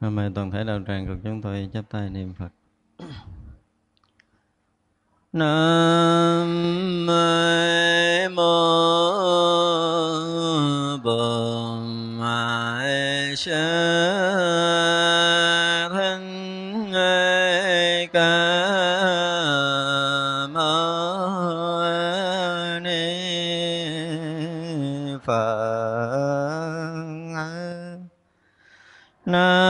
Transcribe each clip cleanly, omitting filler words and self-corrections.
Hôm nay toàn thể đạo tràng cùng chúng tôi chắp tay niệm Phật. Nam mô Bổn Sư Thân Ca Mâu Ni Phật. Nam mô Bổn Sư Thân Ca Mâu Ni Phật. Nam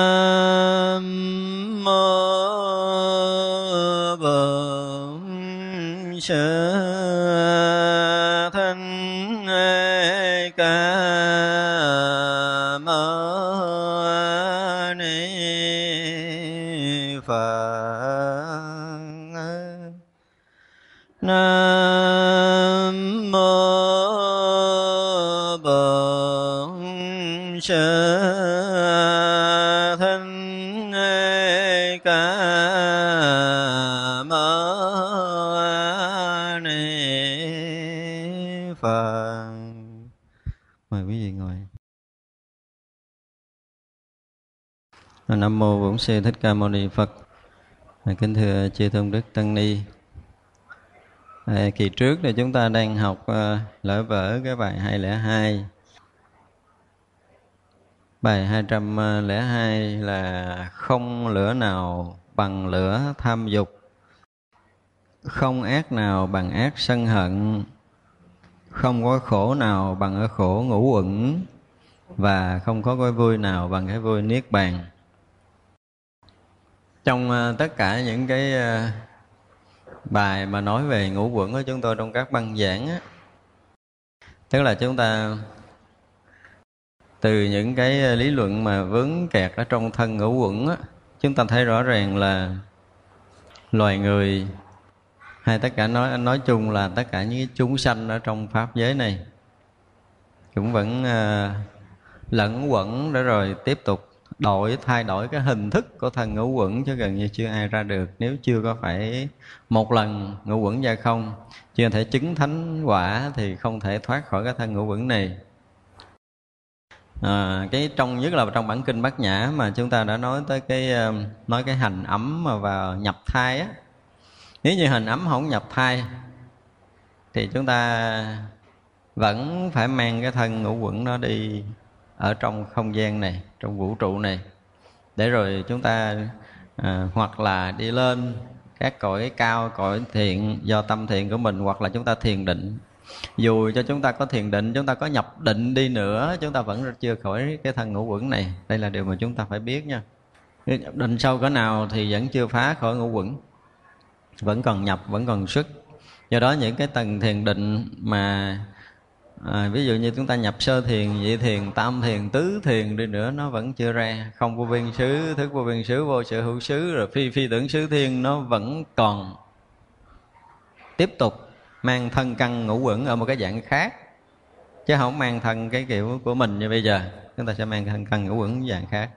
mô Bổn Sư Nam mô Bổn Sư Thích Ca Mâu Ni Phật. Kính thưa chư Tôn Đức Tăng Ni, kỳ trước thì chúng ta đang học lỡ vỡ cái bài 202. Bài 202 là không lửa nào bằng lửa tham dục, không ác nào bằng ác sân hận, không có khổ nào bằng ở khổ ngũ uẩn, và không có cái vui nào bằng cái vui niết bàn. Trong tất cả những cái bài mà nói về ngũ uẩn của chúng tôi trong các băng giảng á, tức là chúng ta từ những cái lý luận mà vướng kẹt ở trong thân ngũ uẩn á, chúng ta thấy rõ ràng là loài người hay tất cả nói chung là tất cả những chúng sanh ở trong pháp giới này cũng vẫn lẫn quẩn để rồi tiếp tục thay đổi cái hình thức của thân ngũ uẩn, chứ gần như chưa ai ra được nếu chưa có phải một lần ngũ uẩn ra không. Chưa thể chứng thánh quả thì không thể thoát khỏi cái thân ngũ uẩn này. Nhất là trong bản kinh Bát Nhã mà chúng ta đã nói tới cái hành ấm mà vào nhập thai á. Nếu như hành ấm không nhập thai thì chúng ta vẫn phải mang cái thân ngũ uẩn nó đi ở trong không gian này, trong vũ trụ này, để rồi chúng ta hoặc là đi lên các cõi cao, cõi thiện do tâm thiện của mình, hoặc là chúng ta thiền định. Dù cho chúng ta có thiền định, chúng ta có nhập định đi nữa, chúng ta vẫn chưa khỏi cái thân ngũ uẩn này. Đây là điều mà chúng ta phải biết nha. Nhập định sâu cỡ nào thì vẫn chưa phá khỏi ngũ uẩn, vẫn còn nhập, vẫn còn xuất. Do đó những cái tầng thiền định mà ví dụ như chúng ta nhập sơ thiền, nhị thiền, tam thiền, tứ thiền đi nữa, nó vẫn chưa ra. Không vô biên xứ, thức vô biên xứ, vô sự hữu xứ, rồi phi tưởng xứ thiên, nó vẫn còn tiếp tục mang thân căn ngũ uẩn ở một cái dạng khác, chứ không mang thân cái kiểu của mình như bây giờ. Chúng ta sẽ mang thân căn ngũ uẩn dạng khác.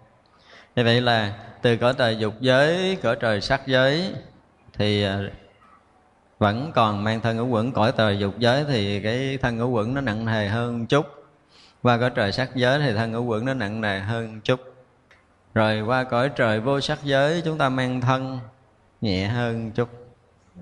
Như vậy là từ cõi trời dục giới, cõi trời sắc giới thì vẫn còn mang thân ngũ uẩn. Cõi trời dục giới thì cái thân ngũ uẩn nó nặng nề hơn chút, qua cõi trời sắc giới thì thân ngũ uẩn nó nặng nề hơn chút, rồi qua cõi trời vô sắc giới chúng ta mang thân nhẹ hơn chút,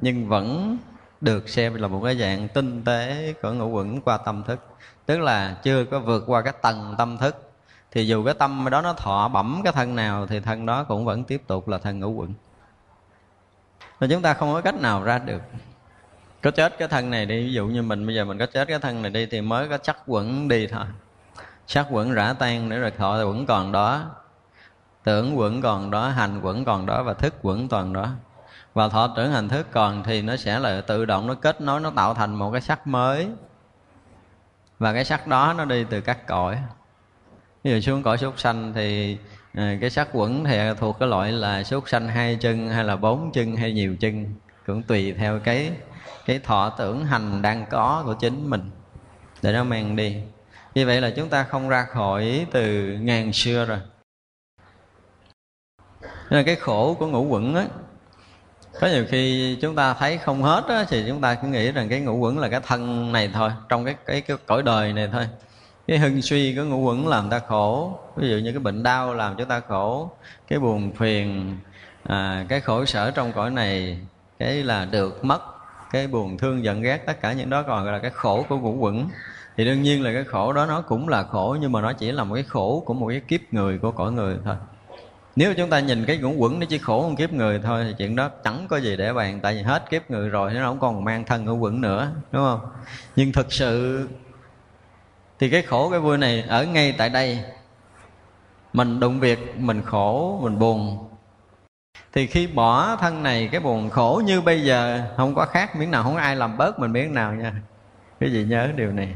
nhưng vẫn được xem là một cái dạng tinh tế của ngũ uẩn qua tâm thức. Tức là chưa có vượt qua cái tầng tâm thức, thì dù cái tâm đó nó thọ bẩm cái thân nào thì thân đó cũng vẫn tiếp tục là thân ngũ uẩn. Rồi chúng ta không có cách nào ra được. Có chết cái thân này đi, ví dụ như mình bây giờ mình có chết cái thân này đi thì mới có sắc uẩn đi thôi. Sắc uẩn rã tan nữa, rồi thọ uẩn còn đó, tưởng uẩn còn đó, hành uẩn còn đó, và thức uẩn toàn đó. Và thọ tưởng hành thức còn thì nó sẽ là tự động nó kết nối, nó tạo thành một cái sắc mới. Và cái sắc đó nó đi từ các cõi. Ví dụ xuống cõi súc sanh thì cái sắc uẩn thì thuộc cái loại là súc sanh hai chân hay là bốn chân hay nhiều chân, cũng tùy theo cái thọ tưởng hành đang có của chính mình để nó mang đi. Như vậy là chúng ta không ra khỏi từ ngàn xưa rồi. Nên là cái khổ của ngũ uẩn á, có nhiều khi chúng ta thấy không hết á, thì chúng ta cứ nghĩ rằng cái ngũ uẩn là cái thân này thôi, trong cái cõi đời này thôi. Cái hưng suy của ngũ uẩn làm ta khổ, ví dụ như cái bệnh đau làm cho ta khổ, cái buồn phiền, cái khổ sở trong cõi này, cái là được mất, cái buồn thương giận ghét, tất cả những đó còn gọi là cái khổ của ngũ uẩn. Thì đương nhiên là cái khổ đó nó cũng là khổ, nhưng mà nó chỉ là một cái khổ của một cái kiếp người, của cõi người thôi. Nếu chúng ta nhìn cái ngũ uẩn nó chỉ khổ một kiếp người thôi thì chuyện đó chẳng có gì để bàn, tại vì hết kiếp người rồi nó không còn mang thân ngũ uẩn nữa, đúng không? Nhưng thực sự thì cái khổ cái vui này ở ngay tại đây. Mình đụng việc, mình khổ, mình buồn. Thì khi bỏ thân này, cái buồn khổ như bây giờ không có khác miếng nào, không có ai làm bớt mình miếng nào nha. Quý vị nhớ điều này.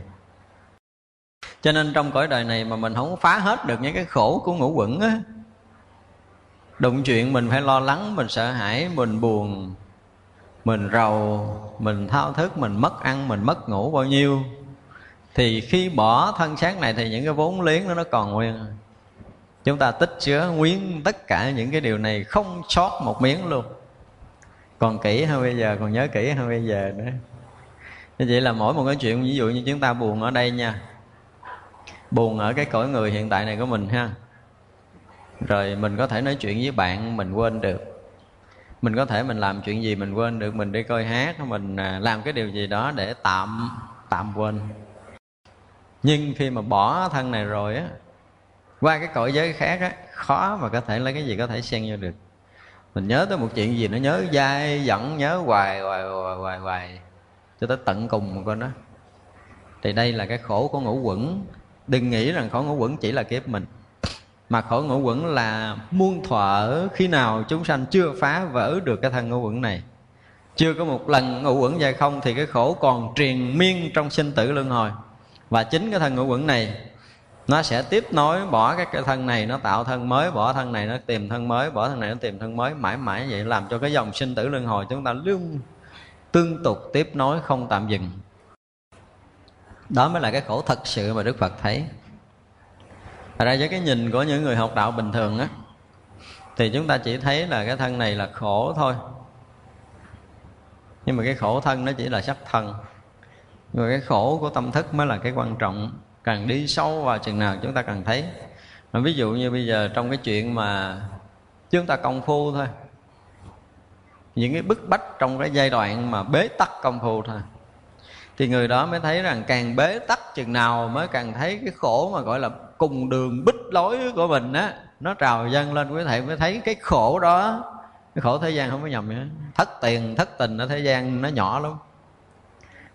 Cho nên trong cõi đời này mà mình không phá hết được những cái khổ của ngũ uẩn á, đụng chuyện mình phải lo lắng, mình sợ hãi, mình buồn, mình rầu, mình thao thức, mình mất ăn, mình mất ngủ bao nhiêu. Thì khi bỏ thân xác này thì những cái vốn liếng nó còn nguyên. Chúng ta tích chứa nguyên tất cả những cái điều này, không sót một miếng luôn. Còn kỹ hơn bây giờ, còn nhớ kỹ hơn bây giờ nữa. Như vậy là mỗi một cái chuyện, ví dụ như chúng ta buồn ở đây nha, buồn ở cái cõi người hiện tại này của mình ha, rồi mình có thể nói chuyện với bạn mình quên được, mình có thể mình làm chuyện gì mình quên được, mình đi coi hát, mình làm cái điều gì đó để tạm quên. Nhưng khi mà bỏ thân này rồi á, qua cái cõi giới khác á, khó mà có thể lấy cái gì có thể xen vô được. Mình nhớ tới một chuyện gì nó nhớ dai dẳng, nhớ hoài cho tới tận cùng con đó. Thì đây là cái khổ của ngũ uẩn. Đừng nghĩ rằng khổ ngũ uẩn chỉ là kiếp mình, mà khổ ngũ uẩn là muôn thuở khi nào chúng sanh chưa phá vỡ được cái thân ngũ uẩn này. Chưa có một lần ngũ uẩn dài không thì cái khổ còn triền miên trong sinh tử luân hồi. Và chính cái thân ngũ uẩn này nó sẽ tiếp nối, bỏ cái thân này nó tạo thân mới, bỏ thân này nó tìm thân mới, bỏ thân này nó tìm thân mới, mãi mãi vậy, làm cho cái dòng sinh tử luân hồi chúng ta luôn tương tục tiếp nối không tạm dừng. Đó mới là cái khổ thật sự mà Đức Phật thấy. Thật ra với cái nhìn của những người học đạo bình thường á, thì chúng ta chỉ thấy là cái thân này là khổ thôi. Nhưng mà cái khổ thân nó chỉ là sắc thân. Rồi cái khổ của tâm thức mới là cái quan trọng. Càng đi sâu vào chừng nào chúng ta càng thấy. Mà ví dụ như bây giờ trong cái chuyện mà chúng ta công phu thôi, những cái bức bách trong cái giai đoạn mà bế tắc công phu thôi, thì người đó mới thấy rằng càng bế tắc chừng nào mới càng thấy cái khổ mà gọi là cùng đường bích lối của mình á, nó trào dâng lên. Quý thầy mới thấy cái khổ đó, cái khổ thế gian không có nhầm nữa. Thất tiền, thất tình ở thế gian nó nhỏ lắm.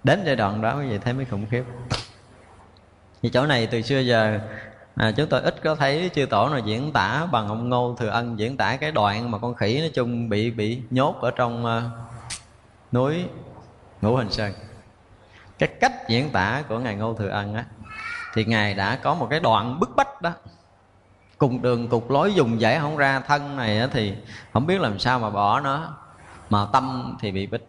Đến giai đoạn đó quý vị thấy mới khủng khiếp. Vì chỗ này từ xưa giờ chúng tôi ít có thấy chư tổ nào diễn tả bằng ông Ngô Thừa Ân diễn tả cái đoạn mà con khỉ nói chung bị nhốt ở trong núi Ngũ Hành Sơn. Cái cách diễn tả của ngài Ngô Thừa Ân á, thì ngài đã có một cái đoạn bức bách đó, cùng đường cục lối dùng dãy không ra, thân này á thì không biết làm sao mà bỏ nó, mà tâm thì bị bích.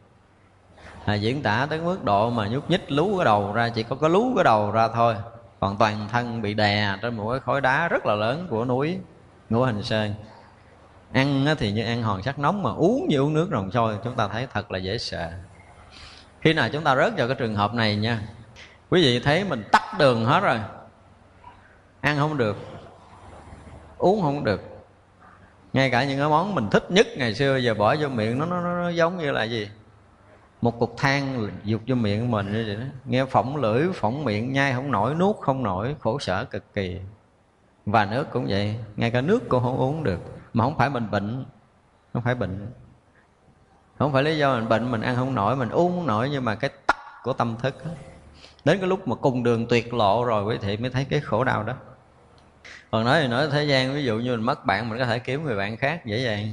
Diễn tả tới mức độ mà nhúc nhích lú cái đầu ra, chỉ có cái lú cái đầu ra thôi, còn toàn thân bị đè trên một cái khối đá rất là lớn của núi Ngũ Hành Sơn. Ăn thì như ăn hòn sắt nóng, mà uống như uống nước ròng sôi. Chúng ta thấy thật là dễ sợ. Khi nào chúng ta rớt vào cái trường hợp này nha, quý vị thấy mình tắt đường hết rồi, ăn không được, uống không được, ngay cả những cái món mình thích nhất ngày xưa giờ bỏ vô miệng nó giống như là gì, một cục than dục vô miệng mình như vậy đó. Nghe phỏng lưỡi, phỏng miệng, nhai không nổi, nuốt không nổi, khổ sở cực kỳ. Và nước cũng vậy, ngay cả nước cũng không uống được. Mà không phải mình bệnh, không phải bệnh, không phải lý do mình bệnh, mình ăn không nổi, mình uống không nổi, nhưng mà cái tắc của tâm thức. Đến cái lúc mà cùng đường tuyệt lộ rồi quý thị mới thấy cái khổ đau đó. Còn nói thì nói thế gian, ví dụ như mình mất bạn, mình có thể kiếm người bạn khác dễ dàng.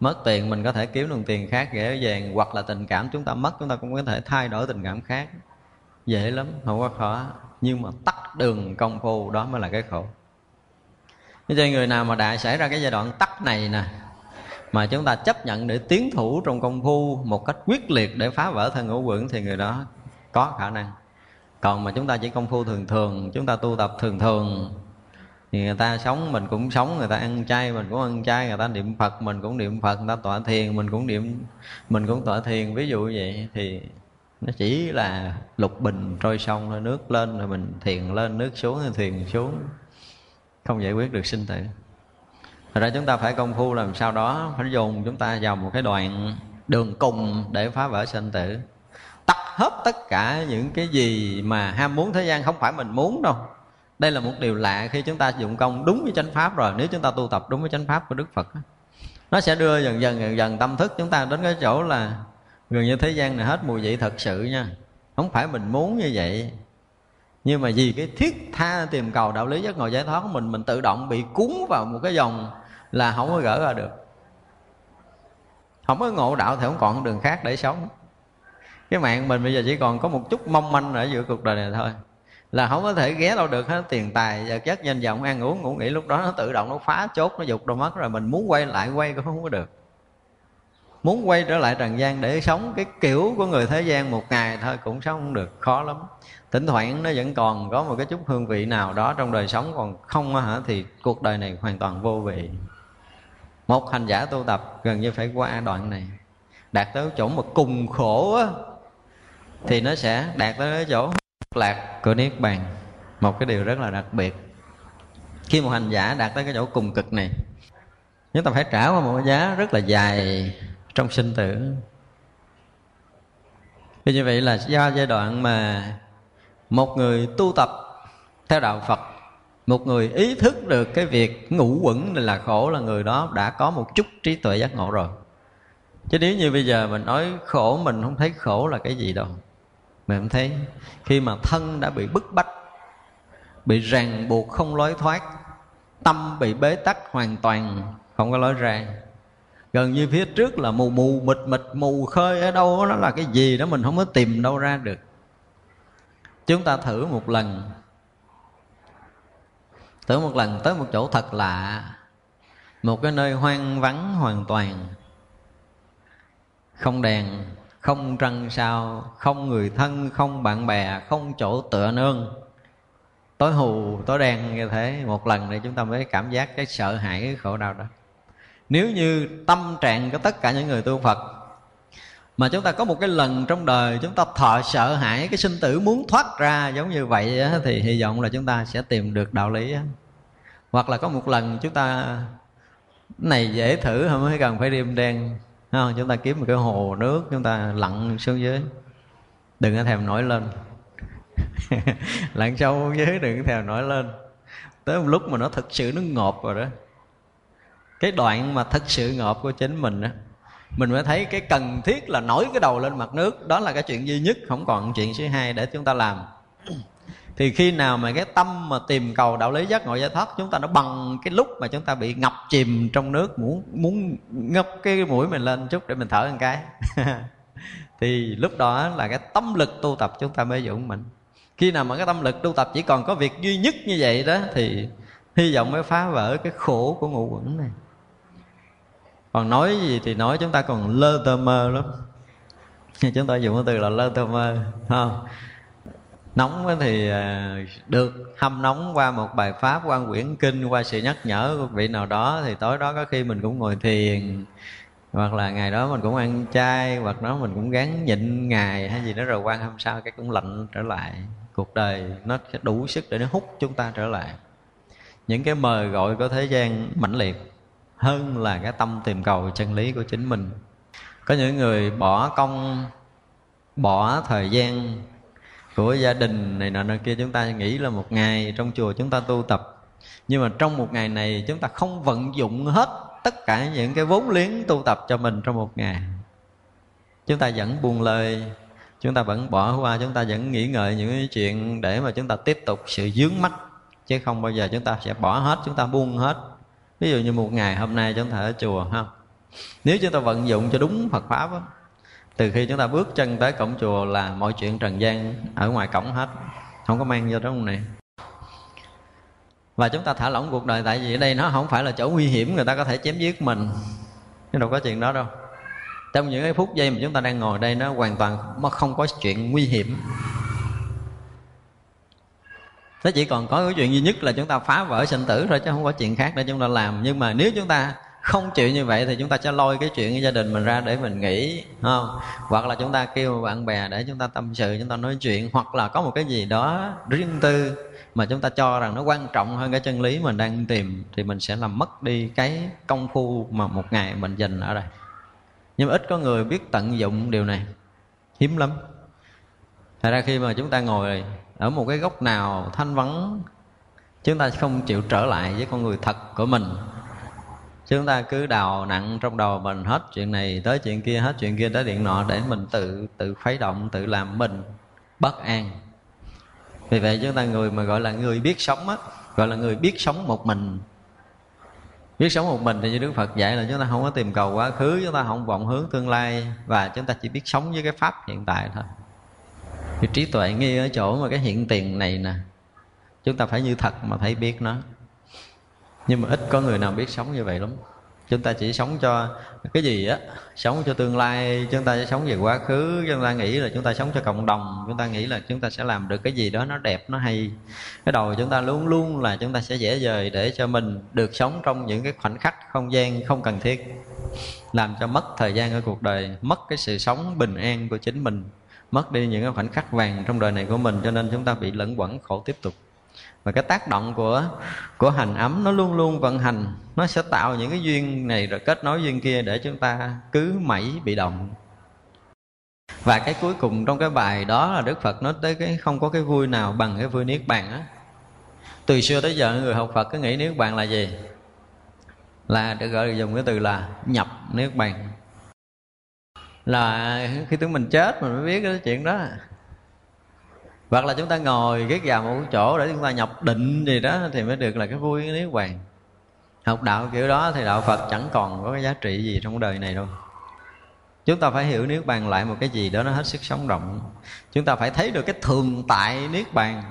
Mất tiền mình có thể kiếm đồng tiền khác dễ dàng. Hoặc là tình cảm chúng ta mất, chúng ta cũng có thể thay đổi tình cảm khác. Dễ lắm, không có khó. Nhưng mà tắt đường công phu đó mới là cái khổ. Thế cho người nào mà đã xảy ra cái giai đoạn tắt này nè, mà chúng ta chấp nhận để tiến thủ trong công phu một cách quyết liệt để phá vỡ thân ngũ uẩn, thì người đó có khả năng. Còn mà chúng ta chỉ công phu thường thường, chúng ta tu tập thường thường, thì người ta sống mình cũng sống, người ta ăn chay mình cũng ăn chay, người ta niệm Phật mình cũng niệm Phật, người ta tọa thiền mình cũng tọa thiền, ví dụ vậy, thì Nó chỉ là lục bình trôi sông thôi, nước lên rồi mình thiền lên, nước xuống rồi thiền xuống, không giải quyết được sinh tử. Thật ra chúng ta phải công phu làm sao đó phải dùng chúng ta vào một cái đoạn đường cùng để phá vỡ sinh tử, tắt hết tất cả những cái gì mà ham muốn thế gian không phải mình muốn đâu. Đây là một điều lạ khi chúng ta dụng công đúng với chánh pháp rồi, nếu chúng ta tu tập đúng với chánh pháp của Đức Phật, nó sẽ đưa dần dần tâm thức chúng ta đến cái chỗ là gần như thế gian này hết mùi vị thật sự nha. Không phải mình muốn như vậy, nhưng mà vì cái thiết tha tìm cầu đạo lý giác ngộ giải thoát của mình tự động bị cuốn vào một cái dòng là không có gỡ ra được. Không có ngộ đạo thì không còn đường khác để sống. Cái mạng mình bây giờ chỉ còn có một chút mong manh ở giữa cuộc đời này thôi, là không có thể ghé đâu được hết. Tiền tài, vật chất, danh vọng, ăn uống, ngủ nghỉ, lúc đó nó tự động nó phá chốt, nó dục đâu mất rồi. Mình muốn quay lại quay cũng không có được. Muốn quay trở lại trần gian để sống cái kiểu của người thế gian một ngày thôi cũng sống không được, khó lắm. Thỉnh thoảng nó vẫn còn có một cái chút hương vị nào đó trong đời sống, còn không thì cuộc đời này hoàn toàn vô vị. Một hành giả tu tập gần như phải qua đoạn này, đạt tới chỗ mà cùng khổ á, thì nó sẽ đạt tới chỗ lạc của Niết Bàn. Một cái điều rất là đặc biệt, khi một hành giả đạt tới cái chỗ cùng cực này, chúng ta phải trả qua một cái giá rất là dài trong sinh tử. Vì như vậy là do giai đoạn mà một người tu tập theo đạo Phật, một người ý thức được cái việc ngũ uẩn này là khổ, là người đó đã có một chút trí tuệ giác ngộ rồi. Chứ nếu như bây giờ mình nói khổ, mình không thấy khổ là cái gì đâu. Mình không thấy. Khi mà thân đã bị bức bách, bị ràng buộc không lối thoát, tâm bị bế tắc hoàn toàn không có lối ra, gần như phía trước là mù mịt khơi ở đâu đó, là cái gì đó mình không có tìm đâu ra được. Chúng ta thử một lần, tới một chỗ thật lạ, một cái nơi hoang vắng hoàn toàn, không đèn, không trăng sao, không người thân, không bạn bè, không chỗ tựa nương, tối hù, tối đen như thế. Một lần thì chúng ta mới cảm giác cái sợ hãi, cái khổ đau đó. Nếu như tâm trạng của tất cả những người tu Phật mà chúng ta có một cái lần trong đời chúng ta thọ sợ hãi cái sinh tử, muốn thoát ra giống như vậy á, thì hy vọng là chúng ta sẽ tìm được đạo lý á. Hoặc là có một lần chúng ta này dễ thử, không cần phải đêm đen, không? Chúng ta kiếm một cái hồ nước, chúng ta lặn xuống dưới, đừng có thèm nổi lên. Lặn sâu dưới đừng có thèm nổi lên. Tới một lúc mà nó thực sự nó ngộp rồi đó, cái đoạn mà thực sự ngộp của chính mình đó, mình mới thấy cái cần thiết là nổi cái đầu lên mặt nước. Đó là cái chuyện duy nhất, không còn chuyện thứ hai để chúng ta làm. Thì khi nào mà cái tâm mà tìm cầu đạo lý giác ngộ giải thoát chúng ta nó bằng cái lúc mà chúng ta bị ngập chìm trong nước, muốn ngấp cái mũi mình lên chút để mình thở một cái. Thì lúc đó là cái tâm lực tu tập chúng ta mới dũng mạnh. Khi nào mà cái tâm lực tu tập chỉ còn có việc duy nhất như vậy đó, thì hy vọng mới phá vỡ cái khổ của ngũ uẩn này. Còn nói gì thì nói, chúng ta còn lơ tơ mơ lắm. Chúng ta dùng cái từ là lơ tơ mơ, không? Nóng thì được hâm nóng qua một bài pháp, qua quyển kinh, qua sự nhắc nhở của vị nào đó. Thì tối đó có khi mình cũng ngồi thiền, hoặc là ngày đó mình cũng ăn chay, hoặc đó mình cũng gắng nhịn ngày hay gì đó, rồi qua hôm sau cái cũng lạnh trở lại. Cuộc đời nó sẽ đủ sức để nó hút chúng ta trở lại. Những cái mời gọi của thế gian mãnh liệt hơn là cái tâm tìm cầu chân lý của chính mình. Có những người bỏ công, bỏ thời gian của gia đình này nọ kia. Chúng ta nghĩ là một ngày trong chùa chúng ta tu tập, nhưng mà trong một ngày này chúng ta không vận dụng hết tất cả những cái vốn liếng tu tập cho mình trong một ngày. Chúng ta vẫn buông lời, chúng ta vẫn bỏ qua, chúng ta vẫn nghĩ ngợi những cái chuyện để mà chúng ta tiếp tục sự dướng mắt. Chứ không bao giờ chúng ta sẽ bỏ hết, chúng ta buông hết. Ví dụ như một ngày hôm nay chúng ta ở chùa, ha, nếu chúng ta vận dụng cho đúng Phật Pháp đó, từ khi chúng ta bước chân tới cổng chùa là mọi chuyện trần gian ở ngoài cổng hết, không có mang vô đó không này. Và chúng ta thả lỏng cuộc đời, tại vì ở đây nó không phải là chỗ nguy hiểm người ta có thể chém giết mình, nhưng đâu có chuyện đó đâu. Trong những cái phút giây mà chúng ta đang ngồi đây, nó hoàn toàn không có chuyện nguy hiểm. Nó chỉ còn có cái chuyện duy nhất là chúng ta phá vỡ sinh tử thôi, chứ không có chuyện khác để chúng ta làm. Nhưng mà nếu chúng ta không chịu như vậy thì chúng ta sẽ lôi cái chuyện của gia đình mình ra để mình nghĩ, không? Hoặc là chúng ta kêu bạn bè để chúng ta tâm sự, chúng ta nói chuyện, hoặc là có một cái gì đó riêng tư mà chúng ta cho rằng nó quan trọng hơn cái chân lý mình đang tìm, thì mình sẽ làm mất đi cái công phu mà một ngày mình dành ở đây. Nhưng ít có người biết tận dụng điều này, hiếm lắm. Thật ra khi mà chúng ta ngồi ở một cái góc nào thanh vắng, chúng ta không chịu trở lại với con người thật của mình. Chúng ta cứ đào nặng trong đầu mình, hết chuyện này tới chuyện kia, hết chuyện kia tới chuyện nọ, để mình tự khuấy động, tự làm mình bất an. Vì vậy chúng ta người mà gọi là người biết sống á, gọi là người biết sống một mình. Biết sống một mình thì như Đức Phật dạy là chúng ta không có tìm cầu quá khứ, chúng ta không vọng hướng tương lai, và chúng ta chỉ biết sống với cái pháp hiện tại thôi. Thì trí tuệ nghi ở chỗ mà cái hiện tiền này nè, chúng ta phải như thật mà phải biết nó. Nhưng mà ít có người nào biết sống như vậy lắm. Chúng ta chỉ sống cho cái gì á, sống cho tương lai, chúng ta sẽ sống về quá khứ, chúng ta nghĩ là chúng ta sống cho cộng đồng, chúng ta nghĩ là chúng ta sẽ làm được cái gì đó nó đẹp, nó hay. Cái đầu chúng ta luôn luôn là chúng ta sẽ dễ dời để cho mình được sống trong những cái khoảnh khắc không gian không cần thiết, làm cho mất thời gian ở cuộc đời, mất cái sự sống bình an của chính mình, mất đi những cái khoảnh khắc vàng trong đời này của mình, cho nên chúng ta bị lẫn quẩn khổ tiếp tục. Và cái tác động của hành ấm nó luôn luôn vận hành, nó sẽ tạo những cái duyên này rồi kết nối duyên kia để chúng ta cứ mãi bị động. Và cái cuối cùng trong cái bài đó là Đức Phật nói tới cái không có cái vui nào bằng cái vui Niết Bàn á. Từ xưa tới giờ người học Phật cứ nghĩ Niết Bàn là gì? Là được gọi là dùng cái từ là nhập Niết Bàn. Là khi tưởng mình chết mình mới biết cái chuyện đó. Hoặc là chúng ta ngồi ghét vào một chỗ để chúng ta nhập định gì đó thì mới được là cái vui cái Niết Bàn. Học đạo kiểu đó thì đạo Phật chẳng còn có cái giá trị gì trong đời này đâu. Chúng ta phải hiểu Niết Bàn lại một cái gì đó nó hết sức sống động. Chúng ta phải thấy được cái thường tại Niết Bàn.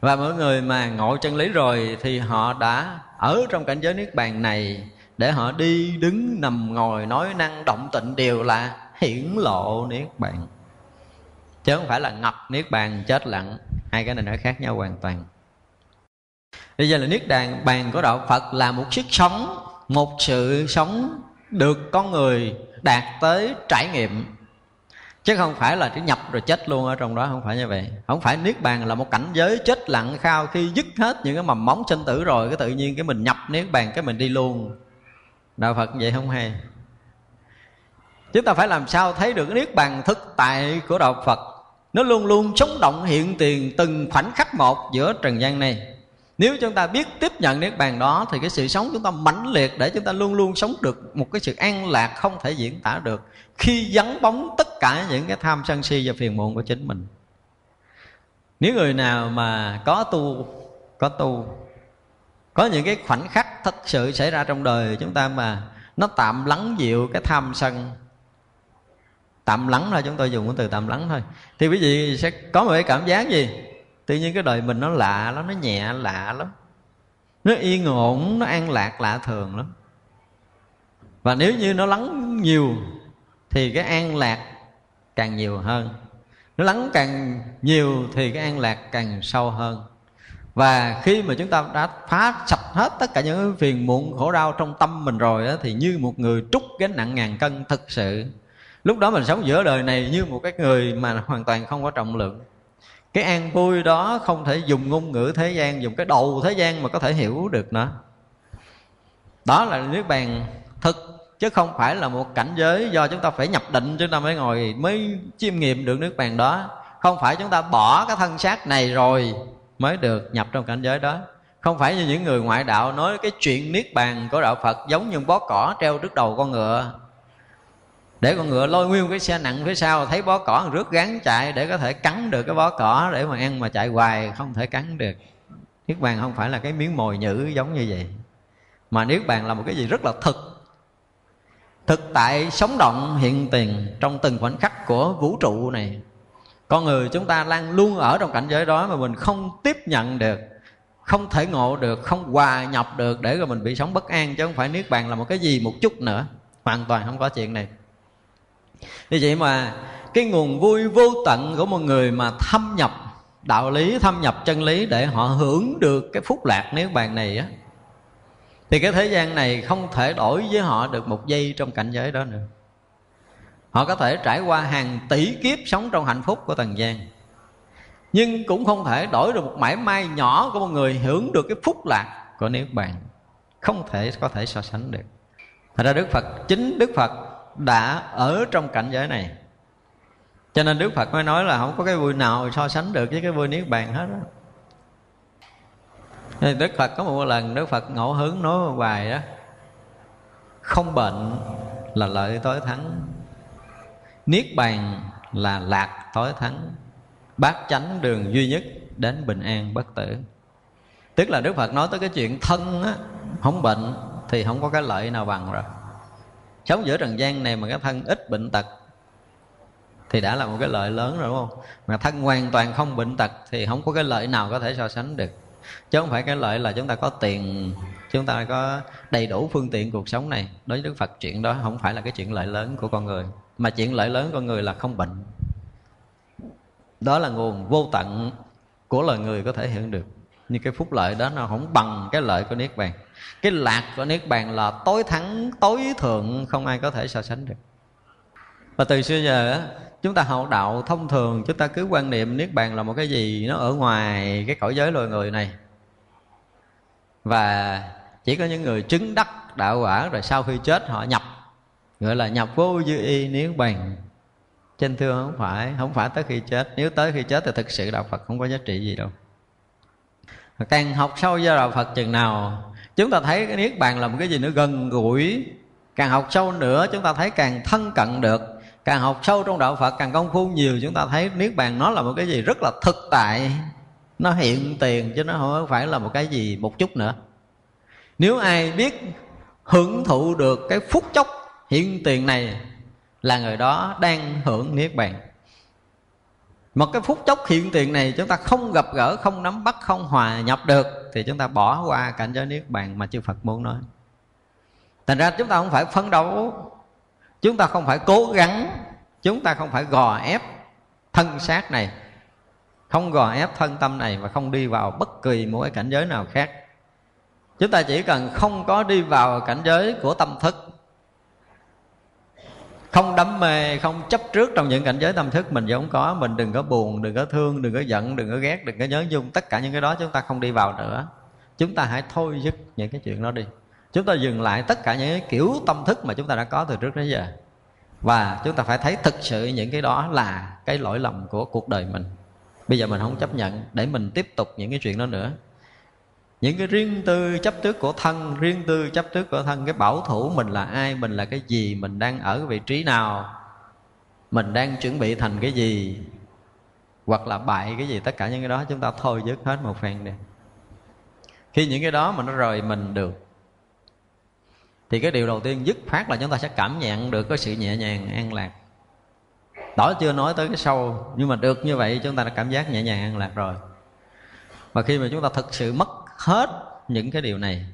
Và mỗi người mà ngộ chân lý rồi thì họ đã ở trong cảnh giới Niết Bàn này, để họ đi, đứng, nằm, ngồi, nói năng, động tịnh đều là hiển lộ Niết Bàn, chứ không phải là ngập Niết Bàn, chết lặng. Hai cái này nó khác nhau hoàn toàn. Bây giờ là Niết Bàn của đạo Phật là một sức sống, một sự sống được con người đạt tới trải nghiệm, chứ không phải là chỉ nhập rồi chết luôn ở trong đó, không phải như vậy. Không phải Niết Bàn là một cảnh giới chết lặng, khao khi dứt hết những cái mầm móng sinh tử rồi cái tự nhiên cái mình nhập Niết Bàn, cái mình đi luôn. Đạo Phật vậy không hay. Chúng ta phải làm sao thấy được cái Niết Bàn thực tại của đạo Phật. Nó luôn luôn sống động hiện tiền từng khoảnh khắc một giữa trần gian này. Nếu chúng ta biết tiếp nhận Niết Bàn đó thì cái sự sống chúng ta mãnh liệt, để chúng ta luôn luôn sống được một cái sự an lạc không thể diễn tả được, khi vắng bóng tất cả những cái tham sân si và phiền muộn của chính mình. Nếu người nào mà có tu, có những cái khoảnh khắc thật sự xảy ra trong đời chúng ta mà nó tạm lắng dịu cái tham sân, tạm lắng thôi, chúng tôi dùng cái từ tạm lắng thôi, thì quý vị sẽ có một cái cảm giác gì? Tự nhiên cái đời mình nó lạ lắm, nó nhẹ lạ lắm, nó yên ổn, nó an lạc lạ thường lắm. Và nếu như nó lắng nhiều thì cái an lạc càng nhiều hơn, nó lắng càng nhiều thì cái an lạc càng sâu hơn. Và khi mà chúng ta đã phá sạch hết tất cả những phiền muộn khổ đau trong tâm mình rồi đó, thì như một người trút gánh nặng ngàn cân thực sự. Lúc đó mình sống giữa đời này như một cái người mà hoàn toàn không có trọng lượng. Cái an vui đó không thể dùng ngôn ngữ thế gian, dùng cái đầu thế gian mà có thể hiểu được nó. Đó là Niết Bàn thực, chứ không phải là một cảnh giới do chúng ta phải nhập định chúng ta mới ngồi, mới chiêm nghiệm được Niết Bàn đó. Không phải chúng ta bỏ cái thân xác này rồi mới được nhập trong cảnh giới đó. Không phải như những người ngoại đạo nói cái chuyện Niết Bàn của đạo Phật giống như bó cỏ treo trước đầu con ngựa, để con ngựa lôi nguyên cái xe nặng phía sau, thấy bó cỏ rước gán chạy để có thể cắn được cái bó cỏ để mà ăn, mà chạy hoài không thể cắn được. Niết Bàn không phải là cái miếng mồi nhữ giống như vậy, mà Niết Bàn là một cái gì rất là thực tại sống động hiện tiền trong từng khoảnh khắc của vũ trụ này. Con người chúng ta đang luôn ở trong cảnh giới đó mà mình không tiếp nhận được, không thể ngộ được, không hòa nhập được, để rồi mình bị sống bất an, chứ không phải Niết Bàn là một cái gì một chút nữa, hoàn toàn không có chuyện này. Như vậy mà cái nguồn vui vô tận của một người mà thâm nhập đạo lý, thâm nhập chân lý để họ hưởng được cái phúc lạc Niết Bàn này á, thì cái thế gian này không thể đổi với họ được một giây trong cảnh giới đó nữa. Họ có thể trải qua hàng tỷ kiếp sống trong hạnh phúc của trần gian, nhưng cũng không thể đổi được một mảy may nhỏ của một người hưởng được cái phúc lạc của Niết Bàn. Không thể có thể so sánh được. Thật ra Đức Phật, chính Đức Phật đã ở trong cảnh giới này, cho nên Đức Phật mới nói là không có cái vui nào so sánh được với cái vui Niết Bàn hết đó. Thì Đức Phật có một lần Đức Phật ngẫu hứng nói một bài đó: không bệnh là lợi tối thắng, Niết Bàn là lạc tối thắng, bát chánh đường duy nhất đến bình an bất tử. Tức là Đức Phật nói tới cái chuyện thân á, không bệnh thì không có cái lợi nào bằng rồi. Sống giữa trần gian này mà cái thân ít bệnh tật thì đã là một cái lợi lớn rồi, đúng không? Mà thân hoàn toàn không bệnh tật thì không có cái lợi nào có thể so sánh được. Chứ không phải cái lợi là chúng ta có tiền, chúng ta có đầy đủ phương tiện cuộc sống này. Đối với Đức Phật, chuyện đó không phải là cái chuyện lợi lớn của con người, mà chuyện lợi lớn của con người là không bệnh. Đó là nguồn vô tận của loài người có thể hưởng được. Nhưng cái phúc lợi đó nó không bằng cái lợi của Niết Bàn. Cái lạc của Niết Bàn là tối thắng, tối thượng, không ai có thể so sánh được. Và từ xưa giờ á, chúng ta hậu đạo thông thường chúng ta cứ quan niệm Niết Bàn là một cái gì nó ở ngoài cái cõi giới loài người này. Và chỉ có những người chứng đắc đạo quả rồi sau khi chết họ nhập, gọi là nhập vô dư y Niết Bàn. Trên thưa không phải tới khi chết. Nếu tới khi chết thì thực sự đạo Phật không có giá trị gì đâu. Càng học sâu vào đạo Phật chừng nào chúng ta thấy cái Niết Bàn là một cái gì nữa gần gũi. Càng học sâu nữa chúng ta thấy càng thân cận được. Càng học sâu trong đạo Phật, càng công phu nhiều, chúng ta thấy Niết Bàn nó là một cái gì rất là thực tại, nó hiện tiền, chứ nó không phải là một cái gì một chút nữa. Nếu ai biết hưởng thụ được cái phút chốc hiện tiền này là người đó đang hưởng Niết Bàn. Một cái phút chốc hiện tiền này chúng ta không gặp gỡ, không nắm bắt, không hòa nhập được thì chúng ta bỏ qua cảnh giới Niết Bàn mà chư Phật muốn nói. Thành ra chúng ta không phải phấn đấu, chúng ta không phải cố gắng, chúng ta không phải gò ép thân xác này, không gò ép thân tâm này, và không đi vào bất kỳ một cái cảnh giới nào khác. Chúng ta chỉ cần không có đi vào cảnh giới của tâm thức, không đắm mê, không chấp trước trong những cảnh giới tâm thức mình vẫn có. Mình đừng có buồn, đừng có thương, đừng có giận, đừng có ghét, đừng có nhớ nhung. Tất cả những cái đó chúng ta không đi vào nữa. Chúng ta hãy thôi dứt những cái chuyện đó đi. Chúng ta dừng lại tất cả những cái kiểu tâm thức mà chúng ta đã có từ trước đến giờ. Và chúng ta phải thấy thực sự những cái đó là cái lỗi lầm của cuộc đời mình. Bây giờ mình không chấp nhận để mình tiếp tục những cái chuyện đó nữa. Những cái riêng tư chấp trước của thân, cái bảo thủ mình là ai, mình là cái gì, mình đang ở cái vị trí nào, mình đang chuẩn bị thành cái gì, hoặc là bại cái gì, tất cả những cái đó chúng ta thôi dứt hết một phen đi. Khi những cái đó mà nó rời mình được thì cái điều đầu tiên dứt phát là chúng ta sẽ cảm nhận được cái sự nhẹ nhàng, an lạc. Đó chưa nói tới cái sâu, nhưng mà được như vậy chúng ta đã cảm giác nhẹ nhàng, an lạc rồi. Mà khi mà chúng ta thực sự mất hết những cái điều này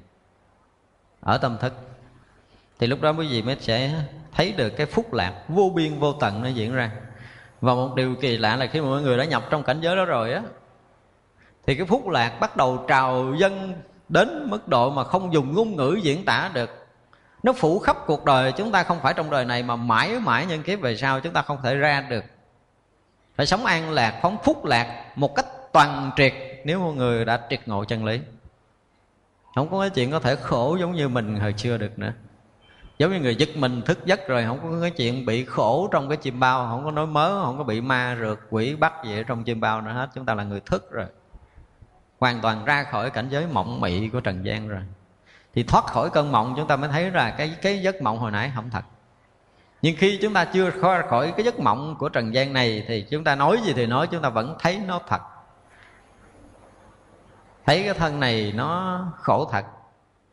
ở tâm thức thì lúc đó quý vị mới sẽ thấy được cái phúc lạc vô biên vô tận nó diễn ra. Và một điều kỳ lạ là khi mọi người đã nhập trong cảnh giới đó rồi á thì cái phúc lạc bắt đầu trào dâng đến mức độ mà không dùng ngôn ngữ diễn tả được. Nó phủ khắp cuộc đời chúng ta, không phải trong đời này mà mãi mãi những kiếp về sau chúng ta không thể ra được. Phải sống an lạc, phóng phúc lạc một cách toàn triệt nếu mọi người đã triệt ngộ chân lý. Không có cái chuyện có thể khổ giống như mình hồi xưa được nữa. Giống như người giật mình thức giấc rồi, không có cái chuyện bị khổ trong cái chim bao, không có nói mớ, không có bị ma rượt quỷ bắt gì ở trong chim bao nữa hết. Chúng ta là người thức rồi, hoàn toàn ra khỏi cảnh giới mộng mị của trần gian rồi. Thì thoát khỏi cơn mộng chúng ta mới thấy là cái giấc mộng hồi nãy không thật. Nhưng khi chúng ta chưa ra khỏi cái giấc mộng của trần gian này thì chúng ta nói gì thì nói, chúng ta vẫn thấy nó thật. Thấy cái thân này nó khổ thật.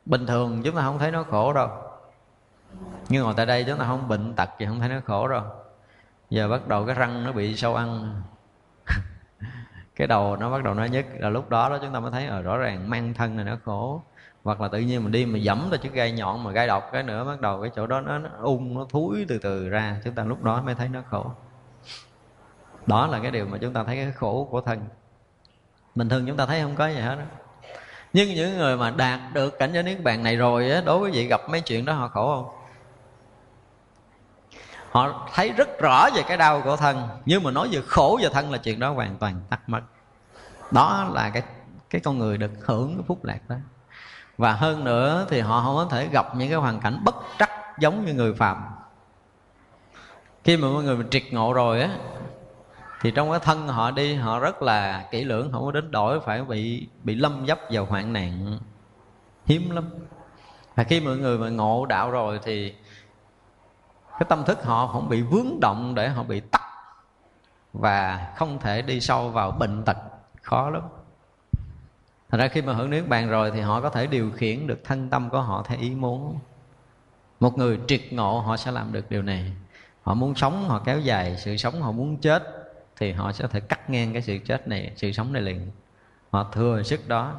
Bình thường chúng ta không thấy nó khổ đâu, nhưng ngồi tại đây chúng ta không bệnh tật thì không thấy nó khổ đâu. Giờ bắt đầu cái răng nó bị sâu ăn cái đầu nó bắt đầu nó nhức, là lúc đó chúng ta mới thấy rõ ràng mang thân này nó khổ. Hoặc là tự nhiên mình đi mà dẫm vào chiếc gai nhọn mà gai độc cái nữa, bắt đầu cái chỗ đó nó ung, nó thúi từ từ ra, chúng ta lúc đó mới thấy nó khổ. Đó là cái điều mà chúng ta thấy cái khổ của thân. Bình thường chúng ta thấy không có gì hết đó. Nhưng những người mà đạt được cảnh giới Niết Bàn này rồi á, đối với vị gặp mấy chuyện đó họ khổ không? Họ thấy rất rõ về cái đau của thân, nhưng mà nói về khổ về thân là chuyện đó hoàn toàn tắt mất. Đó là cái con người được hưởng cái phúc lạc đó. Và hơn nữa thì họ không có thể gặp những cái hoàn cảnh bất trắc giống như người phàm. Khi mà mọi người triệt ngộ rồi á, thì trong cái thân họ đi, họ rất là kỹ lưỡng, không có đến đổi phải bị lâm dấp vào hoạn nạn, hiếm lắm. Và khi mọi người mà ngộ đạo rồi thì cái tâm thức họ không bị vướng động để họ bị tắc và không thể đi sâu vào bệnh tật, khó lắm. Thành ra khi mà hưởng Niết Bàn rồi thì họ có thể điều khiển được thân tâm của họ theo ý muốn. Một người triệt ngộ họ sẽ làm được điều này. Họ muốn sống, họ kéo dài sự sống, họ muốn chết thì họ sẽ thể cắt ngang cái sự chết này, sự sống này liền. Họ thừa sức đó.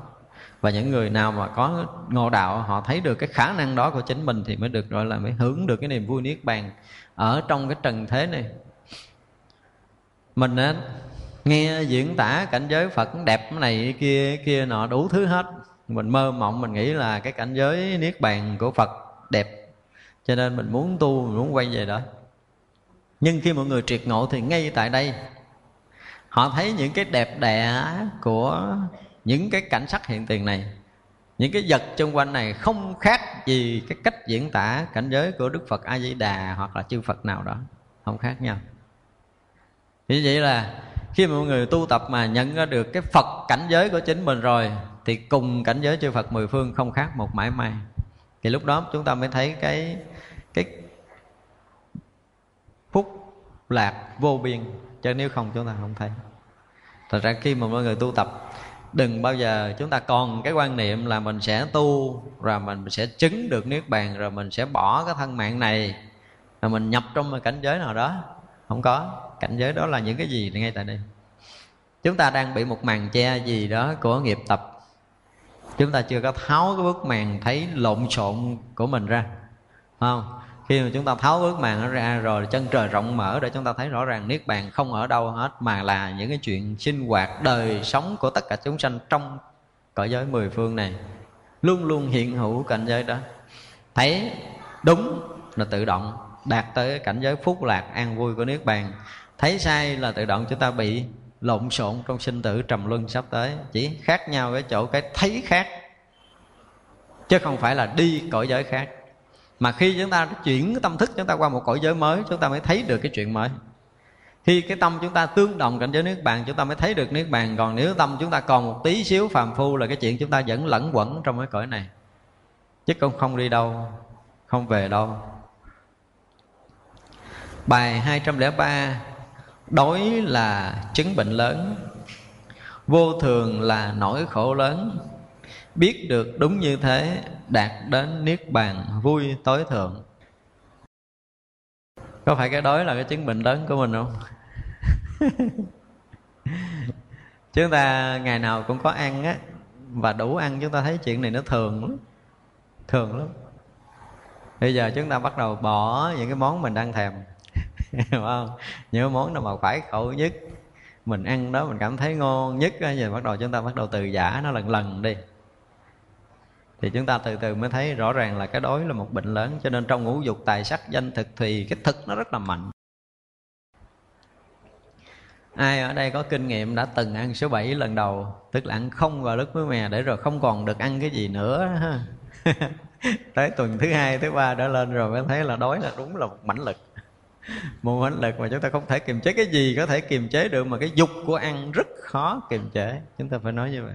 Và những người nào mà có ngộ đạo, họ thấy được cái khả năng đó của chính mình thì mới được gọi là mới hưởng được cái niềm vui Niết Bàn ở trong cái trần thế này. Mình á, nghe diễn tả cảnh giới Phật đẹp này kia nọ đủ thứ hết. Mình mơ mộng, mình nghĩ là cái cảnh giới Niết Bàn của Phật đẹp, cho nên mình muốn tu, mình muốn quay về đó. Nhưng khi mọi người triệt ngộ thì ngay tại đây họ thấy những cái đẹp đẽ của những cái cảnh sắc hiện tiền này, những cái vật xung quanh này không khác gì cái cách diễn tả cảnh giới của Đức Phật A Di Đà hoặc là chư Phật nào đó, không khác nhau. Vì vậy là khi mọi người tu tập mà nhận ra được cái Phật cảnh giới của chính mình rồi thì cùng cảnh giới chư Phật mười phương không khác một mảy may. Thì lúc đó chúng ta mới thấy cái phúc lạc vô biên, chứ nếu không chúng ta không thấy. Thật ra khi mà mọi người tu tập, đừng bao giờ chúng ta còn cái quan niệm là mình sẽ tu rồi mình sẽ chứng được Niết Bàn, rồi mình sẽ bỏ cái thân mạng này rồi mình nhập trong một cảnh giới nào đó. Không có. Cảnh giới đó là những cái gì ngay tại đây. Chúng ta đang bị một màn che gì đó của nghiệp tập. Chúng ta chưa có tháo cái bức màn thấy lộn xộn của mình ra, không? Khi mà chúng ta tháo bức màn nó ra rồi, chân trời rộng mở để chúng ta thấy rõ ràng Niết Bàn không ở đâu hết, mà là những cái chuyện sinh hoạt đời sống của tất cả chúng sanh trong cõi giới mười phương này. Luôn luôn hiện hữu cảnh giới đó. Thấy đúng là tự động đạt tới cảnh giới phúc lạc an vui của Niết Bàn. Thấy sai là tự động chúng ta bị lộn xộn trong sinh tử trầm luân sắp tới. Chỉ khác nhau ở chỗ cái thấy khác, chứ không phải là đi cõi giới khác. Mà khi chúng ta chuyển cái tâm thức chúng ta qua một cõi giới mới, chúng ta mới thấy được cái chuyện mới. Khi cái tâm chúng ta tương đồng cảnh giới Niết Bàn, chúng ta mới thấy được Niết Bàn. Còn nếu tâm chúng ta còn một tí xíu phàm phu là cái chuyện chúng ta vẫn lẫn quẩn trong cái cõi này, chứ cũng không đi đâu, không về đâu. Bài 203. Đói là chứng bệnh lớn, vô thường là nỗi khổ lớn. Biết được đúng như thế, đạt đến Niết Bàn vui tối thượng. Có phải cái đói là cái chứng bệnh lớn của mình không? Chúng ta ngày nào cũng có ăn á, và đủ ăn chúng ta thấy chuyện này nó thường lắm, thường lắm. Bây giờ chúng ta bắt đầu bỏ những cái món mình đang thèm. Không? Những món nào mà khoái khẩu nhất, mình ăn đó mình cảm thấy ngon nhất, rồi bắt đầu chúng ta bắt đầu từ giã nó lần lần đi. Thì chúng ta từ từ mới thấy rõ ràng là cái đói là một bệnh lớn. Cho nên trong ngũ dục tài sắc danh thực thì cái thực nó rất là mạnh. Ai ở đây có kinh nghiệm đã từng ăn số 7 lần đầu, tức là ăn không vào lúc mới mè để rồi không còn được ăn cái gì nữa. Tới tuần thứ 2, thứ 3 đã lên rồi mới thấy là đói là đúng là một mãnh lực. Một mãnh lực mà chúng ta không thể kiềm chế. Cái gì có thể kiềm chế được mà cái dục của ăn rất khó kiềm chế. Chúng ta phải nói như vậy.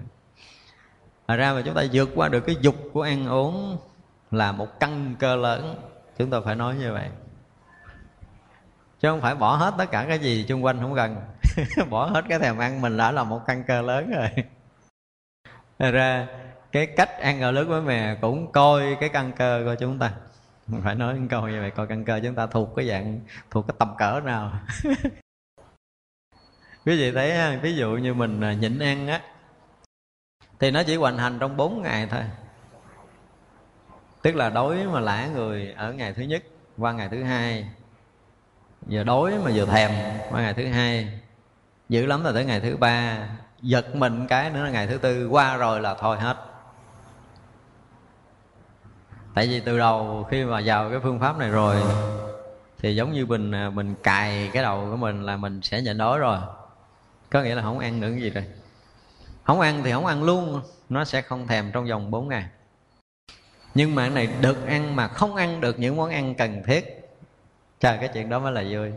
Thật ra mà chúng ta vượt qua được cái dục của ăn uống là một căn cơ lớn. Chúng ta phải nói như vậy, chứ không phải bỏ hết tất cả cái gì xung quanh không cần. Bỏ hết cái thèm ăn mình đã là một căn cơ lớn rồi. Thật ra cái cách ăn ở lướt với mè cũng coi cái căn cơ của chúng ta. Mình phải nói câu như vậy, coi căn cơ chúng ta thuộc cái dạng, thuộc cái tầm cỡ nào. Quý vị thấy ví dụ như mình nhịn ăn á, thì nó chỉ hoành hành trong 4 ngày thôi. Tức là đói mà lã người ở ngày thứ nhất qua ngày thứ hai, vừa đói mà vừa thèm qua ngày thứ hai, dữ lắm là tới ngày thứ ba, giật mình cái nữa là ngày thứ tư, qua rồi là thôi hết. Tại vì từ đầu khi mà vào cái phương pháp này rồi thì giống như mình cài cái đầu của mình là mình sẽ nhịn đói rồi. Có nghĩa là không ăn nữa cái gì rồi. Không ăn thì không ăn luôn, nó sẽ không thèm trong vòng 4 ngày. Nhưng mà cái này được ăn mà không ăn được những món ăn cần thiết. Trời, cái chuyện đó mới là vui.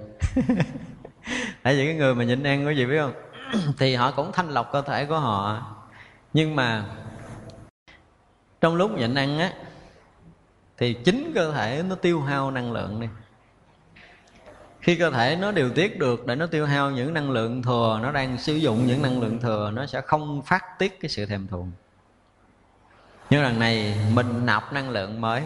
Tại vì cái người mà nhịn ăn quý vị biết không, thì họ cũng thanh lọc cơ thể của họ. Nhưng mà trong lúc nhịn ăn á thì chính cơ thể nó tiêu hao năng lượng đi. Khi cơ thể nó điều tiết được để nó tiêu hao những năng lượng thừa, nó đang sử dụng những năng lượng thừa, nó sẽ không phát tiết cái sự thèm thuồng. Nhưng lần này mình nạp năng lượng mới,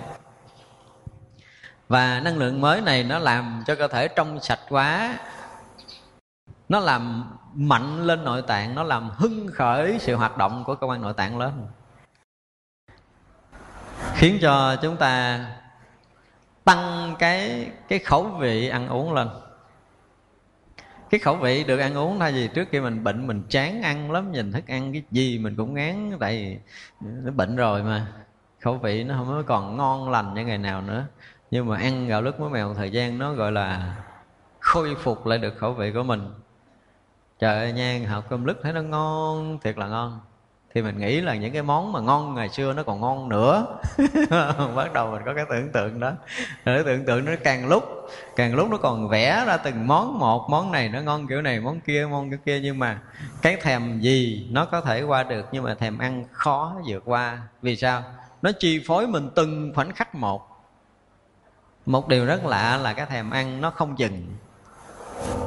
và năng lượng mới này nó làm cho cơ thể trong sạch quá, nó làm mạnh lên nội tạng, nó làm hưng khởi sự hoạt động của cơ quan nội tạng lên, khiến cho chúng ta tăng cái khẩu vị ăn uống lên. Cái khẩu vị được ăn uống thay vì trước kia mình bệnh mình chán ăn lắm, nhìn thức ăn cái gì mình cũng ngán, tại nó bệnh rồi mà khẩu vị nó không còn ngon lành như ngày nào nữa. Nhưng mà ăn gạo lứt muối mèo thời gian nó gọi là khôi phục lại được khẩu vị của mình. Trời ơi, nhan hộp cơm lứt thấy nó ngon, thiệt là ngon. Thì mình nghĩ là những cái món mà ngon ngày xưa nó còn ngon nữa. Bắt đầu mình có cái tưởng tượng đó. Rồi cái tưởng tượng nó càng lúc nó còn vẽ ra từng món một. Món này nó ngon kiểu này, món kia ngon kiểu kia. Nhưng mà cái thèm gì nó có thể qua được, nhưng mà thèm ăn khó vượt qua. Vì sao? Nó chi phối mình từng khoảnh khắc một. Một điều rất lạ là cái thèm ăn nó không dừng.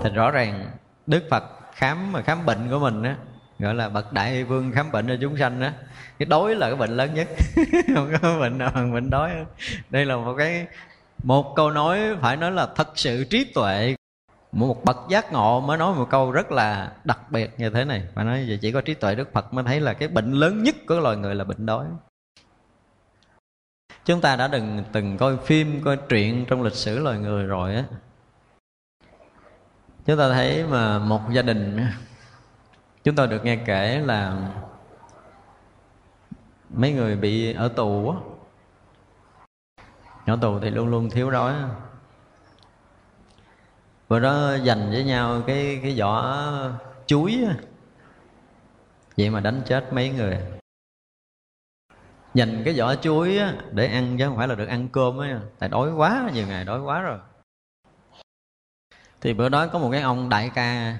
Thì rõ ràng Đức Phật khám bệnh của mình á, gọi là bậc đại y vương khám bệnh cho chúng sanh đó. Cái đói là cái bệnh lớn nhất. Không có bệnh nào bằng bệnh đói. Đây là một câu nói phải nói là thật sự trí tuệ. Một bậc giác ngộ mới nói một câu rất là đặc biệt như thế này. Phải nói vậy, chỉ có trí tuệ Đức Phật mới thấy là cái bệnh lớn nhất của loài người là bệnh đói. Chúng ta đã từng coi phim, coi truyện trong lịch sử loài người rồi á. Chúng ta thấy mà một gia đình, chúng tôi được nghe kể là mấy người bị ở tù á. Ở tù thì luôn luôn thiếu đói. Bữa đó giành với nhau cái vỏ chuối. Vậy mà đánh chết mấy người. Giành cái vỏ chuối để ăn chứ không phải là được ăn cơm ấy. Tại đói quá, nhiều ngày đói quá rồi. Thì bữa đó có một cái ông đại ca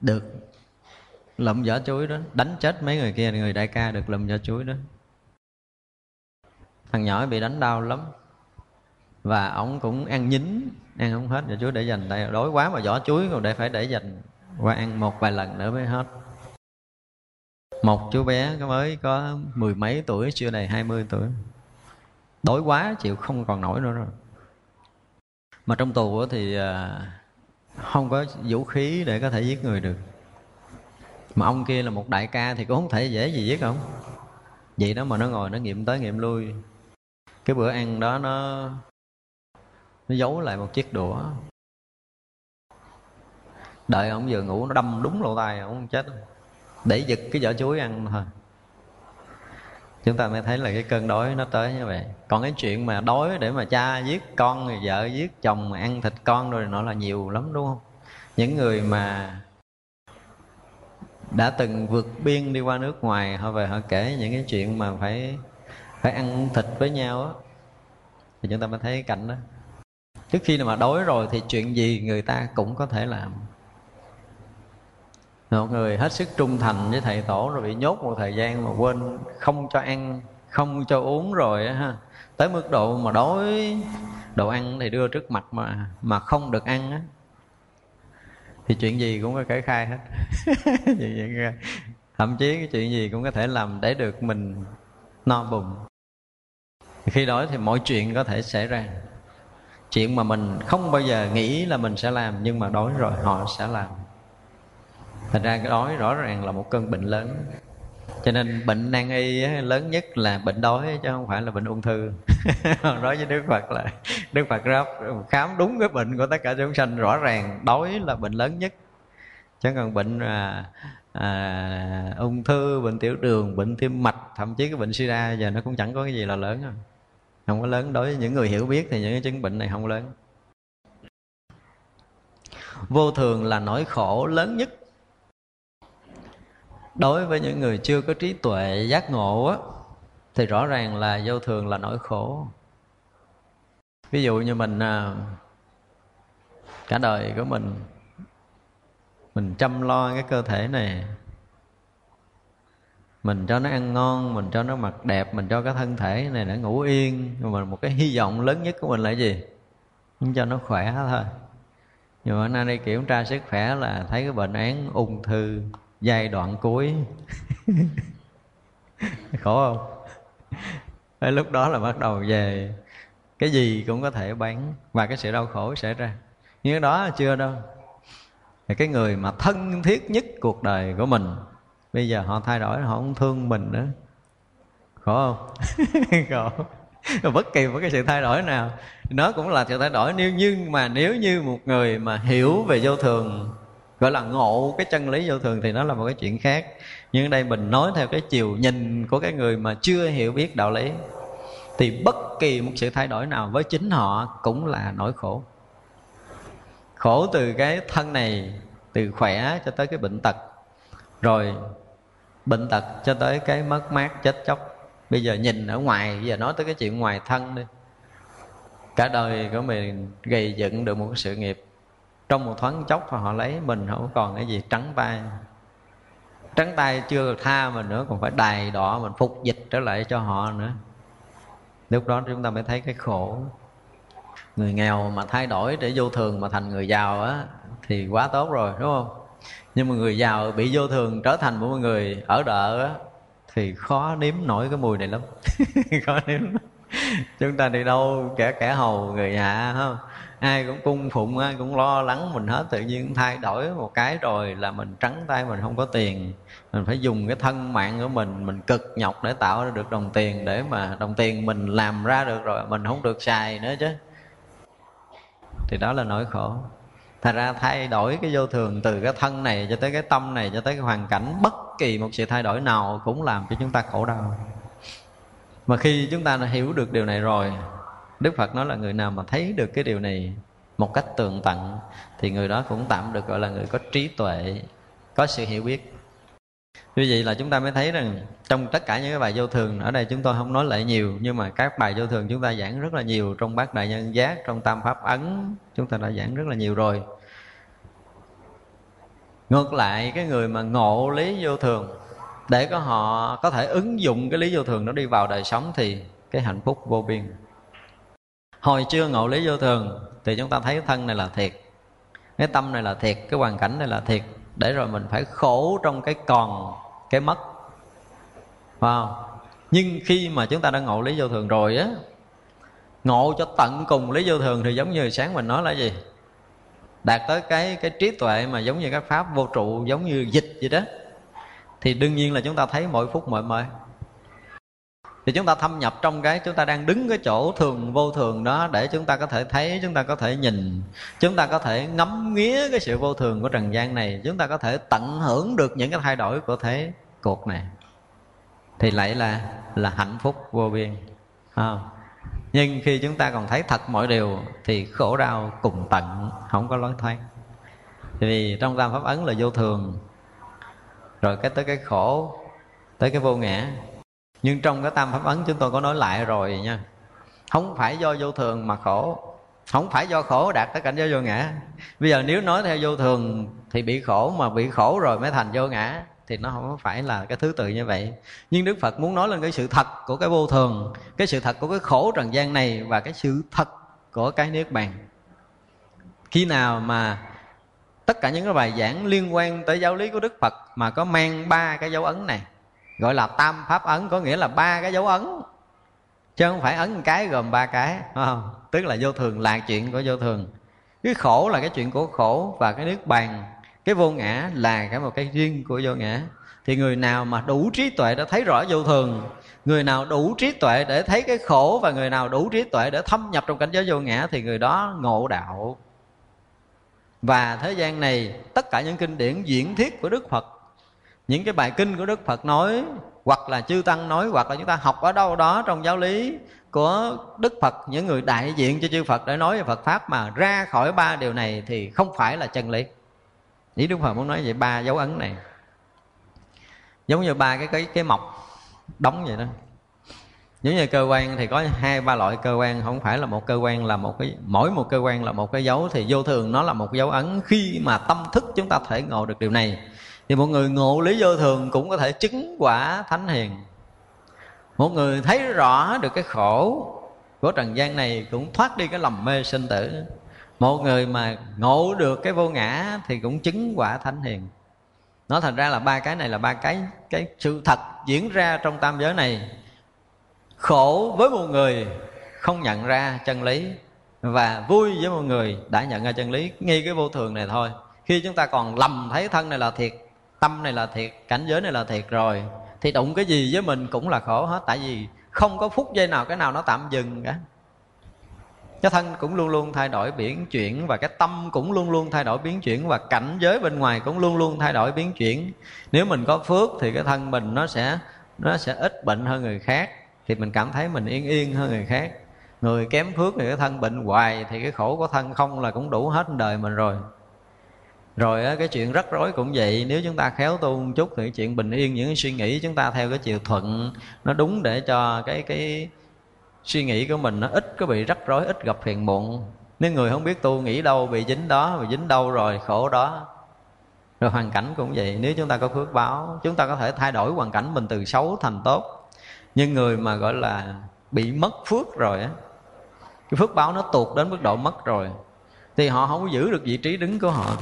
được lụm vỏ chuối đó, đánh chết mấy người kia. Người đại ca được lụm vỏ chuối đó. Thằng nhỏ bị đánh đau lắm. Và ổng cũng ăn nhín, ăn không hết vỏ chuối để dành. Tại đói quá mà vỏ chuối còn phải để dành qua ăn một vài lần nữa mới hết. Một chú bé mới có 10 mấy tuổi, chưa đầy 20 tuổi. Đói quá chịu không còn nổi nữa rồi. Mà trong tù thì không có vũ khí để có thể giết người được. Mà ông kia là một đại ca thì cũng không thể dễ gì giết không. Vậy đó mà nó ngồi nó nghiệm tới nghiệm lui. Cái bữa ăn đó nó giấu lại một chiếc đũa. Đợi ông vừa ngủ nó đâm đúng lỗ tai ông chết. Để giật cái vỏ chuối ăn thôi. Chúng ta mới thấy là cái cơn đói nó tới như vậy. Còn cái chuyện mà đói để mà cha giết con, rồi vợ giết chồng, mà ăn thịt con rồi nó là nhiều lắm đúng không? Những người mà đã từng vượt biên đi qua nước ngoài, họ về họ kể những cái chuyện mà phải ăn thịt với nhau á, thì chúng ta mới thấy cái cảnh đó. Trước khi mà đói rồi thì chuyện gì người ta cũng có thể làm. Một người hết sức trung thành với thầy tổ rồi bị nhốt một thời gian mà quên không cho ăn, không cho uống rồi á ha. Tới mức độ mà đói, đồ ăn thì đưa trước mặt mà không được ăn á. Thì chuyện gì cũng có kể khai hết. Thậm chí cái chuyện gì cũng có thể làm để được mình no bụng. Khi đó thì mọi chuyện có thể xảy ra. Chuyện mà mình không bao giờ nghĩ là mình sẽ làm, nhưng mà đói rồi họ sẽ làm. Thành ra cái đói rõ ràng là một cơn bệnh lớn. Cho nên bệnh nan y lớn nhất là bệnh đói, chứ không phải là bệnh ung thư. Nói với Đức Phật là Đức Phật khám đúng cái bệnh của tất cả chúng sanh. Rõ ràng đói là bệnh lớn nhất. Chứ còn bệnh ung thư, bệnh tiểu đường, bệnh tim mạch, thậm chí cái bệnh sida giờ nó cũng chẳng có cái gì là lớn. không có lớn. Đối với những người hiểu biết thì những cái chứng bệnh này không lớn. Vô thường là nỗi khổ lớn nhất. Đối với những người chưa có trí tuệ giác ngộ á, thì rõ ràng là vô thường là nỗi khổ. Ví dụ như mình cả đời của mình chăm lo cái cơ thể này, mình cho nó ăn ngon, mình cho nó mặc đẹp, mình cho cái thân thể này nó ngủ yên. Nhưng mà một cái hy vọng lớn nhất của mình là gì? Mình cho nó khỏe thôi. Nhưng mà nay đi kiểm tra sức khỏe là thấy cái bệnh án ung thư giai đoạn cuối. Khổ không? Đấy, lúc đó là bắt đầu về cái gì cũng có thể bán và cái sự đau khổ xảy ra. Nhưng cái đó chưa đâu. Thì cái người mà thân thiết nhất cuộc đời của mình bây giờ họ thay đổi, họ không thương mình nữa. Khổ không? Khổ. Bất kỳ một cái sự thay đổi nào nó cũng là sự thay đổi. Nhưng mà nếu như một người mà hiểu về vô thường, gọi là ngộ cái chân lý vô thường, thì nó là một cái chuyện khác. Nhưng ở đây mình nói theo cái chiều nhìn của cái người mà chưa hiểu biết đạo lý, thì bất kỳ một sự thay đổi nào với chính họ cũng là nỗi khổ. Khổ từ cái thân này, từ khỏe cho tới cái bệnh tật, rồi bệnh tật cho tới cái mất mát chết chóc. Bây giờ nhìn ở ngoài, bây giờ nói tới cái chuyện ngoài thân đi. Cả đời của mình gây dựng được một cái sự nghiệp, trong một thoáng chốc họ lấy mình không còn cái gì, trắng tay. Trắng tay chưa tha mình nữa, còn phải đài đọa mình phục dịch trở lại cho họ nữa. Lúc đó chúng ta mới thấy cái khổ. Người nghèo mà thay đổi để vô thường mà thành người giàu á thì quá tốt rồi, đúng không? Nhưng mà người giàu bị vô thường trở thành một người ở đợ á thì khó nếm nổi cái mùi này lắm. Khó nếm. Chúng ta đi đâu kẻ hầu người hạ, không? Ai cũng cung phụng, ai cũng lo lắng mình hết. Tự nhiên thay đổi một cái rồi là mình trắng tay, mình không có tiền. Mình phải dùng cái thân mạng của mình cực nhọc để tạo ra được đồng tiền. Để mà đồng tiền mình làm ra được rồi mình không được xài nữa chứ. Thì đó là nỗi khổ. Thật ra thay đổi cái vô thường từ cái thân này cho tới cái tâm này, cho tới cái hoàn cảnh, bất kỳ một sự thay đổi nào cũng làm cho chúng ta khổ đau. Mà khi chúng ta đã hiểu được điều này rồi, Đức Phật nói là người nào mà thấy được cái điều này một cách tường tận thì người đó cũng tạm được gọi là người có trí tuệ, có sự hiểu biết. Như vậy là chúng ta mới thấy rằng trong tất cả những cái bài vô thường, ở đây chúng tôi không nói lại nhiều, nhưng mà các bài vô thường chúng ta giảng rất là nhiều. Trong Bát Đại Nhân Giác, trong Tam Pháp Ấn chúng ta đã giảng rất là nhiều rồi. Ngược lại, cái người mà ngộ lý vô thường, để có họ có thể ứng dụng cái lý vô thường đó đi vào đời sống thì cái hạnh phúc vô biên. Hồi chưa ngộ lý vô thường thì chúng ta thấy cái thân này là thiệt, cái tâm này là thiệt, cái hoàn cảnh này là thiệt, để rồi mình phải khổ trong cái còn, cái mất, phải không? Nhưng khi mà chúng ta đã ngộ lý vô thường rồi á, ngộ cho tận cùng lý vô thường thì giống như sáng mình nói là gì? Đạt tới cái trí tuệ mà giống như các pháp vô trụ, giống như dịch vậy đó. Thì đương nhiên là chúng ta thấy mỗi phút mỗi mời. Thì chúng ta thâm nhập trong cái chúng ta đang đứng cái chỗ thường vô thường đó, để chúng ta có thể thấy, chúng ta có thể nhìn, chúng ta có thể ngắm nghía cái sự vô thường của trần gian này, chúng ta có thể tận hưởng được những cái thay đổi của thế cuộc này, thì lại là hạnh phúc vô biên. Nhưng khi chúng ta còn thấy thật mọi điều thì khổ đau cùng tận, không có lối thoát. Vì trong Tam Pháp Ấn là vô thường, rồi cái tới cái khổ, tới cái vô ngã. Nhưng trong cái Tam Pháp Ấn chúng tôi có nói lại rồi nha. Không phải do vô thường mà khổ, không phải do khổ đạt tới cảnh giới vô ngã. Bây giờ nếu nói theo vô thường thì bị khổ, mà bị khổ rồi mới thành vô ngã, thì nó không phải là cái thứ tự như vậy. Nhưng Đức Phật muốn nói lên cái sự thật của cái vô thường, cái sự thật của cái khổ trần gian này, và cái sự thật của cái niết bàn. Khi nào mà tất cả những cái bài giảng liên quan tới giáo lý của Đức Phật mà có mang ba cái dấu ấn này, gọi là Tam Pháp Ấn, có nghĩa là ba cái dấu ấn, chứ không phải ấn một cái gồm ba cái, đúng không? Tức là vô thường là chuyện của vô thường, cái khổ là cái chuyện của khổ, và cái niết bàn, cái vô ngã là cái một cái riêng của vô ngã. Thì người nào mà đủ trí tuệ để thấy rõ vô thường, người nào đủ trí tuệ để thấy cái khổ, và người nào đủ trí tuệ để thâm nhập trong cảnh giới vô ngã, thì người đó ngộ đạo. Và thế gian này, tất cả những kinh điển diễn thuyết của Đức Phật, những cái bài kinh của Đức Phật nói, hoặc là chư Tăng nói, hoặc là chúng ta học ở đâu đó trong giáo lý của Đức Phật, những người đại diện cho chư Phật để nói về Phật Pháp, mà ra khỏi ba điều này thì không phải là chân lý. Ý Đức Phật muốn nói về ba dấu ấn này, giống như ba cái mọc đóng vậy đó. Giống như cơ quan thì có hai ba loại cơ quan, không phải là một cơ quan là một cái, mỗi một cơ quan là một cái dấu, thì vô thường nó là một dấu ấn. Khi mà tâm thức chúng ta thể ngộ được điều này thì một người ngộ lý vô thường cũng có thể chứng quả thánh hiền. Một người thấy rõ được cái khổ của trần gian này cũng thoát đi cái lầm mê sinh tử. Một người mà ngộ được cái vô ngã thì cũng chứng quả thánh hiền. Nó thành ra là ba cái này là ba cái sự thật diễn ra trong tam giới này. Khổ với một người không nhận ra chân lý, và vui với một người đã nhận ra chân lý. Ngay cái vô thường này thôi, khi chúng ta còn lầm thấy thân này là thiệt, tâm này là thiệt, cảnh giới này là thiệt rồi, thì đụng cái gì với mình cũng là khổ hết. Tại vì không có phút giây nào cái nào nó tạm dừng cả. Cái thân cũng luôn luôn thay đổi biến chuyển, và cái tâm cũng luôn luôn thay đổi biến chuyển, và cảnh giới bên ngoài cũng luôn luôn thay đổi biến chuyển. Nếu mình có phước thì cái thân mình nó sẽ ít bệnh hơn người khác, thì mình cảm thấy mình yên yên hơn người khác. Người kém phước thì cái thân bệnh hoài, thì cái khổ của thân không là cũng đủ hết đời mình rồi. Rồi cái chuyện rắc rối cũng vậy, nếu chúng ta khéo tu một chút thì chuyện bình yên, những cái suy nghĩ chúng ta theo cái chiều thuận, nó đúng để cho cái suy nghĩ của mình nó ít có bị rắc rối, ít gặp phiền muộn. Nếu người không biết tu, nghĩ đâu bị dính đó, bị dính đâu rồi khổ đó. Rồi hoàn cảnh cũng vậy, nếu chúng ta có phước báo, chúng ta có thể thay đổi hoàn cảnh mình từ xấu thành tốt. Nhưng người mà gọi là bị mất phước rồi á, cái phước báo nó tuột đến mức độ mất rồi, thì họ không có giữ được vị trí đứng của họ.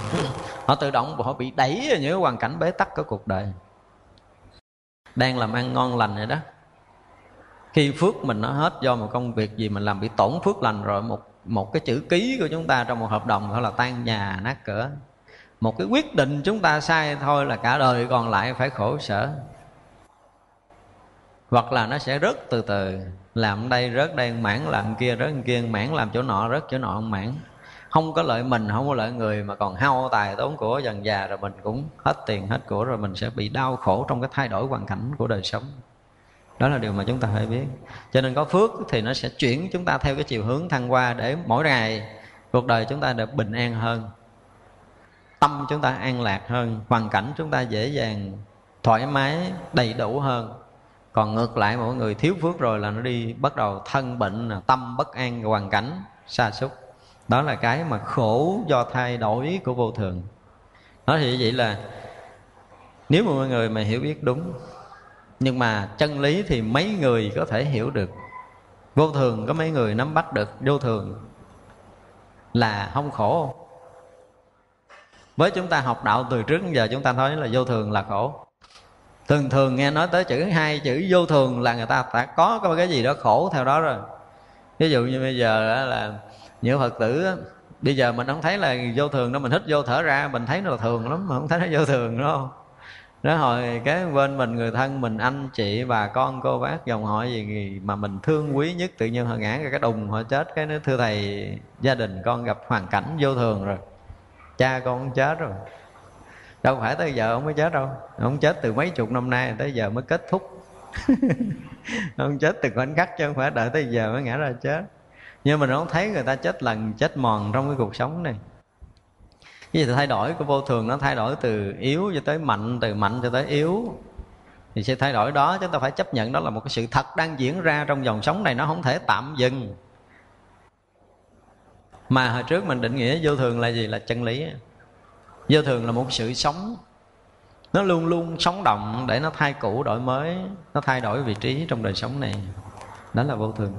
Họ tự động họ bị đẩy vào những hoàn cảnh bế tắc của cuộc đời. Đang làm ăn ngon lành vậy đó, khi phước mình nó hết do một công việc gì mình làm bị tổn phước lành rồi, một cái chữ ký của chúng ta trong một hợp đồng gọi là tan nhà nát cửa. Một cái quyết định chúng ta sai thôi là cả đời còn lại phải khổ sở. Hoặc là nó sẽ rớt từ từ, làm đây rớt đây mãn, làm kia rớt kia mãn, làm chỗ nọ rớt chỗ nọ mãn. Không có lợi mình, không có lợi người, mà còn hao tài tốn của, dần già rồi mình cũng hết tiền hết của, rồi mình sẽ bị đau khổ trong cái thay đổi hoàn cảnh của đời sống. Đó là điều mà chúng ta phải biết. Cho nên có phước thì nó sẽ chuyển chúng ta theo cái chiều hướng thăng hoa, để mỗi ngày cuộc đời chúng ta được bình an hơn, tâm chúng ta an lạc hơn, hoàn cảnh chúng ta dễ dàng, thoải mái, đầy đủ hơn. Còn ngược lại, mọi người thiếu phước rồi là nó đi bắt đầu thân bệnh, tâm bất an, hoàn cảnh sa sút. Đó là cái mà khổ do thay đổi của vô thường. Nói thì vậy là nếu mà mọi người mà hiểu biết đúng, nhưng mà chân lý thì mấy người có thể hiểu được, vô thường có mấy người nắm bắt được. Vô thường là không khổ. Với chúng ta học đạo từ trước đến giờ, chúng ta nói là vô thường là khổ. Thường thường nghe nói tới chữ hai chữ vô thường là người ta đã có cái gì đó khổ theo đó rồi. Ví dụ như bây giờ là nhiều Phật tử đó, bây giờ mình không thấy là vô thường đâu, mình hít vô thở ra mình thấy nó là thường lắm, mà không thấy nó vô thường đâu. Đó, hồi cái bên mình người thân mình, anh chị bà con cô bác dòng họ gì mà mình thương quý nhất, tự nhiên họ ngã ra cái đùng họ chết, cái nó thưa thầy gia đình con gặp hoàn cảnh vô thường rồi, cha con cũng chết rồi. Đâu phải tới giờ ông mới chết đâu, ông chết từ mấy chục năm nay tới giờ mới kết thúc. Ông chết từ khoảnh khắc chứ không phải đợi tới giờ mới ngã ra chết. Nhưng mình không thấy người ta chết lần chết mòn trong cái cuộc sống này. Cái gì thay đổi của vô thường nó thay đổi từ yếu cho tới mạnh, từ mạnh cho tới yếu, thì sự thay đổi đó chúng ta phải chấp nhận, đó là một cái sự thật đang diễn ra trong dòng sống này, nó không thể tạm dừng. Mà hồi trước mình định nghĩa vô thường là gì? Là chân lý. Vô thường là một sự sống, nó luôn luôn sống động để nó thay cũ đổi mới, nó thay đổi vị trí trong đời sống này. Đó là vô thường.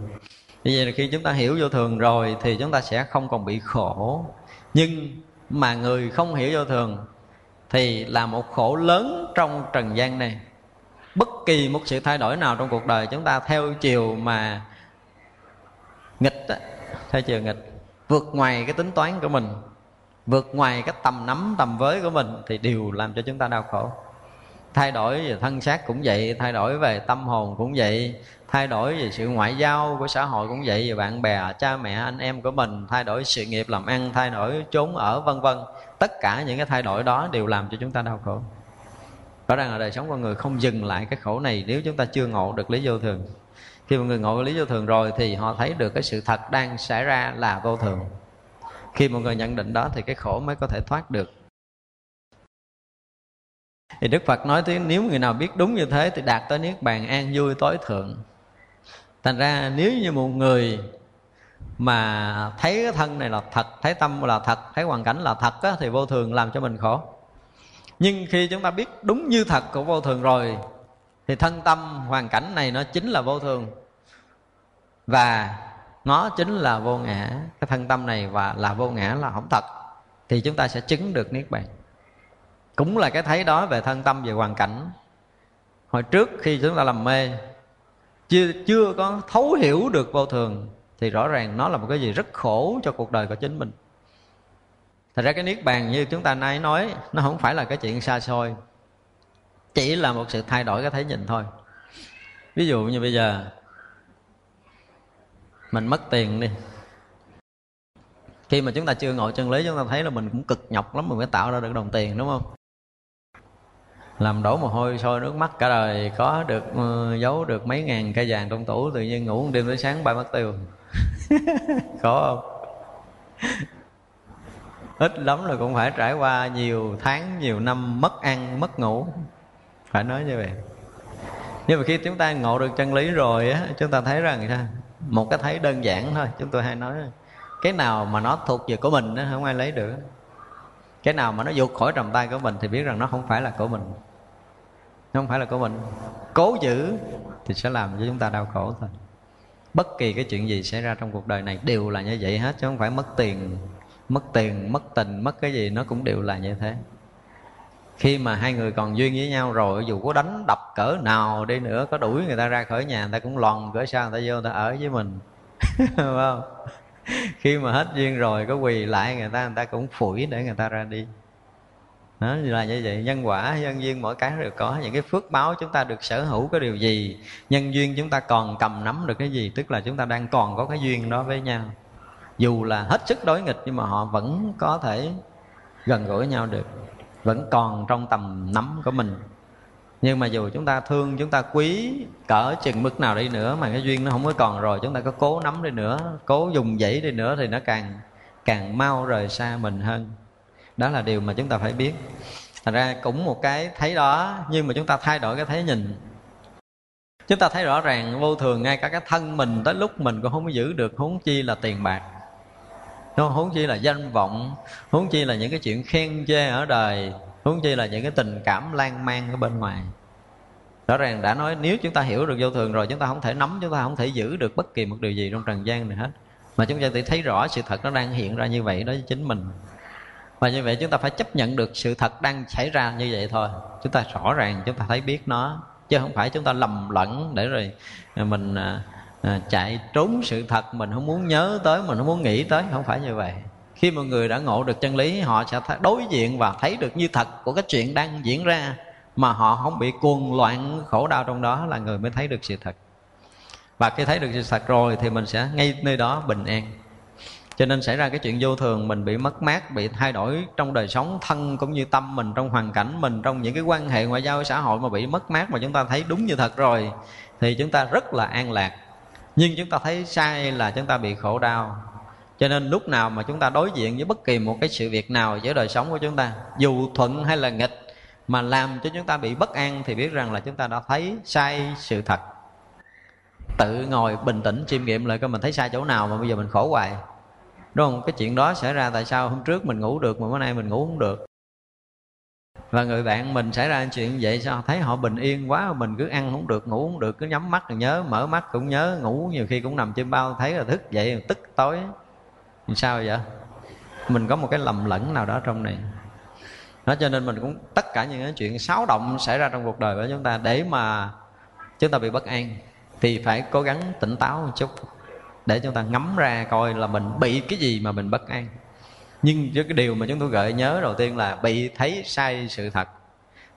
Vì vậy là khi chúng ta hiểu vô thường rồi thì chúng ta sẽ không còn bị khổ. Nhưng mà người không hiểu vô thường thì là một khổ lớn trong trần gian này. Bất kỳ một sự thay đổi nào trong cuộc đời chúng ta theo chiều mà nghịch, theo chiều nghịch, vượt ngoài cái tính toán của mình, vượt ngoài cái tầm nắm tầm với của mình, thì đều làm cho chúng ta đau khổ. Thay đổi về thân xác cũng vậy, thay đổi về tâm hồn cũng vậy, thay đổi về sự ngoại giao của xã hội cũng vậy, về bạn bè, cha mẹ, anh em của mình, thay đổi sự nghiệp làm ăn, thay đổi chốn ở, vân vân. Tất cả những cái thay đổi đó đều làm cho chúng ta đau khổ. Rõ ràng là đời sống con người không dừng lại cái khổ này nếu chúng ta chưa ngộ được lý vô thường. Khi mà người ngộ cái lý vô thường rồi thì họ thấy được cái sự thật đang xảy ra là vô thường. Khi mọi người nhận định đó thì cái khổ mới có thể thoát được. Thì Đức Phật nói tiếng nếu người nào biết đúng như thế thì đạt tới niết bàn an vui tối thượng. Thành ra nếu như một người mà thấy cái thân này là thật, thấy tâm là thật, thấy hoàn cảnh là thật á, thì vô thường làm cho mình khổ. Nhưng khi chúng ta biết đúng như thật của vô thường rồi thì thân tâm hoàn cảnh này nó chính là vô thường và nó chính là vô ngã. Cái thân tâm này và là vô ngã là không thật thì chúng ta sẽ chứng được niết bàn. Cũng là cái thấy đó về thân tâm, về hoàn cảnh. Hồi trước khi chúng ta làm mê chưa có thấu hiểu được vô thường thì rõ ràng nó là một cái gì rất khổ cho cuộc đời của chính mình. Thật ra cái niết bàn như chúng ta nay nói nó không phải là cái chuyện xa xôi, chỉ là một sự thay đổi cái thấy nhìn thôi. Ví dụ như bây giờ mình mất tiền đi, khi mà chúng ta chưa ngồi chân lý chúng ta thấy là mình cũng cực nhọc lắm mình mới tạo ra được đồng tiền, đúng không? Làm đổ mồ hôi sôi nước mắt cả đời, có được giấu được mấy ngàn cây vàng trong tủ, tự nhiên ngủ một đêm tới sáng bay mất tiêu. Khổ không? Ít lắm là cũng phải trải qua nhiều tháng, nhiều năm mất ăn, mất ngủ. Phải nói như vậy. Nhưng mà khi chúng ta ngộ được chân lý rồi á, chúng ta thấy rằng sao? Một cái thấy đơn giản thôi, chúng tôi hay nói cái nào mà nó thuộc về của mình nó không ai lấy được. Cái nào mà nó vụt khỏi tầm tay của mình thì biết rằng nó không phải là của mình. Nó không phải là của mình. Cố giữ thì sẽ làm cho chúng ta đau khổ thôi. Bất kỳ cái chuyện gì xảy ra trong cuộc đời này đều là như vậy hết, chứ không phải mất tiền, mất tình, mất cái gì nó cũng đều là như thế. Khi mà hai người còn duyên với nhau rồi, dù có đánh đập cỡ nào đi nữa, có đuổi người ta ra khỏi nhà, người ta cũng lòn cửa sau người ta vô, người ta ở với mình. Không? Khi mà hết duyên rồi có quỳ lại người ta cũng phủi để người ta ra đi. Đó là như vậy. Nhân quả, nhân duyên mỗi cái đều có. Những cái phước báo chúng ta được sở hữu cái điều gì, nhân duyên chúng ta còn cầm nắm được cái gì, tức là chúng ta đang còn có cái duyên đó với nhau. Dù là hết sức đối nghịch nhưng mà họ vẫn có thể gần gũi nhau được, vẫn còn trong tầm nắm của mình. Nhưng mà dù chúng ta thương, chúng ta quý cỡ chừng mức nào đi nữa mà cái duyên nó không có còn rồi, chúng ta có cố nắm đi nữa, cố dùng dãy đi nữa thì nó càng mau rời xa mình hơn. Đó là điều mà chúng ta phải biết. Thành ra cũng một cái thấy đó, nhưng mà chúng ta thay đổi cái thấy nhìn. Chúng ta thấy rõ ràng vô thường, ngay cả cái thân mình tới lúc mình cũng không giữ được, huống chi là tiền bạc, huống chi là danh vọng, huống chi là những cái chuyện khen chê ở đời, huống chi là những cái tình cảm lan man ở bên ngoài. Rõ ràng đã nói nếu chúng ta hiểu được vô thường rồi, chúng ta không thể nắm, chúng ta không thể giữ được bất kỳ một điều gì trong trần gian này hết, mà chúng ta chỉ thấy rõ sự thật nó đang hiện ra như vậy đó với chính mình. Và như vậy chúng ta phải chấp nhận được sự thật đang xảy ra như vậy thôi. Chúng ta rõ ràng, chúng ta thấy biết nó, chứ không phải chúng ta lầm lẫn để rồi mình chạy trốn sự thật, mình không muốn nhớ tới, mình không muốn nghĩ tới. Không phải như vậy. Khi mọi người đã ngộ được chân lý, họ sẽ đối diện và thấy được như thật của cái chuyện đang diễn ra, mà họ không bị cuồng loạn khổ đau trong đó, là người mới thấy được sự thật. Và khi thấy được sự thật rồi thì mình sẽ ngay nơi đó bình an. Cho nên xảy ra cái chuyện vô thường, mình bị mất mát, bị thay đổi trong đời sống thân cũng như tâm mình, trong hoàn cảnh mình, trong những cái quan hệ ngoại giao xã hội mà bị mất mát, mà chúng ta thấy đúng như thật rồi thì chúng ta rất là an lạc. Nhưng chúng ta thấy sai là chúng ta bị khổ đau. Cho nên lúc nào mà chúng ta đối diện với bất kỳ một cái sự việc nào giữa đời sống của chúng ta, dù thuận hay là nghịch, mà làm cho chúng ta bị bất an thì biết rằng là chúng ta đã thấy sai sự thật. Tự ngồi bình tĩnh chiêm nghiệm lại coi mình thấy sai chỗ nào mà bây giờ mình khổ hoài, đúng không? Cái chuyện đó xảy ra tại sao hôm trước mình ngủ được mà bữa nay mình ngủ không được? Và người bạn mình xảy ra chuyện vậy, sao thấy họ bình yên quá, mình cứ ăn không được, ngủ không được, cứ nhắm mắt là nhớ, mở mắt cũng nhớ, ngủ nhiều khi cũng nằm trên bao, thấy là thức dậy tức tối. Sao vậy? Mình có một cái lầm lẫn nào đó trong này đó. Cho nên mình cũng tất cả những cái chuyện xáo động xảy ra trong cuộc đời của chúng ta, để mà chúng ta bị bất an thì phải cố gắng tỉnh táo một chút, để chúng ta ngắm ra coi là mình bị cái gì mà mình bất an. Nhưng với cái điều mà chúng tôi gợi nhớ đầu tiên là bị thấy sai sự thật,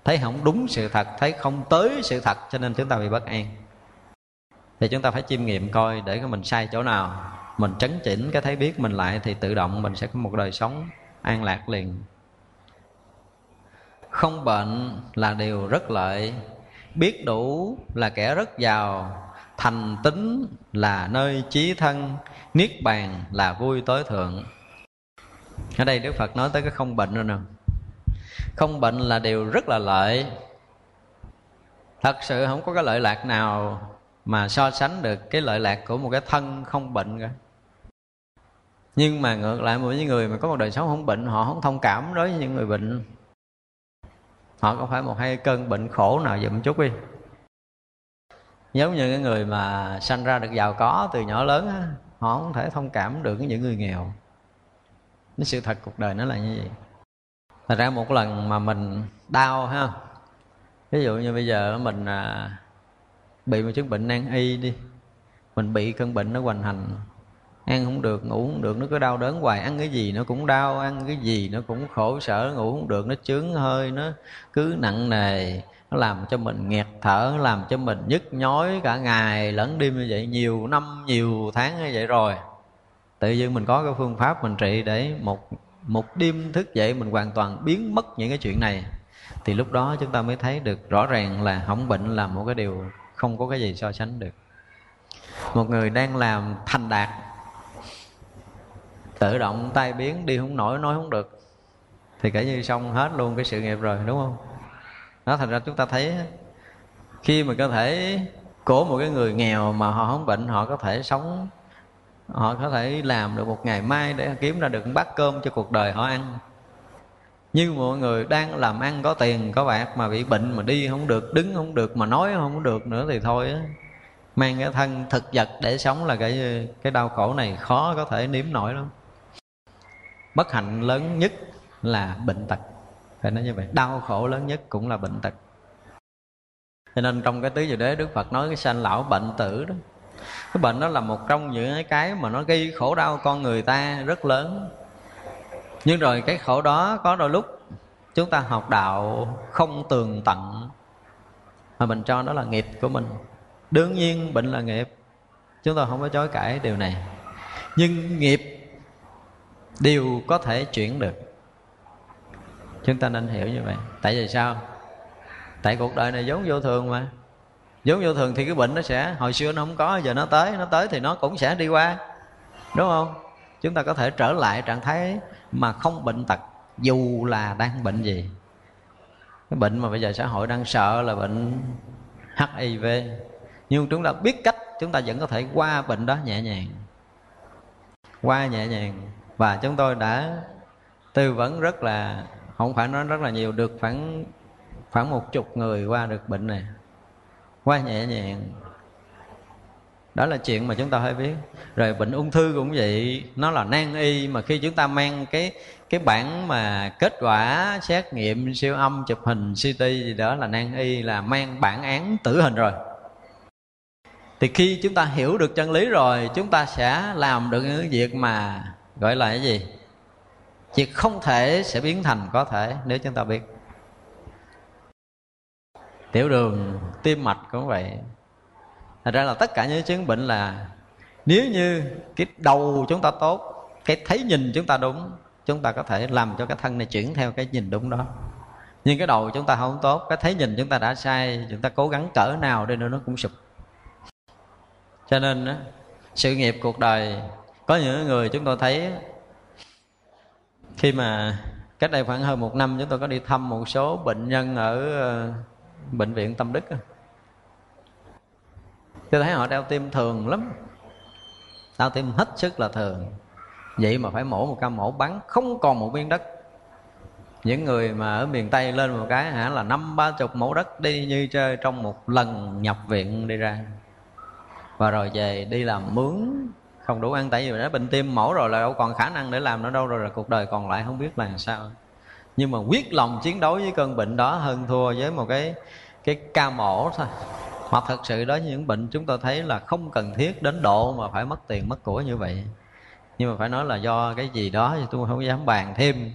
thấy không đúng sự thật, thấy không tới sự thật, cho nên chúng ta bị bất an. Thì chúng ta phải chiêm nghiệm coi để cái mình sai chỗ nào, mình chấn chỉnh cái thấy biết mình lại thì tự động mình sẽ có một đời sống an lạc liền. Không bệnh là điều rất lợi, biết đủ là kẻ rất giàu, thành tín là nơi chí thân, niết bàn là vui tối thượng. Ở đây Đức Phật nói tới cái không bệnh rồi nè. Không bệnh là điều rất là lợi. Thật sự không có cái lợi lạc nào mà so sánh được cái lợi lạc của một cái thân không bệnh cả. Nhưng mà ngược lại, mỗi những người mà có một đời sống không bệnh, họ không thông cảm đối với những người bệnh. Họ có phải một hai cơn bệnh khổ nào dùm chút đi. Giống như cái người mà sanh ra được giàu có từ nhỏ lớn á, họ không thể thông cảm được với những người nghèo. Cái sự thật cuộc đời nó là như vậy. Thật ra một lần mà mình đau ha, ví dụ như bây giờ mình bị một chứng bệnh nan y đi, mình bị cơn bệnh nó hoành hành, ăn không được, ngủ không được, nó cứ đau đớn hoài. Ăn cái gì nó cũng đau, ăn cái gì nó cũng khổ sở. Ngủ không được, nó chướng hơi, nó cứ nặng nề, nó làm cho mình nghẹt thở, làm cho mình nhức nhói cả ngày lẫn đêm như vậy, nhiều năm, nhiều tháng như vậy rồi. Tự nhiên mình có cái phương pháp mình trị để một đêm thức dậy mình hoàn toàn biến mất những cái chuyện này. Thì lúc đó chúng ta mới thấy được rõ ràng là không bệnh là một cái điều không có cái gì so sánh được. Một người đang làm thành đạt, tự động tai biến, đi không nổi, nói không được, thì kể như xong hết luôn cái sự nghiệp rồi, đúng không? Nó thành ra chúng ta thấy khi mà cơ thể của một cái người nghèo mà họ không bệnh, họ có thể sống, họ có thể làm được một ngày mai để kiếm ra được bát cơm cho cuộc đời họ ăn. Như mọi người đang làm ăn có tiền có bạc mà bị bệnh, mà đi không được, đứng không được, mà nói không được nữa thì thôi á. Mang cái thân thực vật để sống là cái đau khổ này khó có thể nếm nổi lắm. Bất hạnh lớn nhất là bệnh tật, phải nói như vậy. Đau khổ lớn nhất cũng là bệnh tật. Cho nên trong cái tứ diệu đế, Đức Phật nói cái sanh lão bệnh tử đó, cái bệnh đó là một trong những cái mà nó gây khổ đau con người ta rất lớn. Nhưng rồi cái khổ đó có đôi lúc chúng ta học đạo không tường tận mà mình cho đó là nghiệp của mình. Đương nhiên bệnh là nghiệp, chúng ta không có chối cãi điều này. Nhưng nghiệp đều có thể chuyển được. Chúng ta nên hiểu như vậy. Tại vì sao? Tại cuộc đời này vốn vô thường mà. Vốn vô thường thì cái bệnh nó sẽ, hồi xưa nó không có, giờ nó tới thì nó cũng sẽ đi qua, đúng không? Chúng ta có thể trở lại trạng thái mà không bệnh tật dù là đang bệnh gì. Cái bệnh mà bây giờ xã hội đang sợ là bệnh HIV, nhưng chúng ta biết cách, chúng ta vẫn có thể qua bệnh đó nhẹ nhàng. Qua nhẹ nhàng. Và chúng tôi đã tư vấn rất là, không phải nói rất là nhiều, được khoảng 10 người qua được bệnh này. Qua nhẹ nhàng. Đó là chuyện mà chúng ta phải biết. Rồi bệnh ung thư cũng vậy, nó là nan y. Mà khi chúng ta mang cái bản mà kết quả xét nghiệm siêu âm, chụp hình CT gì đó là nan y, là mang bản án tử hình rồi. Thì khi chúng ta hiểu được chân lý rồi, chúng ta sẽ làm được những việc mà gọi là cái gì? Việc không thể sẽ biến thành có thể nếu chúng ta biết. Tiểu đường, tim mạch cũng vậy. Thật ra là tất cả những chứng bệnh là nếu như cái đầu chúng ta tốt, cái thấy nhìn chúng ta đúng, chúng ta có thể làm cho cái thân này chuyển theo cái nhìn đúng đó. Nhưng cái đầu chúng ta không tốt, cái thấy nhìn chúng ta đã sai, chúng ta cố gắng cỡ nào đi nữa nó cũng sụp. Cho nên đó, sự nghiệp cuộc đời, có những người chúng tôi thấy khi mà cách đây khoảng hơn 1 năm chúng tôi có đi thăm một số bệnh nhân ở bệnh viện Tâm Đức. Tôi thấy họ đau tim thường lắm, đau tim hết sức là thường. Vậy mà phải mổ một ca mổ bắn không còn một miếng đất. Những người mà ở miền Tây lên một cái hả là 50-30 mẫu đất đi như chơi trong một lần nhập viện đi ra. Và rồi về đi làm mướn không đủ ăn, tại vì đã bệnh tim mổ rồi là đâu còn khả năng để làm nữa đâu, rồi là cuộc đời còn lại không biết là sao. Nhưng mà quyết lòng chiến đấu với cơn bệnh đó hơn thua với một cái ca mổ thôi. Mà thật sự đó, những bệnh chúng tôi thấy là không cần thiết đến độ mà phải mất tiền mất của như vậy. Nhưng mà phải nói là do cái gì đó thì tôi không dám bàn thêm.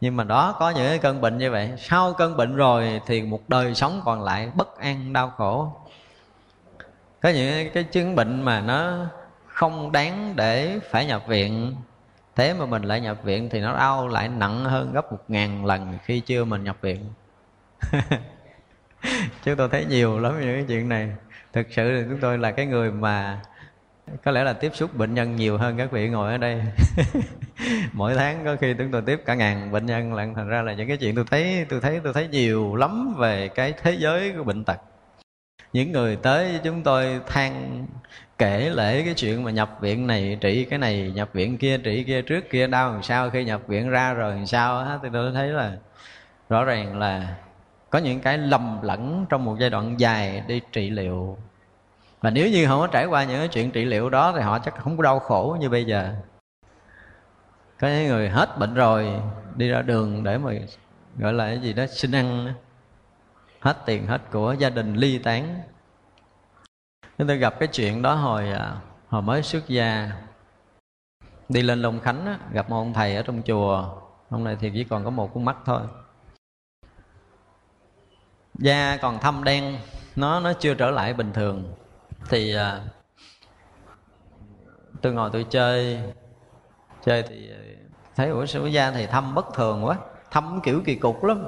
Nhưng mà đó, có những cái cơn bệnh như vậy, sau cơn bệnh rồi thì một đời sống còn lại bất an đau khổ. Có những cái chứng bệnh mà nó không đáng để phải nhập viện, thế mà mình lại nhập viện thì nó đau lại nặng hơn gấp 1000 lần khi chưa mình nhập viện. Chứ tôi thấy nhiều lắm những cái chuyện này. Thực sự thì chúng tôi là cái người mà có lẽ là tiếp xúc bệnh nhân nhiều hơn các vị ngồi ở đây. Mỗi tháng có khi chúng tôi tiếp cả 1.000 bệnh nhân, là thành ra là những cái chuyện tôi thấy nhiều lắm về cái thế giới của bệnh tật. Những người tới với chúng tôi than kể lể cái chuyện mà nhập viện này trị cái này, nhập viện kia trị kia, trước kia đau làm sao, khi nhập viện ra rồi làm sao á, thì tôi thấy là rõ ràng là có những cái lầm lẫn trong một giai đoạn dài đi trị liệu. Và nếu như không có trải qua những cái chuyện trị liệu đó thì họ chắc không có đau khổ như bây giờ. Có những người hết bệnh rồi đi ra đường để mà gọi là cái gì đó xin ăn, hết tiền hết của, gia đình ly tán. Nên tôi gặp cái chuyện đó hồi mới xuất gia, đi lên Long Khánh á, gặp một ông thầy ở trong chùa. Ông này thì chỉ còn có một con mắt thôi, da còn thâm đen, nó chưa trở lại bình thường. Thì tôi ngồi tôi chơi thì thấy ủa sao da thầy thâm bất thường quá, thâm kiểu kỳ cục lắm.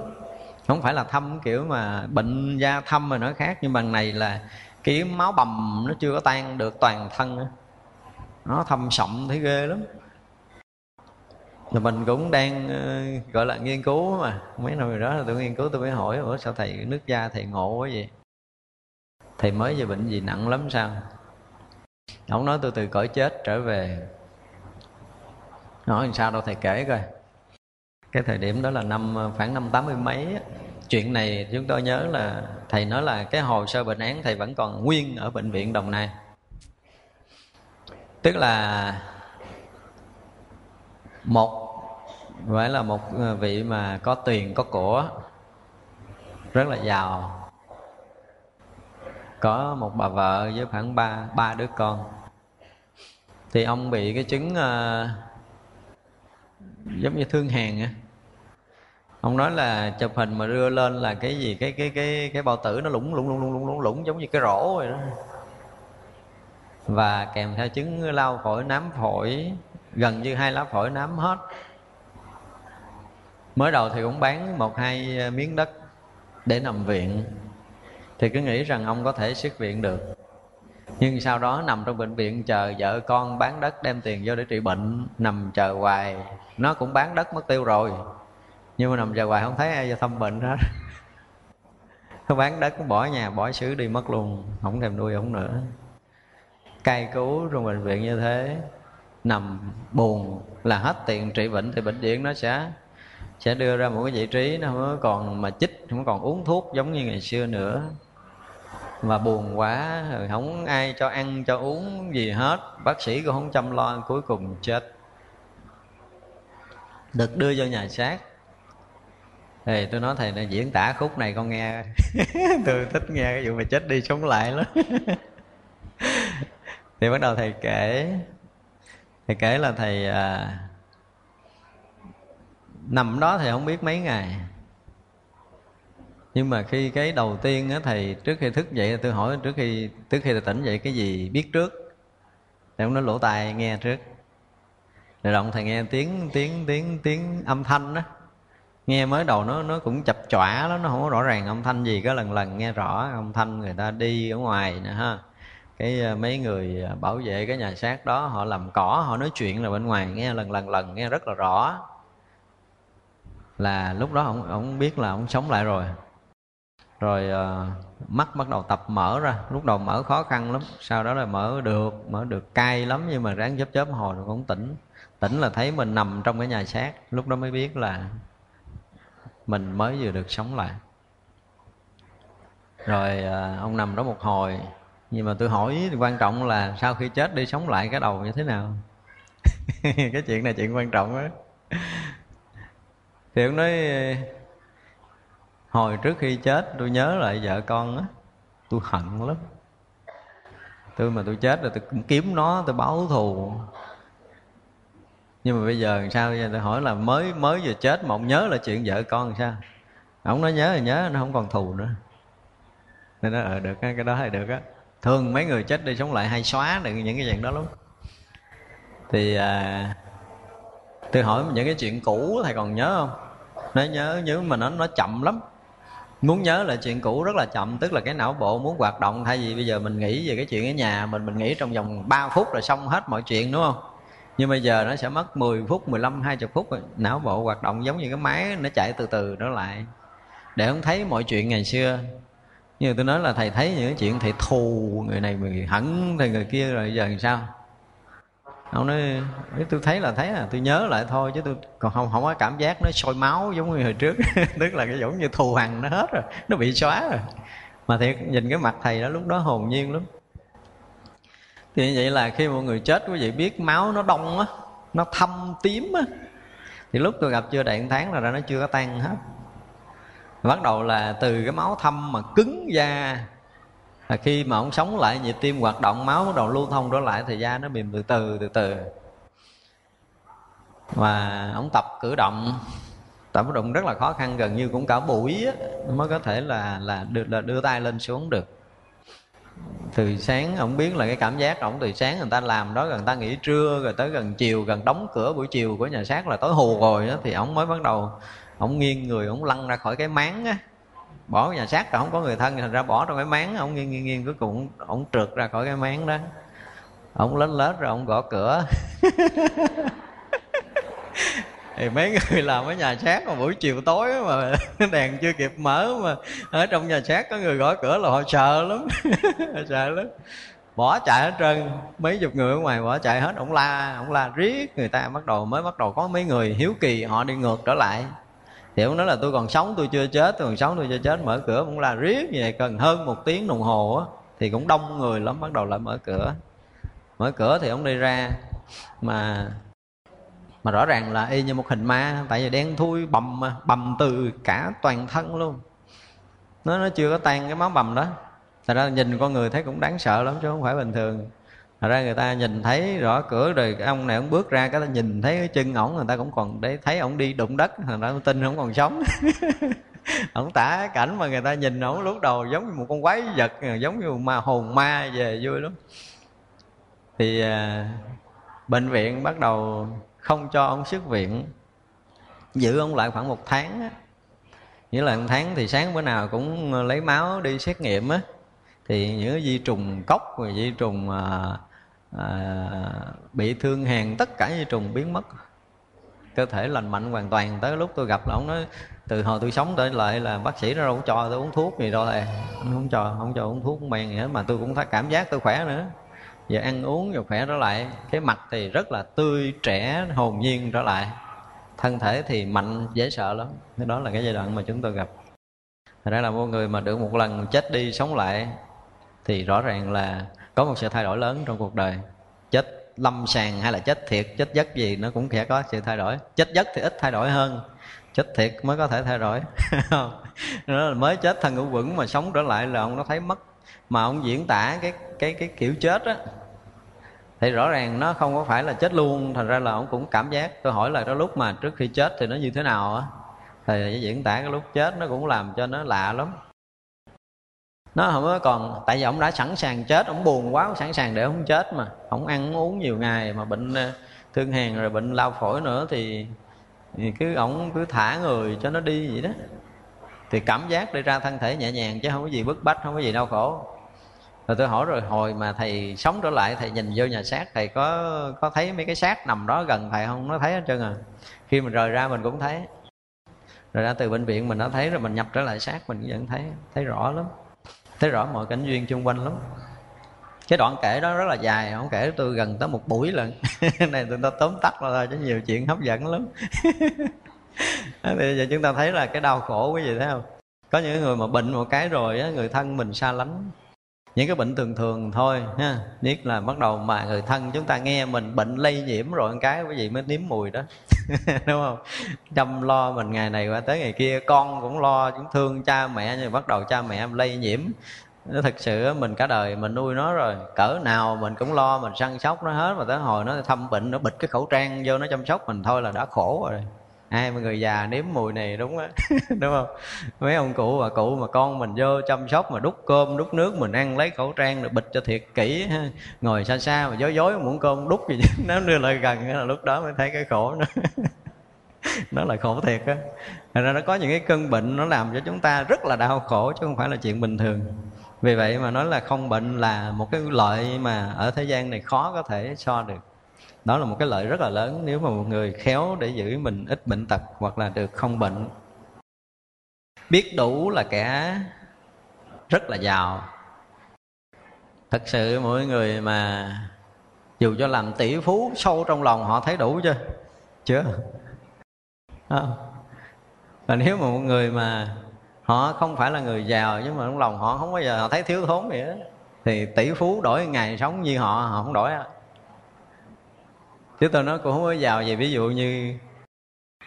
Không phải là thâm kiểu mà bệnh da thâm rồi nó khác, nhưng mà này là cái máu bầm nó chưa có tan được toàn thân nữa. Nó thâm sậm thấy ghê lắm. Rồi mình cũng đang gọi là nghiên cứu mà. Mấy năm rồi đó là tôi nghiên cứu, tôi mới hỏi ủa sao thầy nước da thầy ngộ quá vậy? Thầy mới về bệnh gì nặng lắm sao? Ông nói tôi từ cõi chết trở về. Nói làm sao đâu thầy kể coi. Cái thời điểm đó là khoảng năm 80 mấy. Chuyện này chúng tôi nhớ là thầy nói là cái hồ sơ bệnh án thầy vẫn còn nguyên ở bệnh viện Đồng Nai. Tức là một vị mà có tiền có của, rất là giàu, có một bà vợ với khoảng ba đứa con. Thì ông bị cái chứng giống như thương hàn á. Ông nói là chụp hình mà đưa lên là cái gì cái bao tử nó lủng giống như cái rổ rồi đó. Và kèm theo chứng lao phổi, nám phổi, gần như 2 lá phổi nám hết. Mới đầu thì cũng bán 1-2 miếng đất để nằm viện, thì cứ nghĩ rằng ông có thể xuất viện được. Nhưng sau đó nằm trong bệnh viện chờ vợ con bán đất đem tiền vô để trị bệnh, nằm chờ hoài. Nó cũng bán đất mất tiêu rồi, nhưng mà nằm chờ hoài không thấy ai vô thăm bệnh hết. Nó bán đất cũng bỏ nhà bỏ xứ đi mất luôn, không thèm nuôi ông nữa. Cai cú trong bệnh viện như thế, nằm buồn là hết tiền trị bệnh thì bệnh viện nó sẽ đưa ra một cái vị trí nó không còn mà chích, không còn uống thuốc giống như ngày xưa nữa. Mà buồn quá, không ai cho ăn cho uống gì hết, bác sĩ cũng không chăm lo, cuối cùng chết. Được đưa vô nhà xác. Thì tôi nói thầy này diễn tả khúc này con nghe. Tôi thích nghe cái vụ mà chết đi sống lại lắm. Thì bắt đầu thầy kể là thầy nằm đó thì không biết mấy ngày. Nhưng mà khi cái đầu tiên á, thầy trước khi thức dậy tôi hỏi trước khi tỉnh dậy cái gì biết trước. Thầy ông nói lỗ tai nghe trước. Rồi động thầy nghe tiếng âm thanh đó. Nghe mới đầu nó cũng chập chọa lắm, nó không có rõ ràng âm thanh gì, có lần nghe rõ âm thanh người ta đi ở ngoài nữa ha. Cái mấy người bảo vệ cái nhà xác đó họ làm cỏ, họ nói chuyện là bên ngoài nghe lần nghe rất là rõ. Là lúc đó ông biết là ông sống lại rồi. Rồi mắt bắt đầu tập mở ra. Lúc đầu mở khó khăn lắm, sau đó là mở được cay lắm. Nhưng mà ráng chớp hồi nó cũng tỉnh là thấy mình nằm trong cái nhà xác. Lúc đó mới biết là mình mới vừa được sống lại. Rồi ông nằm đó một hồi. Nhưng mà tôi hỏi quan trọng là sau khi chết đi sống lại cái đầu như thế nào. Cái chuyện này chuyện quan trọng đó. Thì ông nói hồi trước khi chết tôi nhớ lại vợ con á, tôi hận lắm. Tôi chết rồi tôi cũng kiếm nó, tôi báo thù. Nhưng mà bây giờ làm sao? Tôi hỏi là mới vừa chết mà ông nhớ là chuyện vợ con làm sao? Ông nói nhớ nó không còn thù nữa. Nên nó được á, cái đó hay được á. Thường mấy người chết đi sống lại hay xóa được những cái dạng đó lắm. Thì tôi hỏi những cái chuyện cũ thầy còn nhớ không? Nó nhớ mà nó chậm lắm. Muốn nhớ là chuyện cũ rất là chậm, tức là cái não bộ muốn hoạt động, thay vì bây giờ mình nghĩ về cái chuyện ở nhà mình nghĩ trong vòng 3 phút là xong hết mọi chuyện, đúng không? Nhưng bây giờ nó sẽ mất 10 phút, 15, 20 phút rồi. Não bộ hoạt động giống như cái máy, nó chạy từ từ nó lại. Để không thấy mọi chuyện ngày xưa. Như tôi nói là thầy thấy những chuyện thầy thù, người này người hẳn, thầy người kia, rồi giờ làm sao? Ông nói, tôi thấy là tôi nhớ lại thôi, chứ tôi còn không có cảm giác nó sôi máu giống như hồi trước. Tức là cái giống như thù hằn nó hết rồi, nó bị xóa rồi. Mà thiệt, nhìn cái mặt thầy đó lúc đó hồn nhiên lắm. Thì như vậy là khi mọi người chết, quý vị biết máu nó đông á, nó thâm tím á. Thì lúc tôi gặp chưa đầy 1 tháng là nó chưa có tan hết. Bắt đầu là từ cái máu thâm mà cứng da, là khi mà ông sống lại, nhịp tim hoạt động, máu bắt đầu lưu thông trở lại, thì da nó mềm từ từ. Và ông tập cử động rất là khó khăn, gần như cũng cả buổi á, mới có thể là đưa tay lên xuống được. Từ sáng, ông biết là cái cảm giác ổng từ sáng người ta làm đó, người ta nghỉ trưa, rồi tới gần chiều, gần đóng cửa buổi chiều của nhà xác là tối hù rồi đó, thì ổng mới bắt đầu, ổng nghiêng người, ổng lăn ra khỏi cái máng á. Bỏ nhà xác là không có người thân, thành ra bỏ trong cái máng, ổng nghiêng, cuối cùng ổng trượt ra khỏi cái máng đó. Ổng lết rồi ổng gõ cửa. Thì mấy người làm ở nhà xác mà buổi chiều tối mà đèn chưa kịp mở, mà ở trong nhà xác có người gõ cửa là họ sợ lắm. Bỏ chạy hết trơn, mấy chục người ở ngoài bỏ chạy hết. Ổng la riết, người ta mới bắt đầu có mấy người hiếu kỳ, họ đi ngược trở lại. Thì ổng nói là tôi còn sống tôi chưa chết, mở cửa. Ổng la riết vậy cần hơn 1 tiếng đồng hồ á, thì cũng đông người lắm, bắt đầu lại mở cửa. Thì ổng đi ra mà rõ ràng là y như một hình ma, tại vì đen thui bầm từ cả toàn thân luôn. Nó chưa có tan cái máu bầm đó, thật ra nhìn con người thấy cũng đáng sợ lắm chứ không phải bình thường. Thật ra người ta nhìn thấy rõ cửa rồi, cái ông này ông bước ra, cái ta nhìn thấy cái chân ổng, người ta cũng còn để thấy ổng đi đụng đất, thành ra tin ổng còn sống. Ổng tả cảnh mà người ta nhìn ổng lúc đầu giống như một con quái vật, giống như mà hồn ma về, vui lắm. Thì bệnh viện bắt đầu không cho ông xuất viện, giữ ông lại khoảng 1 tháng á. Nghĩa là 1 tháng thì sáng bữa nào cũng lấy máu đi xét nghiệm á, thì những vi trùng cốc và vi trùng bị thương hàn, tất cả vi trùng biến mất, cơ thể lành mạnh hoàn toàn. Tới lúc tôi gặp là ông nói từ hồi tôi sống tới lại là bác sĩ nó đâu có cho tôi uống thuốc gì đâu, này không cho uống thuốc men gì hết, mà tôi cũng thấy cảm giác tôi khỏe nữa. Giờ ăn uống rồi khỏe trở lại, cái mặt thì rất là tươi trẻ, hồn nhiên trở lại, thân thể thì mạnh, dễ sợ lắm. Thế đó là cái giai đoạn mà chúng tôi gặp. Thật ra là mọi người mà được một lần chết đi sống lại thì rõ ràng là có một sự thay đổi lớn trong cuộc đời. Chết lâm sàng hay là chết thiệt, chết giấc gì nó cũng sẽ có sự thay đổi. Chết giấc thì ít thay đổi hơn, chết thiệt mới có thể thay đổi. Nó là mới chết thân ngũ quẩn mà sống trở lại là ông nó thấy mất. Mà ông diễn tả cái kiểu chết á thì rõ ràng nó không có phải là chết luôn, thành ra là ông cũng cảm giác. Tôi hỏi là đó lúc mà trước khi chết thì nó như thế nào á, thì diễn tả cái lúc chết nó cũng làm cho nó lạ lắm. Nó không có còn, tại vì ông đã sẵn sàng chết, ông buồn quá, ông sẵn sàng để ông chết mà. Ông ăn uống nhiều ngày mà bệnh thương hàn rồi bệnh lao phổi nữa, thì ông cứ thả người cho nó đi vậy đó. Thì cảm giác đi ra thân thể nhẹ nhàng chứ không có gì bức bách, không có gì đau khổ. Rồi tôi hỏi rồi hồi mà thầy sống trở lại, thầy nhìn vô nhà xác, thầy có thấy mấy cái xác nằm đó gần thầy không? Nó thấy hết trơn à. Khi mình rời ra mình cũng thấy. Rồi ra từ bệnh viện mình đã thấy rồi, mình nhập trở lại xác mình vẫn thấy rõ lắm. Thấy rõ mọi cảnh duyên xung quanh lắm. Cái đoạn kể đó rất là dài, không kể tôi gần tới một buổi lần. Này tôi tóm tắt thôi chứ nhiều chuyện hấp dẫn lắm. Bây giờ chúng ta thấy là cái đau khổ, quý vị thấy không? Có những người mà bệnh một cái rồi á, người thân mình xa lánh. Những cái bệnh thường thường thôi ha, biết là bắt đầu mà người thân chúng ta nghe mình bệnh lây nhiễm rồi, một cái quý vị mới nếm mùi đó. Đúng không? Chăm lo mình ngày này qua tới ngày kia, con cũng lo, cũng thương cha mẹ, nhưng bắt đầu cha mẹ lây nhiễm. Nó thực sự mình cả đời mình nuôi nó rồi, cỡ nào mình cũng lo, mình săn sóc nó hết, mà tới hồi nó thâm bệnh, nó bịt cái khẩu trang vô nó chăm sóc mình thôi là đã khổ rồi. Ai mà người già nếm mùi này đúng á. Đúng không? Mấy ông cụ bà cụ mà con mình vô chăm sóc mà đút cơm đút nước mình ăn, lấy khẩu trang rồi bịt cho thiệt kỹ ha. Ngồi xa xa mà dối muỗng cơm đút gì nó đưa lại gần, là lúc đó mới thấy cái khổ nữa. Nó là khổ thiệt á. Thành ra nó có những cái cơn bệnh nó làm cho chúng ta rất là đau khổ, chứ không phải là chuyện bình thường. Vì vậy mà nói là không bệnh là một cái lợi mà ở thế gian này khó có thể so được. Đó là một cái lợi rất là lớn nếu mà một người khéo để giữ mình ít bệnh tật hoặc là được không bệnh. Biết đủ là kẻ rất là giàu. Thật sự mỗi người mà dù cho làm tỷ phú, sâu trong lòng họ thấy đủ chưa? Chưa. Và nếu mà một người mà họ không phải là người giàu nhưng mà trong lòng họ không bao giờ họ thấy thiếu thốn gì hết, thì tỷ phú đổi ngày sống như họ, họ không đổi. Chứ tôi nói cũng không có giàu gì. Ví dụ như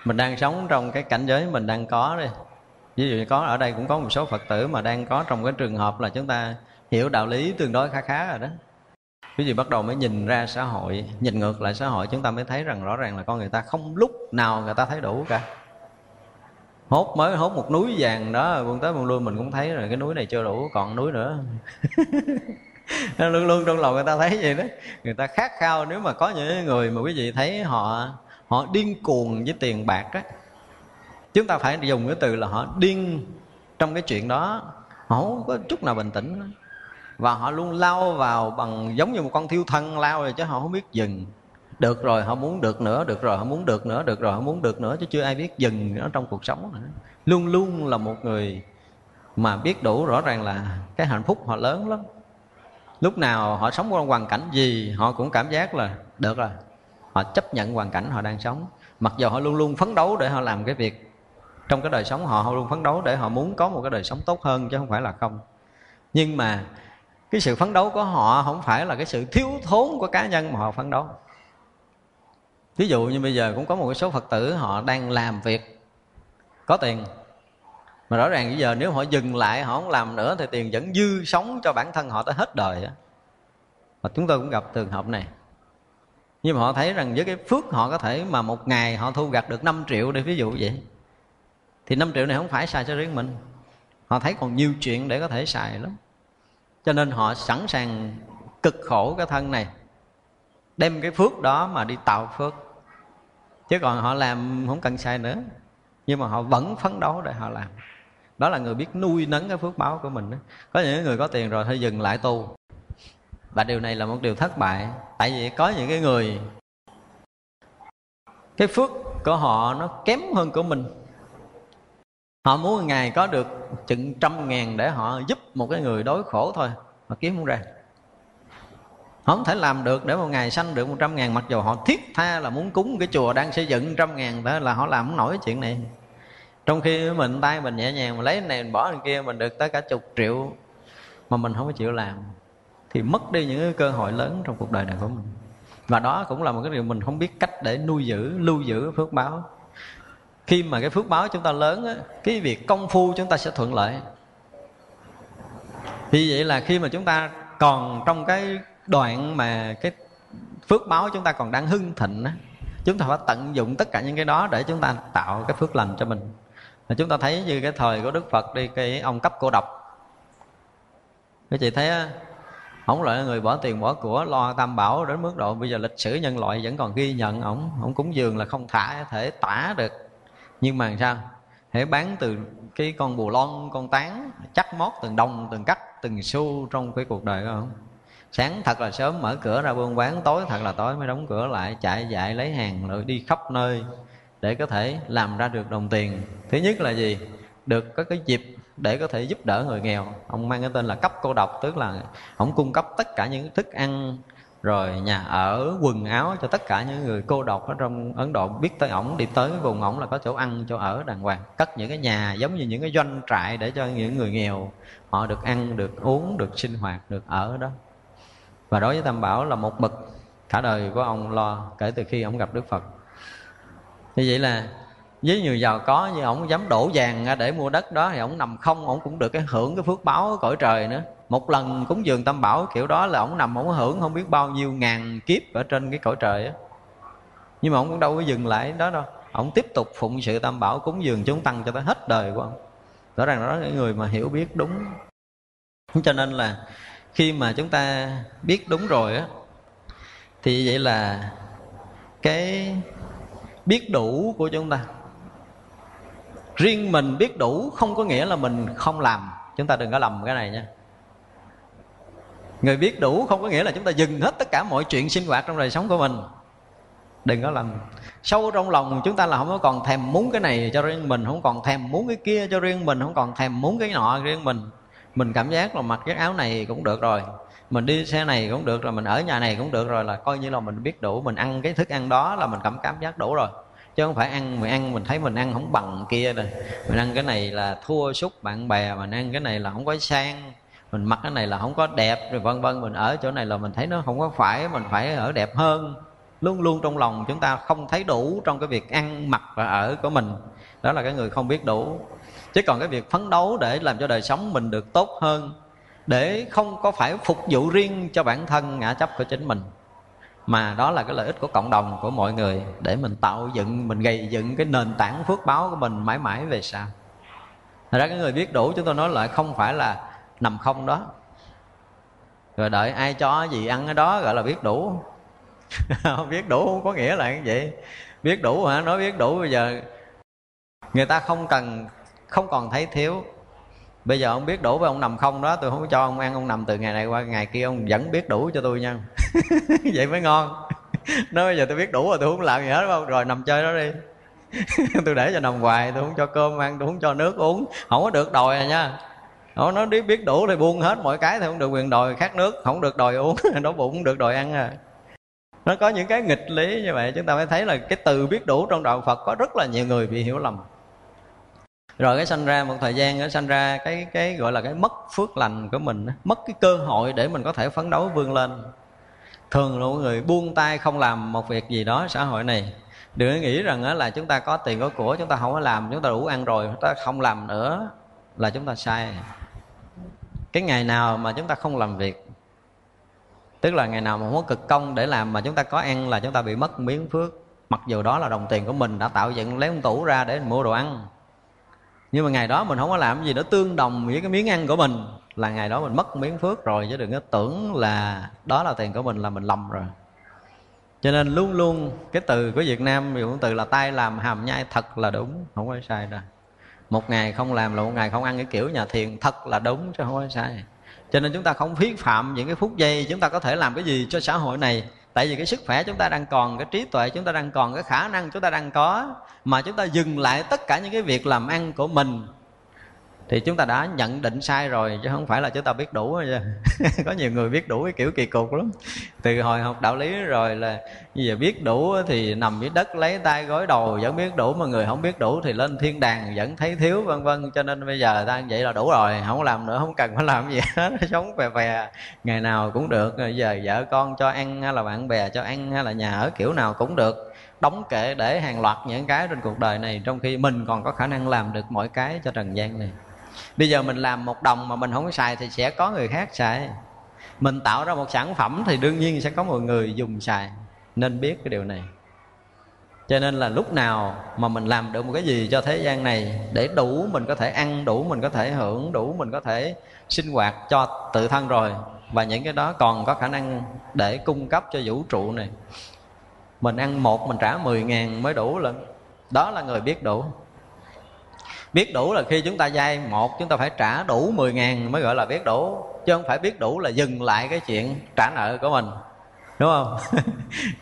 mình đang sống trong cái cảnh giới mình đang có đi. Ví dụ như có ở đây cũng có một số Phật tử mà đang có trong cái trường hợp là chúng ta hiểu đạo lý tương đối khá khá rồi đó. Ví dụ bắt đầu mới nhìn ra xã hội, nhìn ngược lại xã hội, chúng ta mới thấy rằng rõ ràng là con người ta không lúc nào người ta thấy đủ cả. Hốt một núi vàng đó, buông tới buông lui mình cũng thấy rồi, cái núi này chưa đủ, còn núi nữa. Luôn luôn trong lòng người ta thấy vậy đó. Người ta khát khao. Nếu mà có những người mà quý vị thấy họ điên cuồng với tiền bạc đó, chúng ta phải dùng cái từ là họ điên trong cái chuyện đó. Họ không có chút nào bình tĩnh đó. Và họ luôn lao vào bằng giống như một con thiêu thân lao rồi, chứ họ không biết dừng. Được rồi họ muốn được nữa, được rồi họ muốn được nữa, được rồi họ muốn được nữa, chứ chưa ai biết dừng nó trong cuộc sống nữa. Luôn luôn là một người mà biết đủ, rõ ràng là cái hạnh phúc họ lớn lắm. Lúc nào họ sống trong hoàn cảnh gì họ cũng cảm giác là được rồi. Họ chấp nhận hoàn cảnh họ đang sống. Mặc dù họ luôn luôn phấn đấu để họ làm cái việc trong cái đời sống họ luôn phấn đấu để họ muốn có một cái đời sống tốt hơn, chứ không phải là không. Nhưng mà cái sự phấn đấu của họ không phải là cái sự thiếu thốn của cá nhân mà họ phấn đấu. Ví dụ như bây giờ cũng có một số Phật tử họ đang làm việc có tiền, mà rõ ràng bây giờ nếu họ dừng lại họ không làm nữa thì tiền vẫn dư sống cho bản thân họ tới hết đời đó. Và chúng tôi cũng gặp trường hợp này. Nhưng mà họ thấy rằng với cái phước họ có thể mà một ngày họ thu gặt được 5 triệu đi, ví dụ vậy, thì 5 triệu này không phải xài cho riêng mình. Họ thấy còn nhiều chuyện để có thể xài lắm. Cho nên họ sẵn sàng cực khổ cái thân này, đem cái phước đó mà đi tạo phước. Chứ còn họ làm không cần xài nữa, nhưng mà họ vẫn phấn đấu để họ làm. Đó là người biết nuôi nấng cái phước báo của mình đó. Có những người có tiền rồi thì dừng lại tu, và điều này là một điều thất bại. Tại vì có những cái người cái phước của họ nó kém hơn của mình. Họ muốn một ngày có được chừng 100 ngàn để họ giúp một cái người đối khổ thôi, mà kiếm không ra. Họ không thể làm được để một ngày sanh được 100 ngàn, mặc dù họ thiết tha là muốn cúng cái chùa đang xây dựng 100 ngàn. Đó là họ làm không nổi chuyện này. Trong khi mình tay mình nhẹ nhàng, mình lấy cái này mình bỏ cái kia, mình được tới cả chục triệu, mà mình không có chịu làm, thì mất đi những cái cơ hội lớn trong cuộc đời này của mình. Và đó cũng là một cái điều mình không biết cách để nuôi giữ, lưu giữ phước báo. Khi mà cái phước báo chúng ta lớn á, cái việc công phu chúng ta sẽ thuận lợi. Vì vậy là khi mà chúng ta còn trong cái đoạn mà cái phước báo chúng ta còn đang hưng thịnh á, chúng ta phải tận dụng tất cả những cái đó để chúng ta tạo cái phước lành cho mình. Và chúng ta thấy như cái thời của Đức Phật đi, cái ông Cấp Cô Độc, các chị thấy á, ổng loại người bỏ tiền bỏ của lo tam bảo đến mức độ bây giờ lịch sử nhân loại vẫn còn ghi nhận ổng. Ổng cúng dường là không thể tả được. Nhưng mà sao? Hễ bán từ cái con bù lon, con tán, chắc mót từng đồng, từng cắt, từng xu trong cái cuộc đời đó không? Sáng thật là sớm mở cửa ra buôn bán, tối thật là tối mới đóng cửa lại, chạy dại lấy hàng rồi đi khắp nơi để có thể làm ra được đồng tiền. Thứ nhất là gì? Được có cái dịp để có thể giúp đỡ người nghèo. Ông mang cái tên là Cấp Cô Độc, tức là ông cung cấp tất cả những thức ăn rồi nhà ở, quần áo cho tất cả những người cô độc ở trong Ấn Độ. Biết tới ổng, đi tới vùng ổng là có chỗ ăn, chỗ ở đàng hoàng, cất những cái nhà giống như những cái doanh trại để cho những người nghèo họ được ăn, được uống, được sinh hoạt, được ở đó. Và đối với tam bảo là một bậc cả đời của ông lo kể từ khi ông gặp Đức Phật. Như vậy là với nhiều giàu có như ổng dám đổ vàng để mua đất đó, thì ổng nằm không, ổng cũng được cái hưởng cái phước báo cõi trời nữa. Một lần cúng dường tam bảo kiểu đó là ổng nằm ổng hưởng không biết bao nhiêu ngàn kiếp ở trên cái cõi trời á. Nhưng mà ổng cũng đâu có dừng lại đó đâu, ổng tiếp tục phụng sự tam bảo, cúng dường chúng tăng cho tới hết đời của ổng. Rõ ràng đó là người mà hiểu biết đúng. Cho nên là khi mà chúng ta biết đúng rồi á, thì vậy là cái biết đủ của chúng ta riêng mình biết đủ không có nghĩa là mình không làm. Chúng ta đừng có lầm cái này nha. Người biết đủ không có nghĩa là chúng ta dừng hết tất cả mọi chuyện sinh hoạt trong đời sống của mình. Đừng có lầm. Sâu trong lòng chúng ta là không có còn thèm muốn cái này cho riêng mình, không còn thèm muốn cái kia cho riêng mình, không còn thèm muốn cái nọ riêng mình. Mình cảm giác là mặc cái áo này cũng được rồi, mình đi xe này cũng được rồi, mình ở nhà này cũng được rồi, là coi như là mình biết đủ. Mình ăn cái thức ăn đó là mình cảm giác đủ rồi, chứ không phải ăn mình thấy mình ăn không bằng kia rồi, mình ăn cái này là thua sút bạn bè, mình ăn cái này là không có sang, mình mặc cái này là không có đẹp, rồi vân vân. Mình ở chỗ này là mình thấy nó không có phải, mình phải ở đẹp hơn. Luôn luôn trong lòng chúng ta không thấy đủ trong cái việc ăn mặc và ở của mình. Đó là cái người không biết đủ. Chứ còn cái việc phấn đấu để làm cho đời sống mình được tốt hơn, để không có phải phục vụ riêng cho bản thân ngã chấp của chính mình, mà đó là cái lợi ích của cộng đồng, của mọi người, để mình tạo dựng, mình gây dựng cái nền tảng phước báo của mình mãi mãi về sau. Thật ra cái người biết đủ, chúng tôi nói lại không phải là nằm không đó, rồi đợi ai cho gì ăn cái đó gọi là biết đủ. Biết đủ không có nghĩa là như vậy. Biết đủ hả? Nói biết đủ bây giờ người ta không còn thấy thiếu. Bây giờ ông biết đủ với ông nằm không đó, tôi không có cho ông ăn, ông nằm từ ngày này qua ngày kia ông vẫn biết đủ cho tôi nha. Vậy mới ngon. Nói bây giờ tôi biết đủ rồi, tôi không làm gì hết đúng không? Rồi nằm chơi đó đi. Tôi để cho nằm hoài, tôi không cho cơm ăn, tôi không cho nước uống, không có được đòi à nha. Nó biết đủ thì buông hết mọi cái thì không được quyền đòi khát nước, không được đòi uống, đói bụng không được đòi ăn à. Nó có những cái nghịch lý như vậy. Chúng ta mới thấy là cái từ biết đủ trong đạo Phật có rất là nhiều người bị hiểu lầm. Rồi cái sanh ra một thời gian, nó sanh ra cái gọi là cái mất phước lành của mình, mất cái cơ hội để mình có thể phấn đấu vươn lên. Thường là người buông tay không làm một việc gì đó xã hội này. Đừng nghĩ rằng là chúng ta có tiền có của, chúng ta không có làm, chúng ta đủ ăn rồi, chúng ta không làm nữa là chúng ta sai. Cái ngày nào mà chúng ta không làm việc, tức là ngày nào mà không có cực công để làm mà chúng ta có ăn là chúng ta bị mất miếng phước. Mặc dù đó là đồng tiền của mình đã tạo dựng lấy ông tủ ra để mình mua đồ ăn, nhưng mà ngày đó mình không có làm gì nó tương đồng với cái miếng ăn của mình, là ngày đó mình mất miếng phước rồi. Chứ đừng có tưởng là đó là tiền của mình là mình lầm rồi. Cho nên luôn luôn cái từ của Việt Nam dùng từ là tay làm hàm nhai thật là đúng, không có sai đâu. Một ngày không làm là một ngày không ăn, cái kiểu nhà thiền thật là đúng chứ không có sai. Cho nên chúng ta không phí phạm những cái phút giây chúng ta có thể làm cái gì cho xã hội này. Tại vì cái sức khỏe chúng ta đang còn, cái trí tuệ chúng ta đang còn, cái khả năng chúng ta đang có, mà chúng ta dừng lại tất cả những cái việc làm ăn của mình thì chúng ta đã nhận định sai rồi, chứ không phải là chúng ta biết đủ. Có nhiều người biết đủ cái kiểu kỳ cục lắm. Từ hồi học đạo lý rồi là bây giờ biết đủ thì nằm dưới đất lấy tay gối đầu vẫn biết đủ, mà người không biết đủ thì lên thiên đàng vẫn thấy thiếu vân vân. Cho nên bây giờ ta vậy là đủ rồi, không làm nữa, không cần phải làm gì hết, sống phè phè ngày nào cũng được. Bây giờ vợ con cho ăn hay là bạn bè cho ăn hay là nhà ở kiểu nào cũng được, đóng kệ để hàng loạt những cái trên cuộc đời này, trong khi mình còn có khả năng làm được mọi cái cho trần gian này. Bây giờ mình làm một đồng mà mình không xài thì sẽ có người khác xài. Mình tạo ra một sản phẩm thì đương nhiên sẽ có mọi người dùng xài. Nên biết cái điều này. Cho nên là lúc nào mà mình làm được một cái gì cho thế gian này để đủ mình có thể ăn, đủ mình có thể hưởng, đủ mình có thể sinh hoạt cho tự thân rồi, và những cái đó còn có khả năng để cung cấp cho vũ trụ này. Mình ăn một mình trả 10.000 mới đủ lần. Đó là người biết đủ. Biết đủ là khi chúng ta vay một, chúng ta phải trả đủ 10.000 mới gọi là biết đủ. Chứ không phải biết đủ là dừng lại cái chuyện trả nợ của mình, đúng không?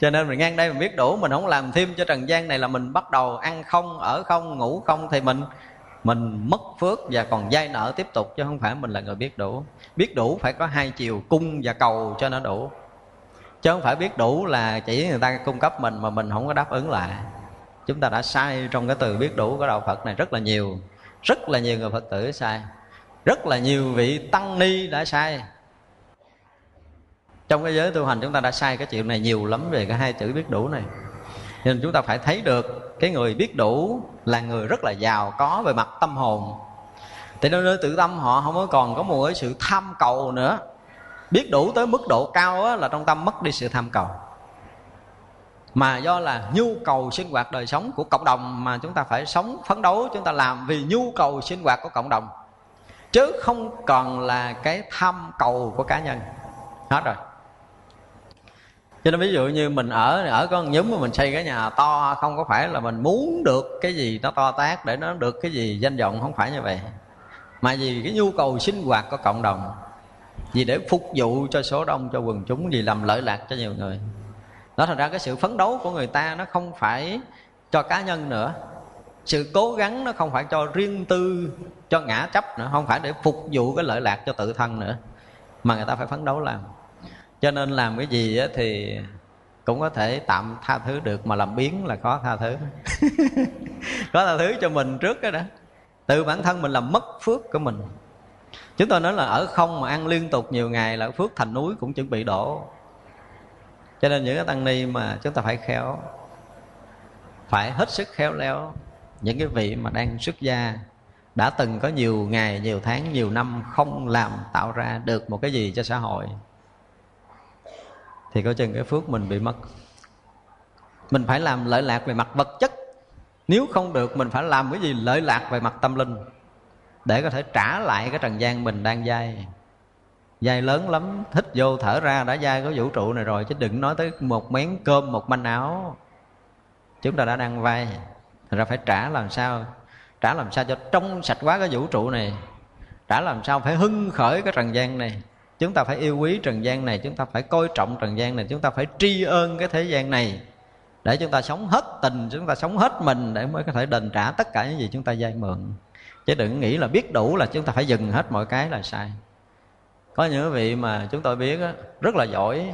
Cho nên mình ngang đây mình biết đủ, mình không làm thêm cho trần gian này là mình bắt đầu ăn không, ở không, ngủ không, thì mình mất phước và còn vay nợ tiếp tục. Chứ không phải mình là người biết đủ. Biết đủ phải có hai chiều cung và cầu cho nó đủ, chứ không phải biết đủ là chỉ người ta cung cấp mình mà mình không có đáp ứng lại. Chúng ta đã sai trong cái từ biết đủ của đạo Phật này rất là nhiều. Rất là nhiều người Phật tử sai, rất là nhiều vị tăng ni đã sai. Trong cái giới tu hành chúng ta đã sai cái chuyện này nhiều lắm, về cái hai chữ biết đủ này. Nên chúng ta phải thấy được cái người biết đủ là người rất là giàu có về mặt tâm hồn. Thì nơi tự tâm họ không có còn có một cái sự tham cầu nữa. Biết đủ tới mức độ cao là trong tâm mất đi sự tham cầu, mà do là nhu cầu sinh hoạt đời sống của cộng đồng mà chúng ta phải sống phấn đấu. Chúng ta làm vì nhu cầu sinh hoạt của cộng đồng, chứ không còn là cái tham cầu của cá nhân. Hết rồi. Cho nên ví dụ như mình ở con nhóm mà mình xây cái nhà to, không có phải là mình muốn được cái gì nó to tát để nó được cái gì danh vọng, không phải như vậy, mà vì cái nhu cầu sinh hoạt của cộng đồng, vì để phục vụ cho số đông, cho quần chúng, vì làm lợi lạc cho nhiều người. Đó, thành ra cái sự phấn đấu của người ta nó không phải cho cá nhân nữa, sự cố gắng nó không phải cho riêng tư, cho ngã chấp nữa, không phải để phục vụ cái lợi lạc cho tự thân nữa, mà người ta phải phấn đấu làm. Cho nên làm cái gì thì cũng có thể tạm tha thứ được, mà làm biến là khó tha thứ. Có tha thứ cho mình trước cái đó, tự bản thân mình làm mất phước của mình. Chúng tôi nói là ở không mà ăn liên tục nhiều ngày là phước thành núi cũng chuẩn bị đổ. Cho nên những cái tăng ni mà chúng ta phải khéo, phải hết sức khéo léo. Những cái vị mà đang xuất gia đã từng có nhiều ngày, nhiều tháng, nhiều năm không làm tạo ra được một cái gì cho xã hội, thì có chừng cái phước mình bị mất. Mình phải làm lợi lạc về mặt vật chất, nếu không được mình phải làm cái gì lợi lạc về mặt tâm linh, để có thể trả lại cái trần gian mình đang dai. Dai lớn lắm, hít vô thở ra đã dai cái vũ trụ này rồi, chứ đừng nói tới một miếng cơm, một manh áo. Chúng ta đã đang vay, thành ra phải trả làm sao, trả làm sao cho trong sạch quá cái vũ trụ này, trả làm sao phải hưng khởi cái trần gian này. Chúng ta phải yêu quý trần gian này, chúng ta phải coi trọng trần gian này, chúng ta phải tri ân cái thế gian này, để chúng ta sống hết tình, chúng ta sống hết mình, để mới có thể đền trả tất cả những gì chúng ta vay mượn. Chứ đừng nghĩ là biết đủ là chúng ta phải dừng hết mọi cái là sai. Có những vị mà chúng tôi biết rất là giỏi,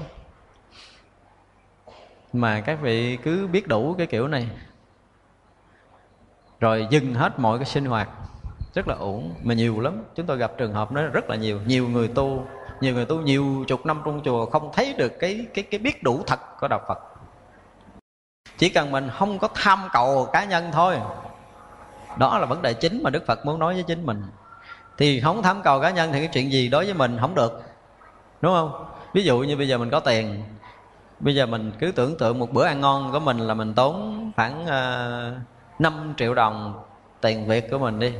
mà các vị cứ biết đủ cái kiểu này rồi dừng hết mọi cái sinh hoạt, rất là uổng. Mà nhiều lắm, chúng tôi gặp trường hợp nó rất là nhiều. Nhiều người tu nhiều chục năm trong chùa không thấy được cái biết đủ thật của đạo Phật. Chỉ cần mình không có tham cầu cá nhân thôi, đó là vấn đề chính mà Đức Phật muốn nói với chính mình. Thì không tham cầu cá nhân thì cái chuyện gì đối với mình không được, đúng không? Ví dụ như bây giờ mình có tiền, bây giờ mình cứ tưởng tượng một bữa ăn ngon của mình là mình tốn khoảng 5 triệu đồng tiền Việt của mình đi,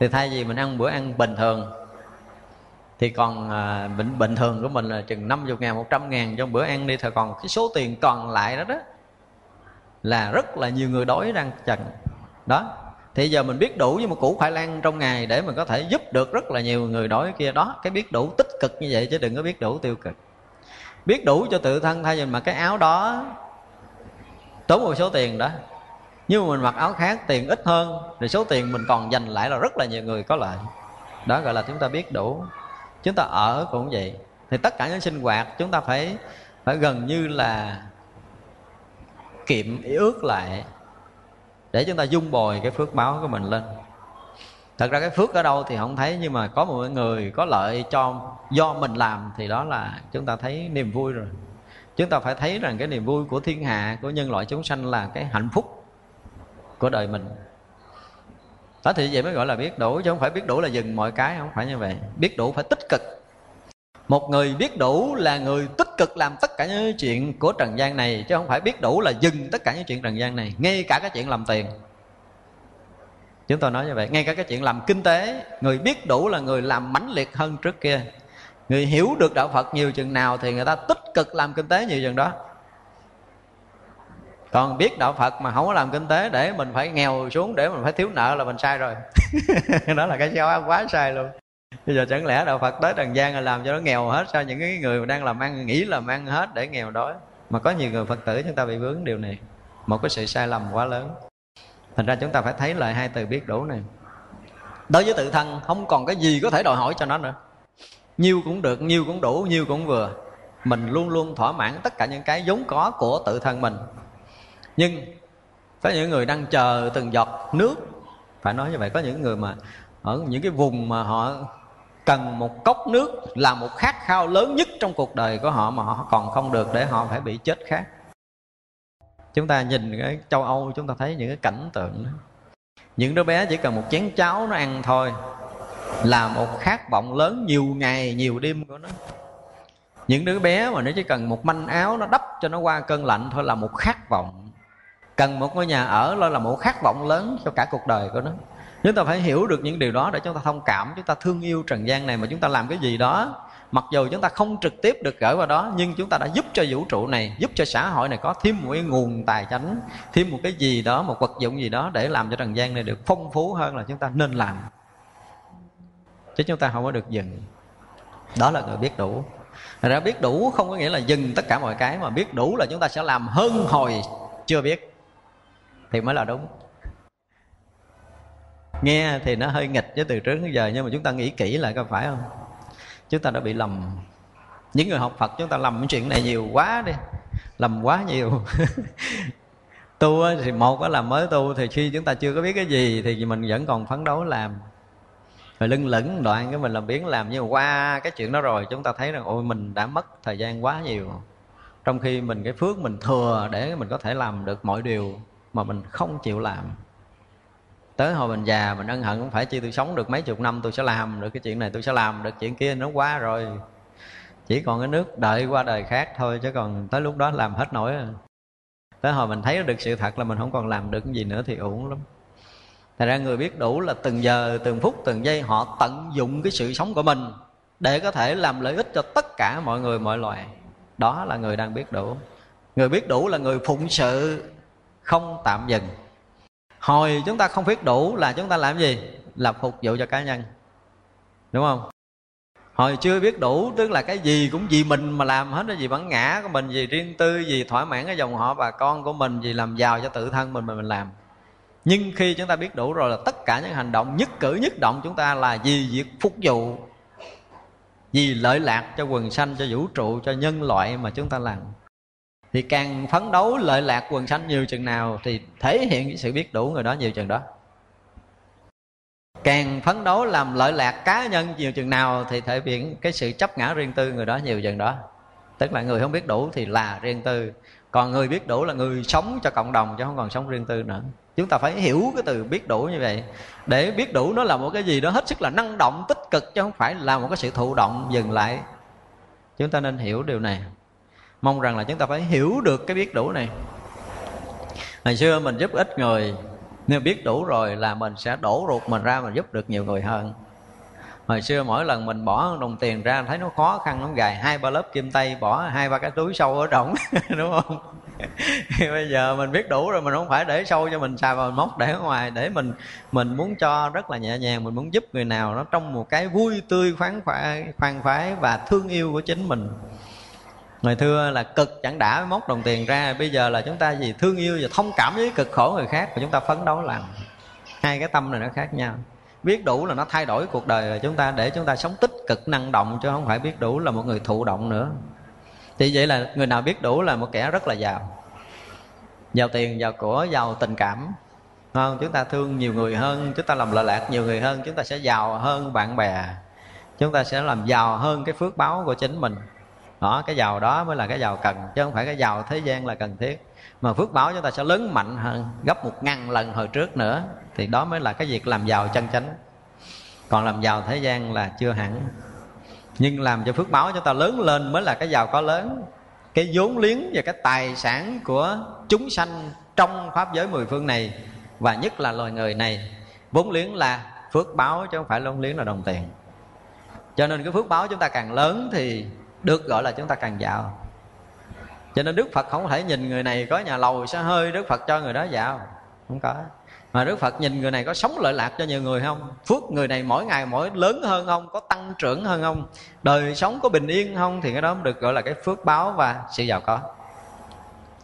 thì thay vì mình ăn bữa ăn bình thường thì còn bình thường của mình là chừng 50 ngàn, 100 ngàn trong bữa ăn đi, thì còn cái số tiền còn lại đó là rất là nhiều người đói đang chần đó. Thì giờ mình biết đủ với một củ khoai lang trong ngày để mình có thể giúp được rất là nhiều người đói kia đó. Cái biết đủ tích cực như vậy, chứ đừng có biết đủ tiêu cực. Biết đủ cho tự thân, thay vì mà cái áo đó tốn một số tiền đó, nhưng mà mình mặc áo khác tiền ít hơn, thì số tiền mình còn dành lại là rất là nhiều người có lợi. Đó gọi là chúng ta biết đủ. Chúng ta ở cũng vậy, thì tất cả những sinh hoạt chúng ta phải gần như là kiệm ước lại, để chúng ta dung bồi cái phước báo của mình lên. Thật ra cái phước ở đâu thì không thấy, nhưng mà có một người có lợi cho do mình làm, thì đó là chúng ta thấy niềm vui rồi. Chúng ta phải thấy rằng cái niềm vui của thiên hạ, của nhân loại chúng sanh là cái hạnh phúc của đời mình. Đó thì vậy mới gọi là biết đủ, chứ không phải biết đủ là dừng mọi cái, không phải như vậy. Biết đủ phải tích cực. Một người biết đủ là người tích cực làm tất cả những chuyện của trần gian này, chứ không phải biết đủ là dừng tất cả những chuyện trần gian này. Ngay cả cái chuyện làm tiền, chúng tôi nói như vậy, ngay cả cái chuyện làm kinh tế, người biết đủ là người làm mãnh liệt hơn trước kia. Người hiểu được đạo Phật nhiều chừng nào thì người ta tích cực làm kinh tế nhiều chừng đó. Còn biết đạo Phật mà không có làm kinh tế, để mình phải nghèo xuống, để mình phải thiếu nợ là mình sai rồi. Đó là cái sao quá sai luôn. Bây giờ chẳng lẽ đạo Phật tới trần gian là làm cho nó nghèo hết sao? Những cái người đang làm ăn nghĩ làm ăn hết để nghèo đói, mà có nhiều người Phật tử chúng ta bị vướng điều này, một cái sự sai lầm quá lớn. Thành ra chúng ta phải thấy lại hai từ biết đủ này. Đối với tự thân không còn cái gì có thể đòi hỏi cho nó nữa, nhiều cũng được, nhiều cũng đủ, nhiều cũng vừa. Mình luôn luôn thỏa mãn tất cả những cái vốn có của tự thân mình. Nhưng có những người đang chờ từng giọt nước, phải nói như vậy. Có những người mà ở những cái vùng mà họ cần một cốc nước là một khát khao lớn nhất trong cuộc đời của họ, mà họ còn không được, để họ phải bị chết khát. Chúng ta nhìn cái châu Âu, chúng ta thấy những cái cảnh tượng đó. Những đứa bé chỉ cần một chén cháo nó ăn thôi là một khát vọng lớn nhiều ngày, nhiều đêm của nó. Những đứa bé mà nó chỉ cần một manh áo nó đắp cho nó qua cơn lạnh thôi là một khát vọng. Cần một ngôi nhà ở là một khát vọng lớn cho cả cuộc đời của nó. Chúng ta phải hiểu được những điều đó để chúng ta thông cảm, chúng ta thương yêu trần gian này. Mà chúng ta làm cái gì đó Mặc dù chúng ta không trực tiếp được gửi vào đó, nhưng chúng ta đã giúp cho vũ trụ này, giúp cho xã hội này có thêm một cái nguồn tài chánh, thêm một cái gì đó, một vật dụng gì đó để làm cho trần gian này được phong phú hơn là chúng ta nên làm. Chứ chúng ta không có được dừng. Đó là người biết đủ. Thật ra biết đủ không có nghĩa là dừng tất cả mọi cái, mà biết đủ là chúng ta sẽ làm hơn hồi chưa biết thì mới là đúng. Nghe thì nó hơi nghịch với từ trước đến giờ, nhưng mà chúng ta nghĩ kỹ lại coi phải không? Chúng ta đã bị lầm. Những người học Phật chúng ta lầm cái chuyện này nhiều quá đi, lầm quá nhiều. Tu thì một là mới tu, thì khi chúng ta chưa có biết cái gì thì mình vẫn còn phấn đấu làm, rồi lưng lửng đoạn cái mình làm biến làm. Nhưng mà qua cái chuyện đó rồi chúng ta thấy rằng ôi mình đã mất thời gian quá nhiều, trong khi mình cái phước mình thừa để mình có thể làm được mọi điều mà mình không chịu làm. Tới hồi mình già mình ân hận cũng phải chi, tôi sống được mấy chục năm tôi sẽ làm được cái chuyện này, tôi sẽ làm được chuyện kia, nó quá rồi. Chỉ còn cái nước đợi qua đời khác thôi, chứ còn tới lúc đó làm hết nổi. Tới hồi mình thấy được sự thật là mình không còn làm được cái gì nữa thì uổng lắm. Thật ra người biết đủ là từng giờ, từng phút, từng giây họ tận dụng cái sự sống của mình để có thể làm lợi ích cho tất cả mọi người, mọi loài. Đó là người đang biết đủ. Người biết đủ là người phụng sự không tạm dừng. Hồi chúng ta không biết đủ là chúng ta làm gì? Là phục vụ cho cá nhân, đúng không? Hồi chưa biết đủ tức là cái gì cũng vì mình mà làm hết, cái gì bản ngã của mình, gì riêng tư, gì thỏa mãn cái dòng họ bà con của mình, gì làm giàu cho tự thân mình mà mình làm. Nhưng khi chúng ta biết đủ rồi là tất cả những hành động nhất cử nhất động chúng ta là vì việc phục vụ, vì lợi lạc cho quần sanh, cho vũ trụ, cho nhân loại mà chúng ta làm. Thì càng phấn đấu lợi lạc quần sanh nhiều chừng nào thì thể hiện sự biết đủ người đó nhiều chừng đó. Càng phấn đấu làm lợi lạc cá nhân nhiều chừng nào thì thể hiện cái sự chấp ngã riêng tư người đó nhiều chừng đó. Tức là người không biết đủ thì là riêng tư, còn người biết đủ là người sống cho cộng đồng chứ không còn sống riêng tư nữa. Chúng ta phải hiểu cái từ biết đủ như vậy. Để biết đủ nó là một cái gì đó hết sức là năng động, tích cực, chứ không phải là một cái sự thụ động dừng lại. Chúng ta nên hiểu điều này. Mong rằng là chúng ta phải hiểu được cái biết đủ này. Hồi xưa mình giúp ít người, nếu biết đủ rồi là mình sẽ đổ ruột mình ra mình giúp được nhiều người hơn. Hồi xưa mỗi lần mình bỏ đồng tiền ra thấy nó khó khăn, nó gài 2-3 lớp kim tay, bỏ 2-3 cái túi sâu ở rộng, đúng không? Bây giờ mình biết đủ rồi, mình không phải để sâu cho mình xài vào móc để ở ngoài, để mình muốn cho rất là nhẹ nhàng, mình muốn giúp người nào nó trong một cái vui tươi khoan khoái và thương yêu của chính mình. Ngày thưa là cực chẳng đã móc đồng tiền ra, bây giờ là chúng ta gì thương yêu và thông cảm với cực khổ người khác và chúng ta phấn đấu làm. Hai cái tâm này nó khác nhau. Biết đủ là nó thay đổi cuộc đời của chúng ta để chúng ta sống tích cực năng động, chứ không phải biết đủ là một người thụ động nữa. Thì vậy là người nào biết đủ là một kẻ rất là giàu. Giàu tiền, giàu của, giàu tình cảm. Không, chúng ta thương nhiều người hơn, chúng ta làm lợi lạc nhiều người hơn, chúng ta sẽ giàu hơn bạn bè, chúng ta sẽ làm giàu hơn cái phước báo của chính mình. Đó, cái giàu đó mới là cái giàu cần, chứ không phải cái giàu thế gian là cần thiết. Mà phước báo chúng ta sẽ lớn mạnh hơn gấp 1.000 lần hồi trước nữa. Thì đó mới là cái việc làm giàu chân chánh. Còn làm giàu thế gian là chưa hẳn. Nhưng làm cho phước báo chúng ta lớn lên mới là cái giàu có lớn. Cái vốn liếng và cái tài sản của chúng sanh trong pháp giới mười phương này, và nhất là loài người này, vốn liếng là phước báo chứ không phải vốn liếng là đồng tiền. Cho nên cái phước báo chúng ta càng lớn thì được gọi là chúng ta càng giàu. Cho nên Đức Phật không thể nhìn người này có nhà lầu xe hơi Đức Phật cho người đó giàu, không có. Mà Đức Phật nhìn người này có sống lợi lạc cho nhiều người không, phước người này mỗi ngày mỗi lớn hơn không, có tăng trưởng hơn không, đời sống có bình yên không, thì cái đó được gọi là cái phước báo và sự giàu có.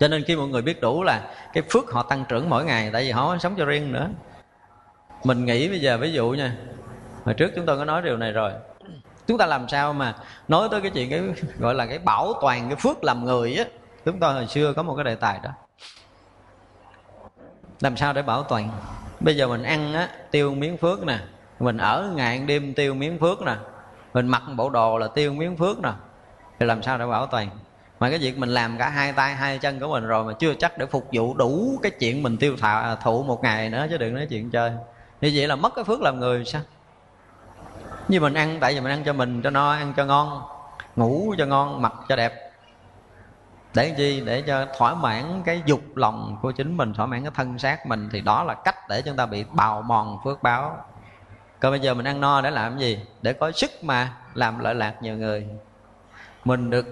Cho nên khi mọi người biết đủ là cái phước họ tăng trưởng mỗi ngày, tại vì họ không sống cho riêng nữa. Mình nghĩ bây giờ ví dụ nha, hồi trước chúng tôi có nói điều này rồi, chúng ta làm sao mà nói tới cái chuyện cái gọi là cái bảo toàn cái phước làm người á. Chúng tôi hồi xưa có một cái đề tài đó, làm sao để bảo toàn. Bây giờ mình ăn á, tiêu miếng phước nè, mình ở ngày đêm tiêu miếng phước nè, mình mặc bộ đồ là tiêu miếng phước nè, thì làm sao để bảo toàn. Mà cái việc mình làm cả hai tay hai chân của mình rồi mà chưa chắc để phục vụ đủ cái chuyện mình tiêu thụ một ngày nữa, chứ đừng nói chuyện chơi. Như vậy là mất cái phước làm người sao? Như mình ăn, tại vì mình ăn cho mình cho no, ăn cho ngon, ngủ cho ngon, mặc cho đẹp. Để chi? Để cho thỏa mãn cái dục lòng của chính mình, thỏa mãn cái thân xác mình. Thì đó là cách để chúng ta bị bào mòn phước báo. Còn bây giờ mình ăn no để làm gì? Để có sức mà làm lợi lạc nhiều người. Mình được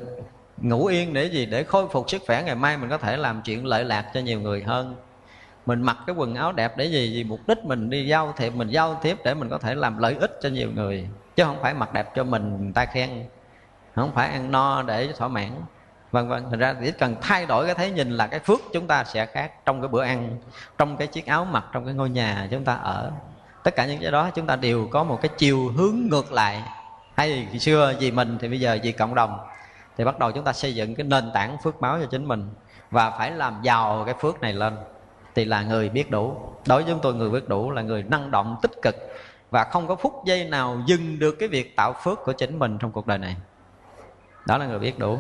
ngủ yên để gì? Để khôi phục sức khỏe, ngày mai mình có thể làm chuyện lợi lạc cho nhiều người hơn. Mình mặc cái quần áo đẹp để gì? Vì mục đích mình đi giao thiệp, mình giao tiếp để mình có thể làm lợi ích cho nhiều người, chứ không phải mặc đẹp cho mình người ta khen, không phải ăn no để thỏa mãn, vân vân. Thành ra chỉ cần thay đổi cái thấy nhìn là cái phước chúng ta sẽ khác. Trong cái bữa ăn, trong cái chiếc áo mặc, trong cái ngôi nhà chúng ta ở, tất cả những cái đó chúng ta đều có một cái chiều hướng ngược lại. Hay thì xưa vì mình thì bây giờ vì cộng đồng, thì bắt đầu chúng ta xây dựng cái nền tảng phước báo cho chính mình, và phải làm giàu cái phước này lên. Thì là người biết đủ. Đối với chúng tôi, người biết đủ là người năng động, tích cực, và không có phút giây nào dừng được cái việc tạo phước của chính mình trong cuộc đời này. Đó là người biết đủ.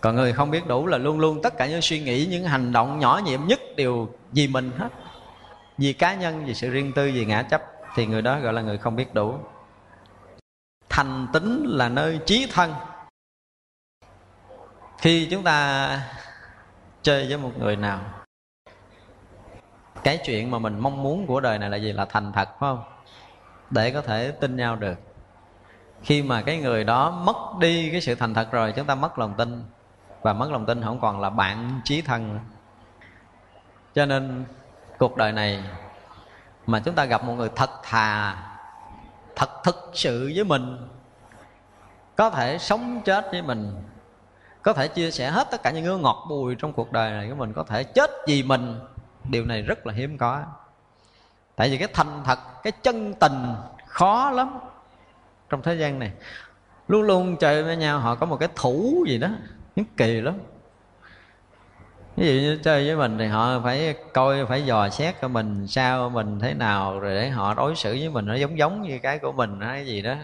Còn người không biết đủ là luôn luôn tất cả những suy nghĩ, những hành động nhỏ nhiệm nhất đều vì mình hết, vì cá nhân, vì sự riêng tư, vì ngã chấp, thì người đó gọi là người không biết đủ. Thành tín là nơi chí thân. Khi chúng ta chơi với một người nào, cái chuyện mà mình mong muốn của đời này là gì? Là thành thật, phải không? Để có thể tin nhau được. Khi mà cái người đó mất đi cái sự thành thật rồi, chúng ta mất lòng tin, và mất lòng tin không còn là bạn chí thân nữa. Cho nên cuộc đời này mà chúng ta gặp một người thật thà, thực sự với mình, có thể sống chết với mình, có thể chia sẻ hết tất cả những ngứa ngọt bùi trong cuộc đời này của mình, có thể chết vì mình, điều này rất là hiếm có. Tại vì cái thành thật, cái chân tình khó lắm trong thế gian này. Luôn luôn chơi với nhau họ có một cái thủ gì đó, những kỳ lắm. Ví dụ như chơi với mình thì họ phải coi, phải dò xét cho mình sao, mình thế nào, rồi để họ đối xử với mình nó giống như cái của mình hay gì đó.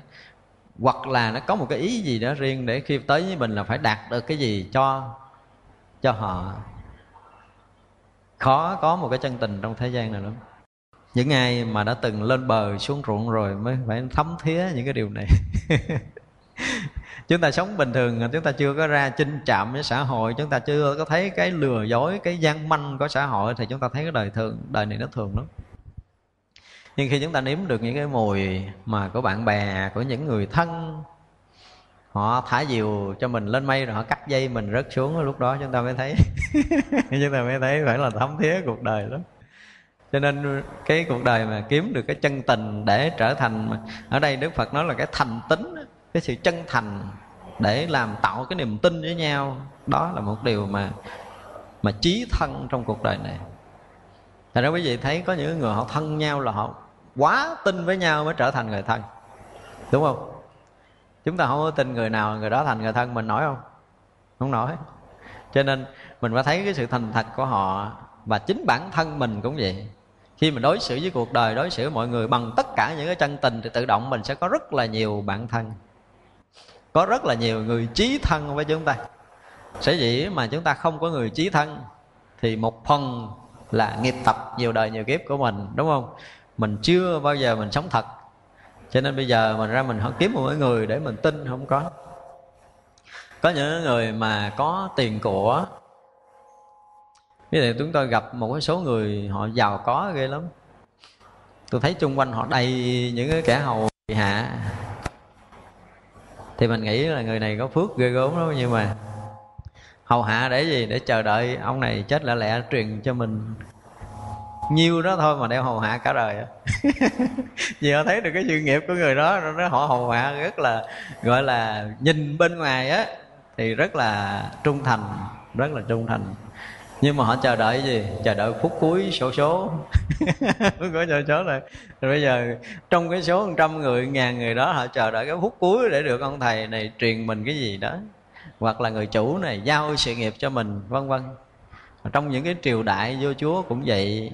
Hoặc là nó có một cái ý gì đó riêng để khi tới với mình là phải đạt được cái gì cho họ. Khó có một cái chân tình trong thế gian này lắm. Những ai mà đã từng lên bờ xuống ruộng rồi mới phải thấm thía những cái điều này. Chúng ta sống bình thường, chúng ta chưa có ra chinh chạm với xã hội, chúng ta chưa có thấy cái lừa dối, cái gian manh của xã hội, thì chúng ta thấy cái đời này nó thường lắm. Nhưng khi chúng ta nếm được những cái mùi mà của bạn bè, của những người thân, họ thả diều cho mình lên mây rồi họ cắt dây mình rớt xuống, lúc đó chúng ta mới thấy chúng ta mới thấy phải là thấm thía cuộc đời lắm. Cho nên cái cuộc đời mà kiếm được cái chân tình để trở thành, ở đây Đức Phật nói là cái thành tín, cái sự chân thành để làm tạo cái niềm tin với nhau, đó là một điều mà chí thân trong cuộc đời này. Tại đó quý vị thấy có những người họ thân nhau là họ quá tin với nhau mới trở thành người thân, đúng không? Chúng ta không có tin người nào người đó thành người thân mình, nổi không? Không nổi. Cho nên mình phải thấy cái sự thành thật của họ. Và chính bản thân mình cũng vậy, khi mình đối xử với cuộc đời, đối xử với mọi người bằng tất cả những cái chân tình, thì tự động mình sẽ có rất là nhiều bạn thân, có rất là nhiều người chí thân với chúng ta. Sở dĩ mà chúng ta không có người chí thân thì một phần là nghiệp tập nhiều đời nhiều kiếp của mình, đúng không? Mình chưa bao giờ mình sống thật, cho nên bây giờ mình ra mình kiếm một người để mình tin, không có. Có những người mà có tiền của, ví dụ chúng tôi gặp một số người họ giàu có ghê lắm. Tôi thấy chung quanh họ đầy những cái kẻ hầu hạ, thì mình nghĩ là người này có phước ghê gớm lắm, nhưng mà hầu hạ để gì? Để chờ đợi ông này chết lẹ lẹ truyền cho mình nhiêu đó thôi mà đeo hầu hạ cả đời. Vì họ thấy được cái sự nghiệp của người đó, nó họ hầu hạ rất là, gọi là nhìn bên ngoài á thì rất là trung thành, rất là trung thành, nhưng mà họ chờ đợi gì? Chờ đợi phút cuối số phút cuối số này. Rồi bây giờ trong cái số 100 người, 1000 người đó, họ chờ đợi cái phút cuối để được ông thầy này truyền mình cái gì đó, hoặc là người chủ này giao sự nghiệp cho mình, vân vân. Trong những cái triều đại vua chúa cũng vậy,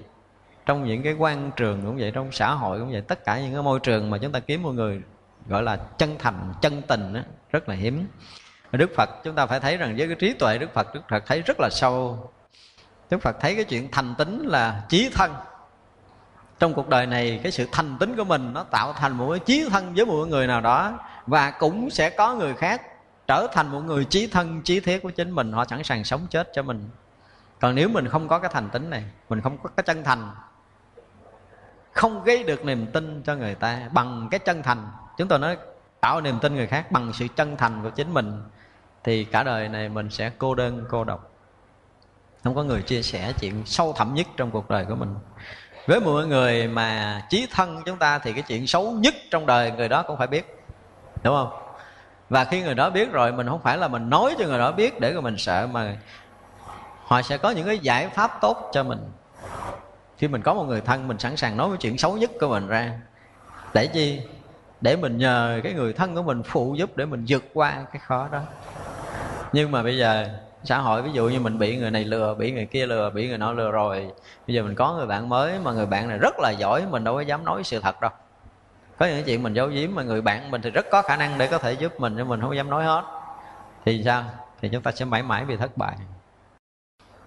trong những cái quan trường cũng vậy, trong xã hội cũng vậy. Tất cả những cái môi trường mà chúng ta kiếm một người gọi là chân thành, chân tình đó, rất là hiếm. Đức Phật chúng ta phải thấy rằng với cái trí tuệ Đức Phật thấy rất là sâu. Đức Phật thấy cái chuyện thành tín là chí thân. Trong cuộc đời này, cái sự thành tín của mình nó tạo thành một cái chí thân với một người nào đó, và cũng sẽ có người khác trở thành một người chí thân, chí thiết của chính mình. Họ sẵn sàng sống chết cho mình. Còn nếu mình không có cái thành tín này, mình không có cái chân thành, không gây được niềm tin cho người ta bằng cái chân thành. Chúng tôi nói tạo niềm tin người khác bằng sự chân thành của chính mình, thì cả đời này mình sẽ cô đơn, cô độc, không có người chia sẻ chuyện sâu thẳm nhất trong cuộc đời của mình. Với mọi người mà chí thân chúng ta thì cái chuyện xấu nhất trong đời người đó cũng phải biết, đúng không? Và khi người đó biết rồi, mình không phải là mình nói cho người đó biết để rồi mình sợ, mà họ sẽ có những cái giải pháp tốt cho mình. Khi mình có một người thân, mình sẵn sàng nói cái chuyện xấu nhất của mình ra. Để chi? Để mình nhờ cái người thân của mình phụ giúp để mình vượt qua cái khó đó. Nhưng mà bây giờ xã hội, ví dụ như mình bị người này lừa, bị người kia lừa, bị người nọ lừa rồi, bây giờ mình có người bạn mới mà người bạn này rất là giỏi, mình đâu có dám nói sự thật đâu. Có những chuyện mình giấu giếm mà người bạn mình thì rất có khả năng để có thể giúp mình, nhưng mình không dám nói hết. Thì sao? Thì chúng ta sẽ mãi mãi bị thất bại.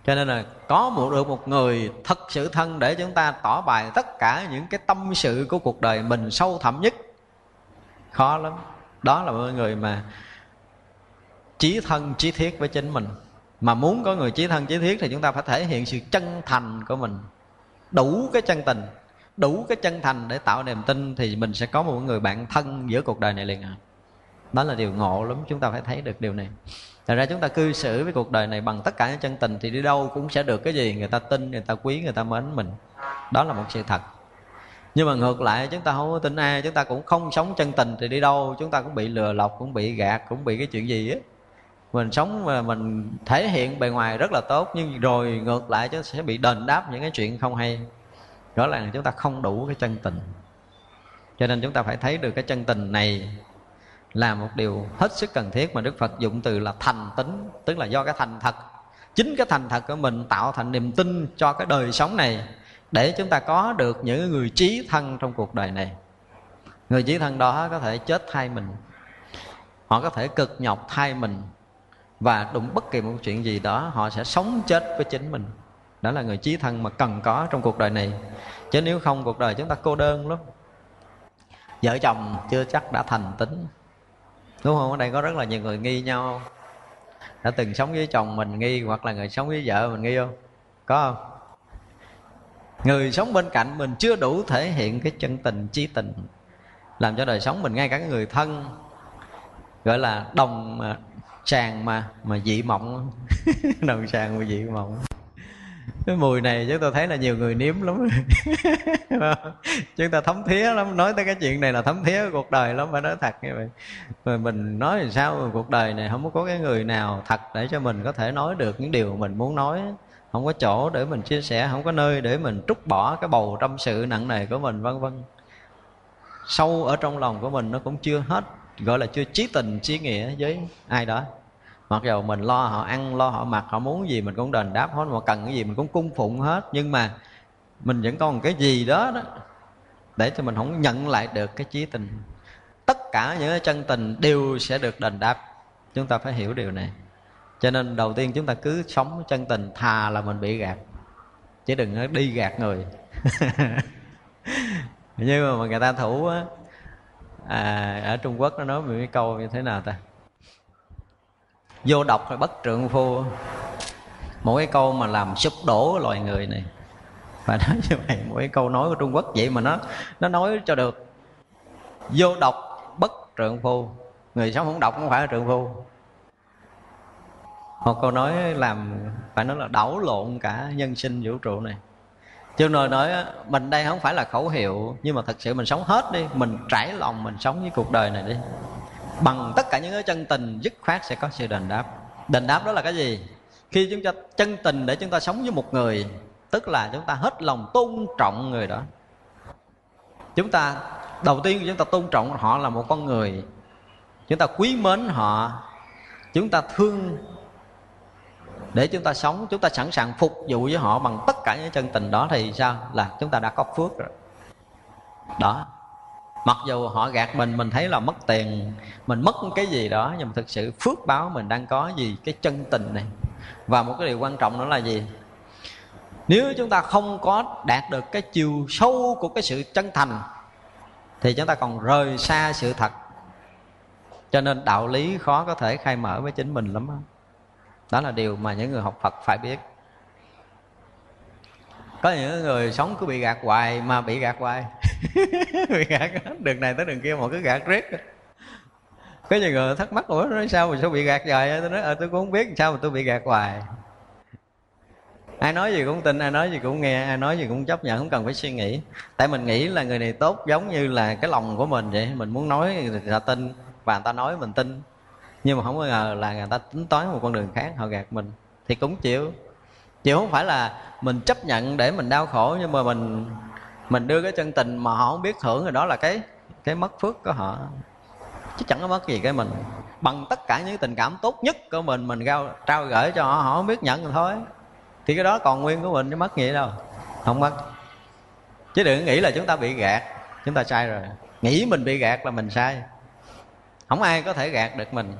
Cho nên là có được một người thật sự thân để chúng ta tỏ bày tất cả những cái tâm sự của cuộc đời mình sâu thẳm nhất, khó lắm. Đó là một người mà chí thân chí thiết với chính mình. Mà muốn có người chí thân chí thiết thì chúng ta phải thể hiện sự chân thành của mình, đủ cái chân tình, đủ cái chân thành để tạo niềm tin, thì mình sẽ có một người bạn thân giữa cuộc đời này liền à. Đó là điều ngộ lắm, chúng ta phải thấy được điều này. Thật ra chúng ta cư xử với cuộc đời này bằng tất cả những chân tình thì đi đâu cũng sẽ được cái gì người ta tin, người ta quý, người ta mến mình. Đó là một sự thật. Nhưng mà ngược lại, chúng ta không có tin ai, chúng ta cũng không sống chân tình thì đi đâu chúng ta cũng bị lừa lọc, cũng bị gạt, cũng bị cái chuyện gì á. Mình sống mà mình thể hiện bề ngoài rất là tốt, nhưng rồi ngược lại chúng ta sẽ bị đền đáp những cái chuyện không hay. Đó là chúng ta không đủ cái chân tình. Cho nên chúng ta phải thấy được cái chân tình này là một điều hết sức cần thiết, mà Đức Phật dụng từ là thành tín. Tức là do cái thành thật, chính cái thành thật của mình tạo thành niềm tin cho cái đời sống này, để chúng ta có được những người chí thân trong cuộc đời này. Người chí thân đó có thể chết thay mình, họ có thể cực nhọc thay mình, và đụng bất kỳ một chuyện gì đó họ sẽ sống chết với chính mình. Đó là người chí thân mà cần có trong cuộc đời này. Chứ nếu không cuộc đời chúng ta cô đơn lắm. Vợ chồng chưa chắc đã thành tín, đúng không? Ở đây có rất là nhiều người nghi nhau. Đã từng sống với chồng mình nghi, hoặc là người sống với vợ mình nghi không? Có không? Người sống bên cạnh mình chưa đủ thể hiện cái chân tình, chí tình, làm cho đời sống mình, ngay cả người thân gọi là đồng sàng mà dị mộng. Đồng sàng mà dị mộng. Cái mùi này chúng tôi thấy là nhiều người nếm lắm. Chúng ta thấm thía lắm, nói tới cái chuyện này là thấm thía cuộc đời lắm, phải nói thật như vậy. Rồi mình nói làm sao cuộc đời này không có cái người nào thật để cho mình có thể nói được những điều mình muốn nói, không có chỗ để mình chia sẻ, không có nơi để mình trút bỏ cái bầu tâm sự nặng nề của mình, vân vân. Sâu ở trong lòng của mình nó cũng chưa hết, gọi là chưa chí tình chí nghĩa với ai đó. Mặc dù mình lo họ ăn, lo họ mặc, họ muốn gì mình cũng đền đáp hết, họ cần cái gì mình cũng cung phụng hết, nhưng mà mình vẫn còn cái gì đó để cho mình không nhận lại được cái chí tình. Tất cả những cái chân tình đều sẽ được đền đáp. Chúng ta phải hiểu điều này. Cho nên đầu tiên chúng ta cứ sống chân tình, thà là mình bị gạt, chứ đừng nói đi gạt người. Nhưng mà người ta thủ á, ở Trung Quốc nó nói một cái câu như thế nào ta? Vô độc là bất trượng phu. Một cái câu mà làm sụp đổ loài người này. Và nói như vậy, một cái câu nói của Trung Quốc vậy mà nó nói cho được. Vô độc bất trượng phu. Người sống không độc không phải là trượng phu. Một câu nói làm phải nói là đảo lộn cả nhân sinh vũ trụ này. Chứ nói mình đây không phải là khẩu hiệu, nhưng mà thật sự mình sống hết đi, mình trải lòng mình sống với cuộc đời này đi, bằng tất cả những cái chân tình, dứt khoát sẽ có sự đền đáp. Đền đáp đó là cái gì? Khi chúng ta chân tình để chúng ta sống với một người, tức là chúng ta hết lòng tôn trọng người đó. Chúng ta đầu tiên chúng ta tôn trọng họ là một con người, chúng ta quý mến họ, chúng ta thương để chúng ta sống, chúng ta sẵn sàng phục vụ với họ bằng tất cả những chân tình đó, thì sao? Là chúng ta đã có phước rồi đó. Mặc dù họ gạt mình thấy là mất tiền, mình mất cái gì đó, nhưng mà thực sự phước báo mình đang có gì? Cái chân tình này. Và một cái điều quan trọng nữa là gì? Nếu chúng ta không có đạt được cái chiều sâu của cái sự chân thành thì chúng ta còn rời xa sự thật. Cho nên đạo lý khó có thể khai mở với chính mình lắm. Đó là điều mà những người học Phật phải biết. Có những người sống cứ bị gạt hoài mà bị gạt hoài bị gạt hết đường này tới đường kia mà cứ gạt riết. Có nhiều người thắc mắc, ủa nói sao mà sao bị gạt hoài? Tôi nói tôi cũng không biết sao mà tôi bị gạt hoài. Ai nói gì cũng tin, ai nói gì cũng nghe, ai nói gì cũng chấp nhận, không cần phải suy nghĩ. Tại mình nghĩ là người này tốt, giống như là cái lòng của mình vậy. Mình muốn nói người ta tin và người ta nói mình tin. Nhưng mà không có ngờ là người ta tính toán một con đường khác, họ gạt mình. Thì cũng chịu. Chịu không phải là mình chấp nhận để mình đau khổ, nhưng mà mình đưa cái chân tình mà họ không biết hưởng, rồi đó là cái mất phước của họ. Chứ chẳng có mất gì cái mình. Bằng tất cả những tình cảm tốt nhất của mình trao gửi cho họ, họ không biết nhận rồi thôi. Thì cái đó còn nguyên của mình, chứ mất gì đâu. Không mất. Chứ đừng nghĩ là chúng ta bị gạt. Chúng ta sai rồi. Nghĩ mình bị gạt là mình sai. Không ai có thể gạt được mình.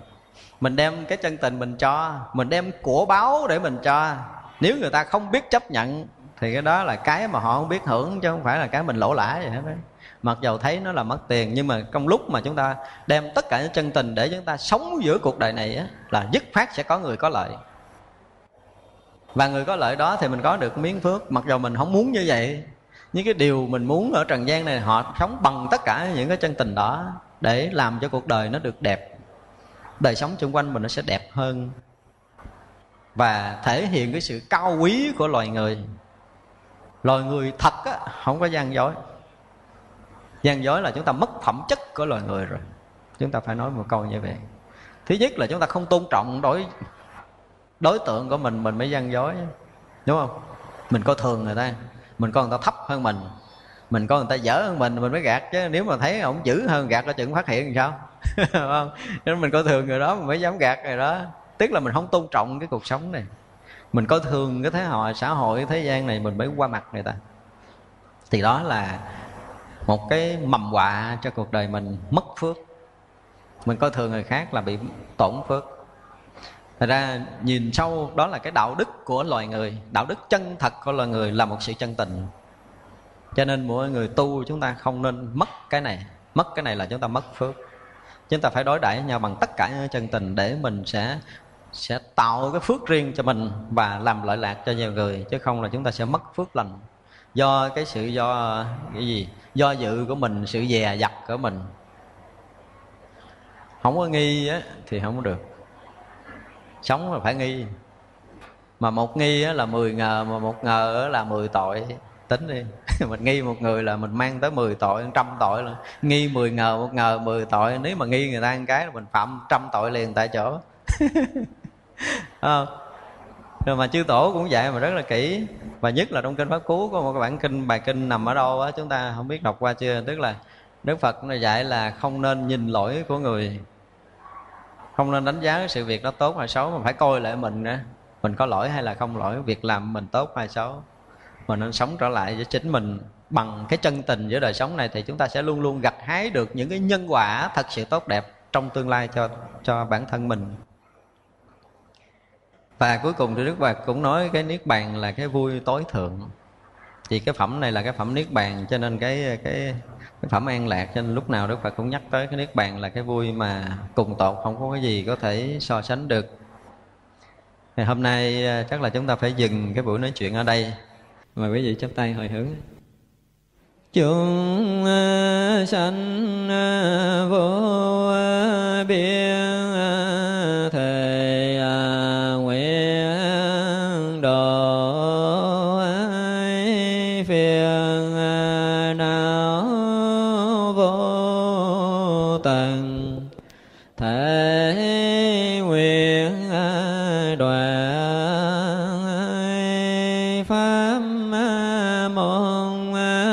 Mình đem cái chân tình mình cho, mình đem của báo để mình cho. Nếu người ta không biết chấp nhận thì cái đó là cái mà họ không biết hưởng, chứ không phải là cái mình lỗ lã gì hết đấy. Mặc dầu thấy nó là mất tiền, nhưng mà trong lúc mà chúng ta đem tất cả những chân tình để chúng ta sống giữa cuộc đời này á, là dứt khoát sẽ có người có lợi. Và người có lợi đó thì mình có được miếng phước. Mặc dù mình không muốn như vậy, những cái điều mình muốn ở trần gian này, họ sống bằng tất cả những cái chân tình đó để làm cho cuộc đời nó được đẹp. Đời sống xung quanh mình nó sẽ đẹp hơn và thể hiện cái sự cao quý của loài người. Loài người thật á, không có gian dối. Gian dối là chúng ta mất phẩm chất của loài người rồi. Chúng ta phải nói một câu như vậy. Thứ nhất là chúng ta không tôn trọng đối tượng của mình mới gian dối, đúng không? Mình coi thường người ta, mình coi người ta thấp hơn mình coi người ta dở hơn mình mới gạt. Chứ nếu mà thấy ổng dữ hơn gạt ra chừng phát hiện làm sao không? Nên mình coi thường người đó mình mới dám gạt người đó. Tức là mình không tôn trọng cái cuộc sống này, mình coi thường cái xã hội thế gian này, mình mới qua mặt người ta. Thì đó là một cái mầm họa cho cuộc đời mình, mất phước. Mình coi thường người khác là bị tổn phước. Thật ra nhìn sâu đó là cái đạo đức của loài người. Đạo đức chân thật của loài người là một sự chân tình. Cho nên mỗi người tu chúng ta không nên mất cái này. Mất cái này là chúng ta mất phước. Chúng ta phải đối đãi nhau bằng tất cả những chân tình để mình sẽ tạo cái phước riêng cho mình và làm lợi lạc cho nhiều người. Chứ không là chúng ta sẽ mất phước lành. Do cái sự do dự của mình, sự dè dặt của mình. Không có nghi á, thì không có được. Sống là phải nghi. Mà một nghi á, là 10 ngờ, mà một ngờ á, là 10 tội. Tính đi mình nghi một người là mình mang tới 10 tội, 100 tội luôn. Nghi 10 ngờ, một ngờ 10 tội. Nếu mà nghi người ta một cái mình phạm 100 tội liền tại chỗ. Rồi mà chư tổ cũng vậy mà rất là kỹ. Và nhất là trong kinh Pháp Cú có một bản kinh, bài kinh nằm ở đâu á, chúng ta không biết đọc qua chưa. Tức là Đức Phật nó dạy là không nên nhìn lỗi của người, không nên đánh giá cái sự việc đó tốt hay xấu, mà phải coi lại mình nữa. Mình có lỗi hay là không lỗi, việc làm mình tốt hay xấu. Mình nên sống trở lại với chính mình bằng cái chân tình giữa đời sống này, thì chúng ta sẽ luôn luôn gặt hái được những cái nhân quả thật sự tốt đẹp trong tương lai cho bản thân mình. Và cuối cùng thì Đức Phật cũng nói cái niết bàn là cái vui tối thượng. Thì cái phẩm này là cái phẩm niết bàn, cho nên cái phẩm an lạc, cho nên lúc nào Đức Phật cũng nhắc tới cái niết bàn là cái vui mà cùng tột, không có cái gì có thể so sánh được. Thì hôm nay chắc là chúng ta phải dừng cái buổi nói chuyện ở đây. Mời quý vị chắp tay hồi hướng. Chúng sanh vô biên thề nguyện độ phiền não vô tận, thể nguyện đoạn pháp môn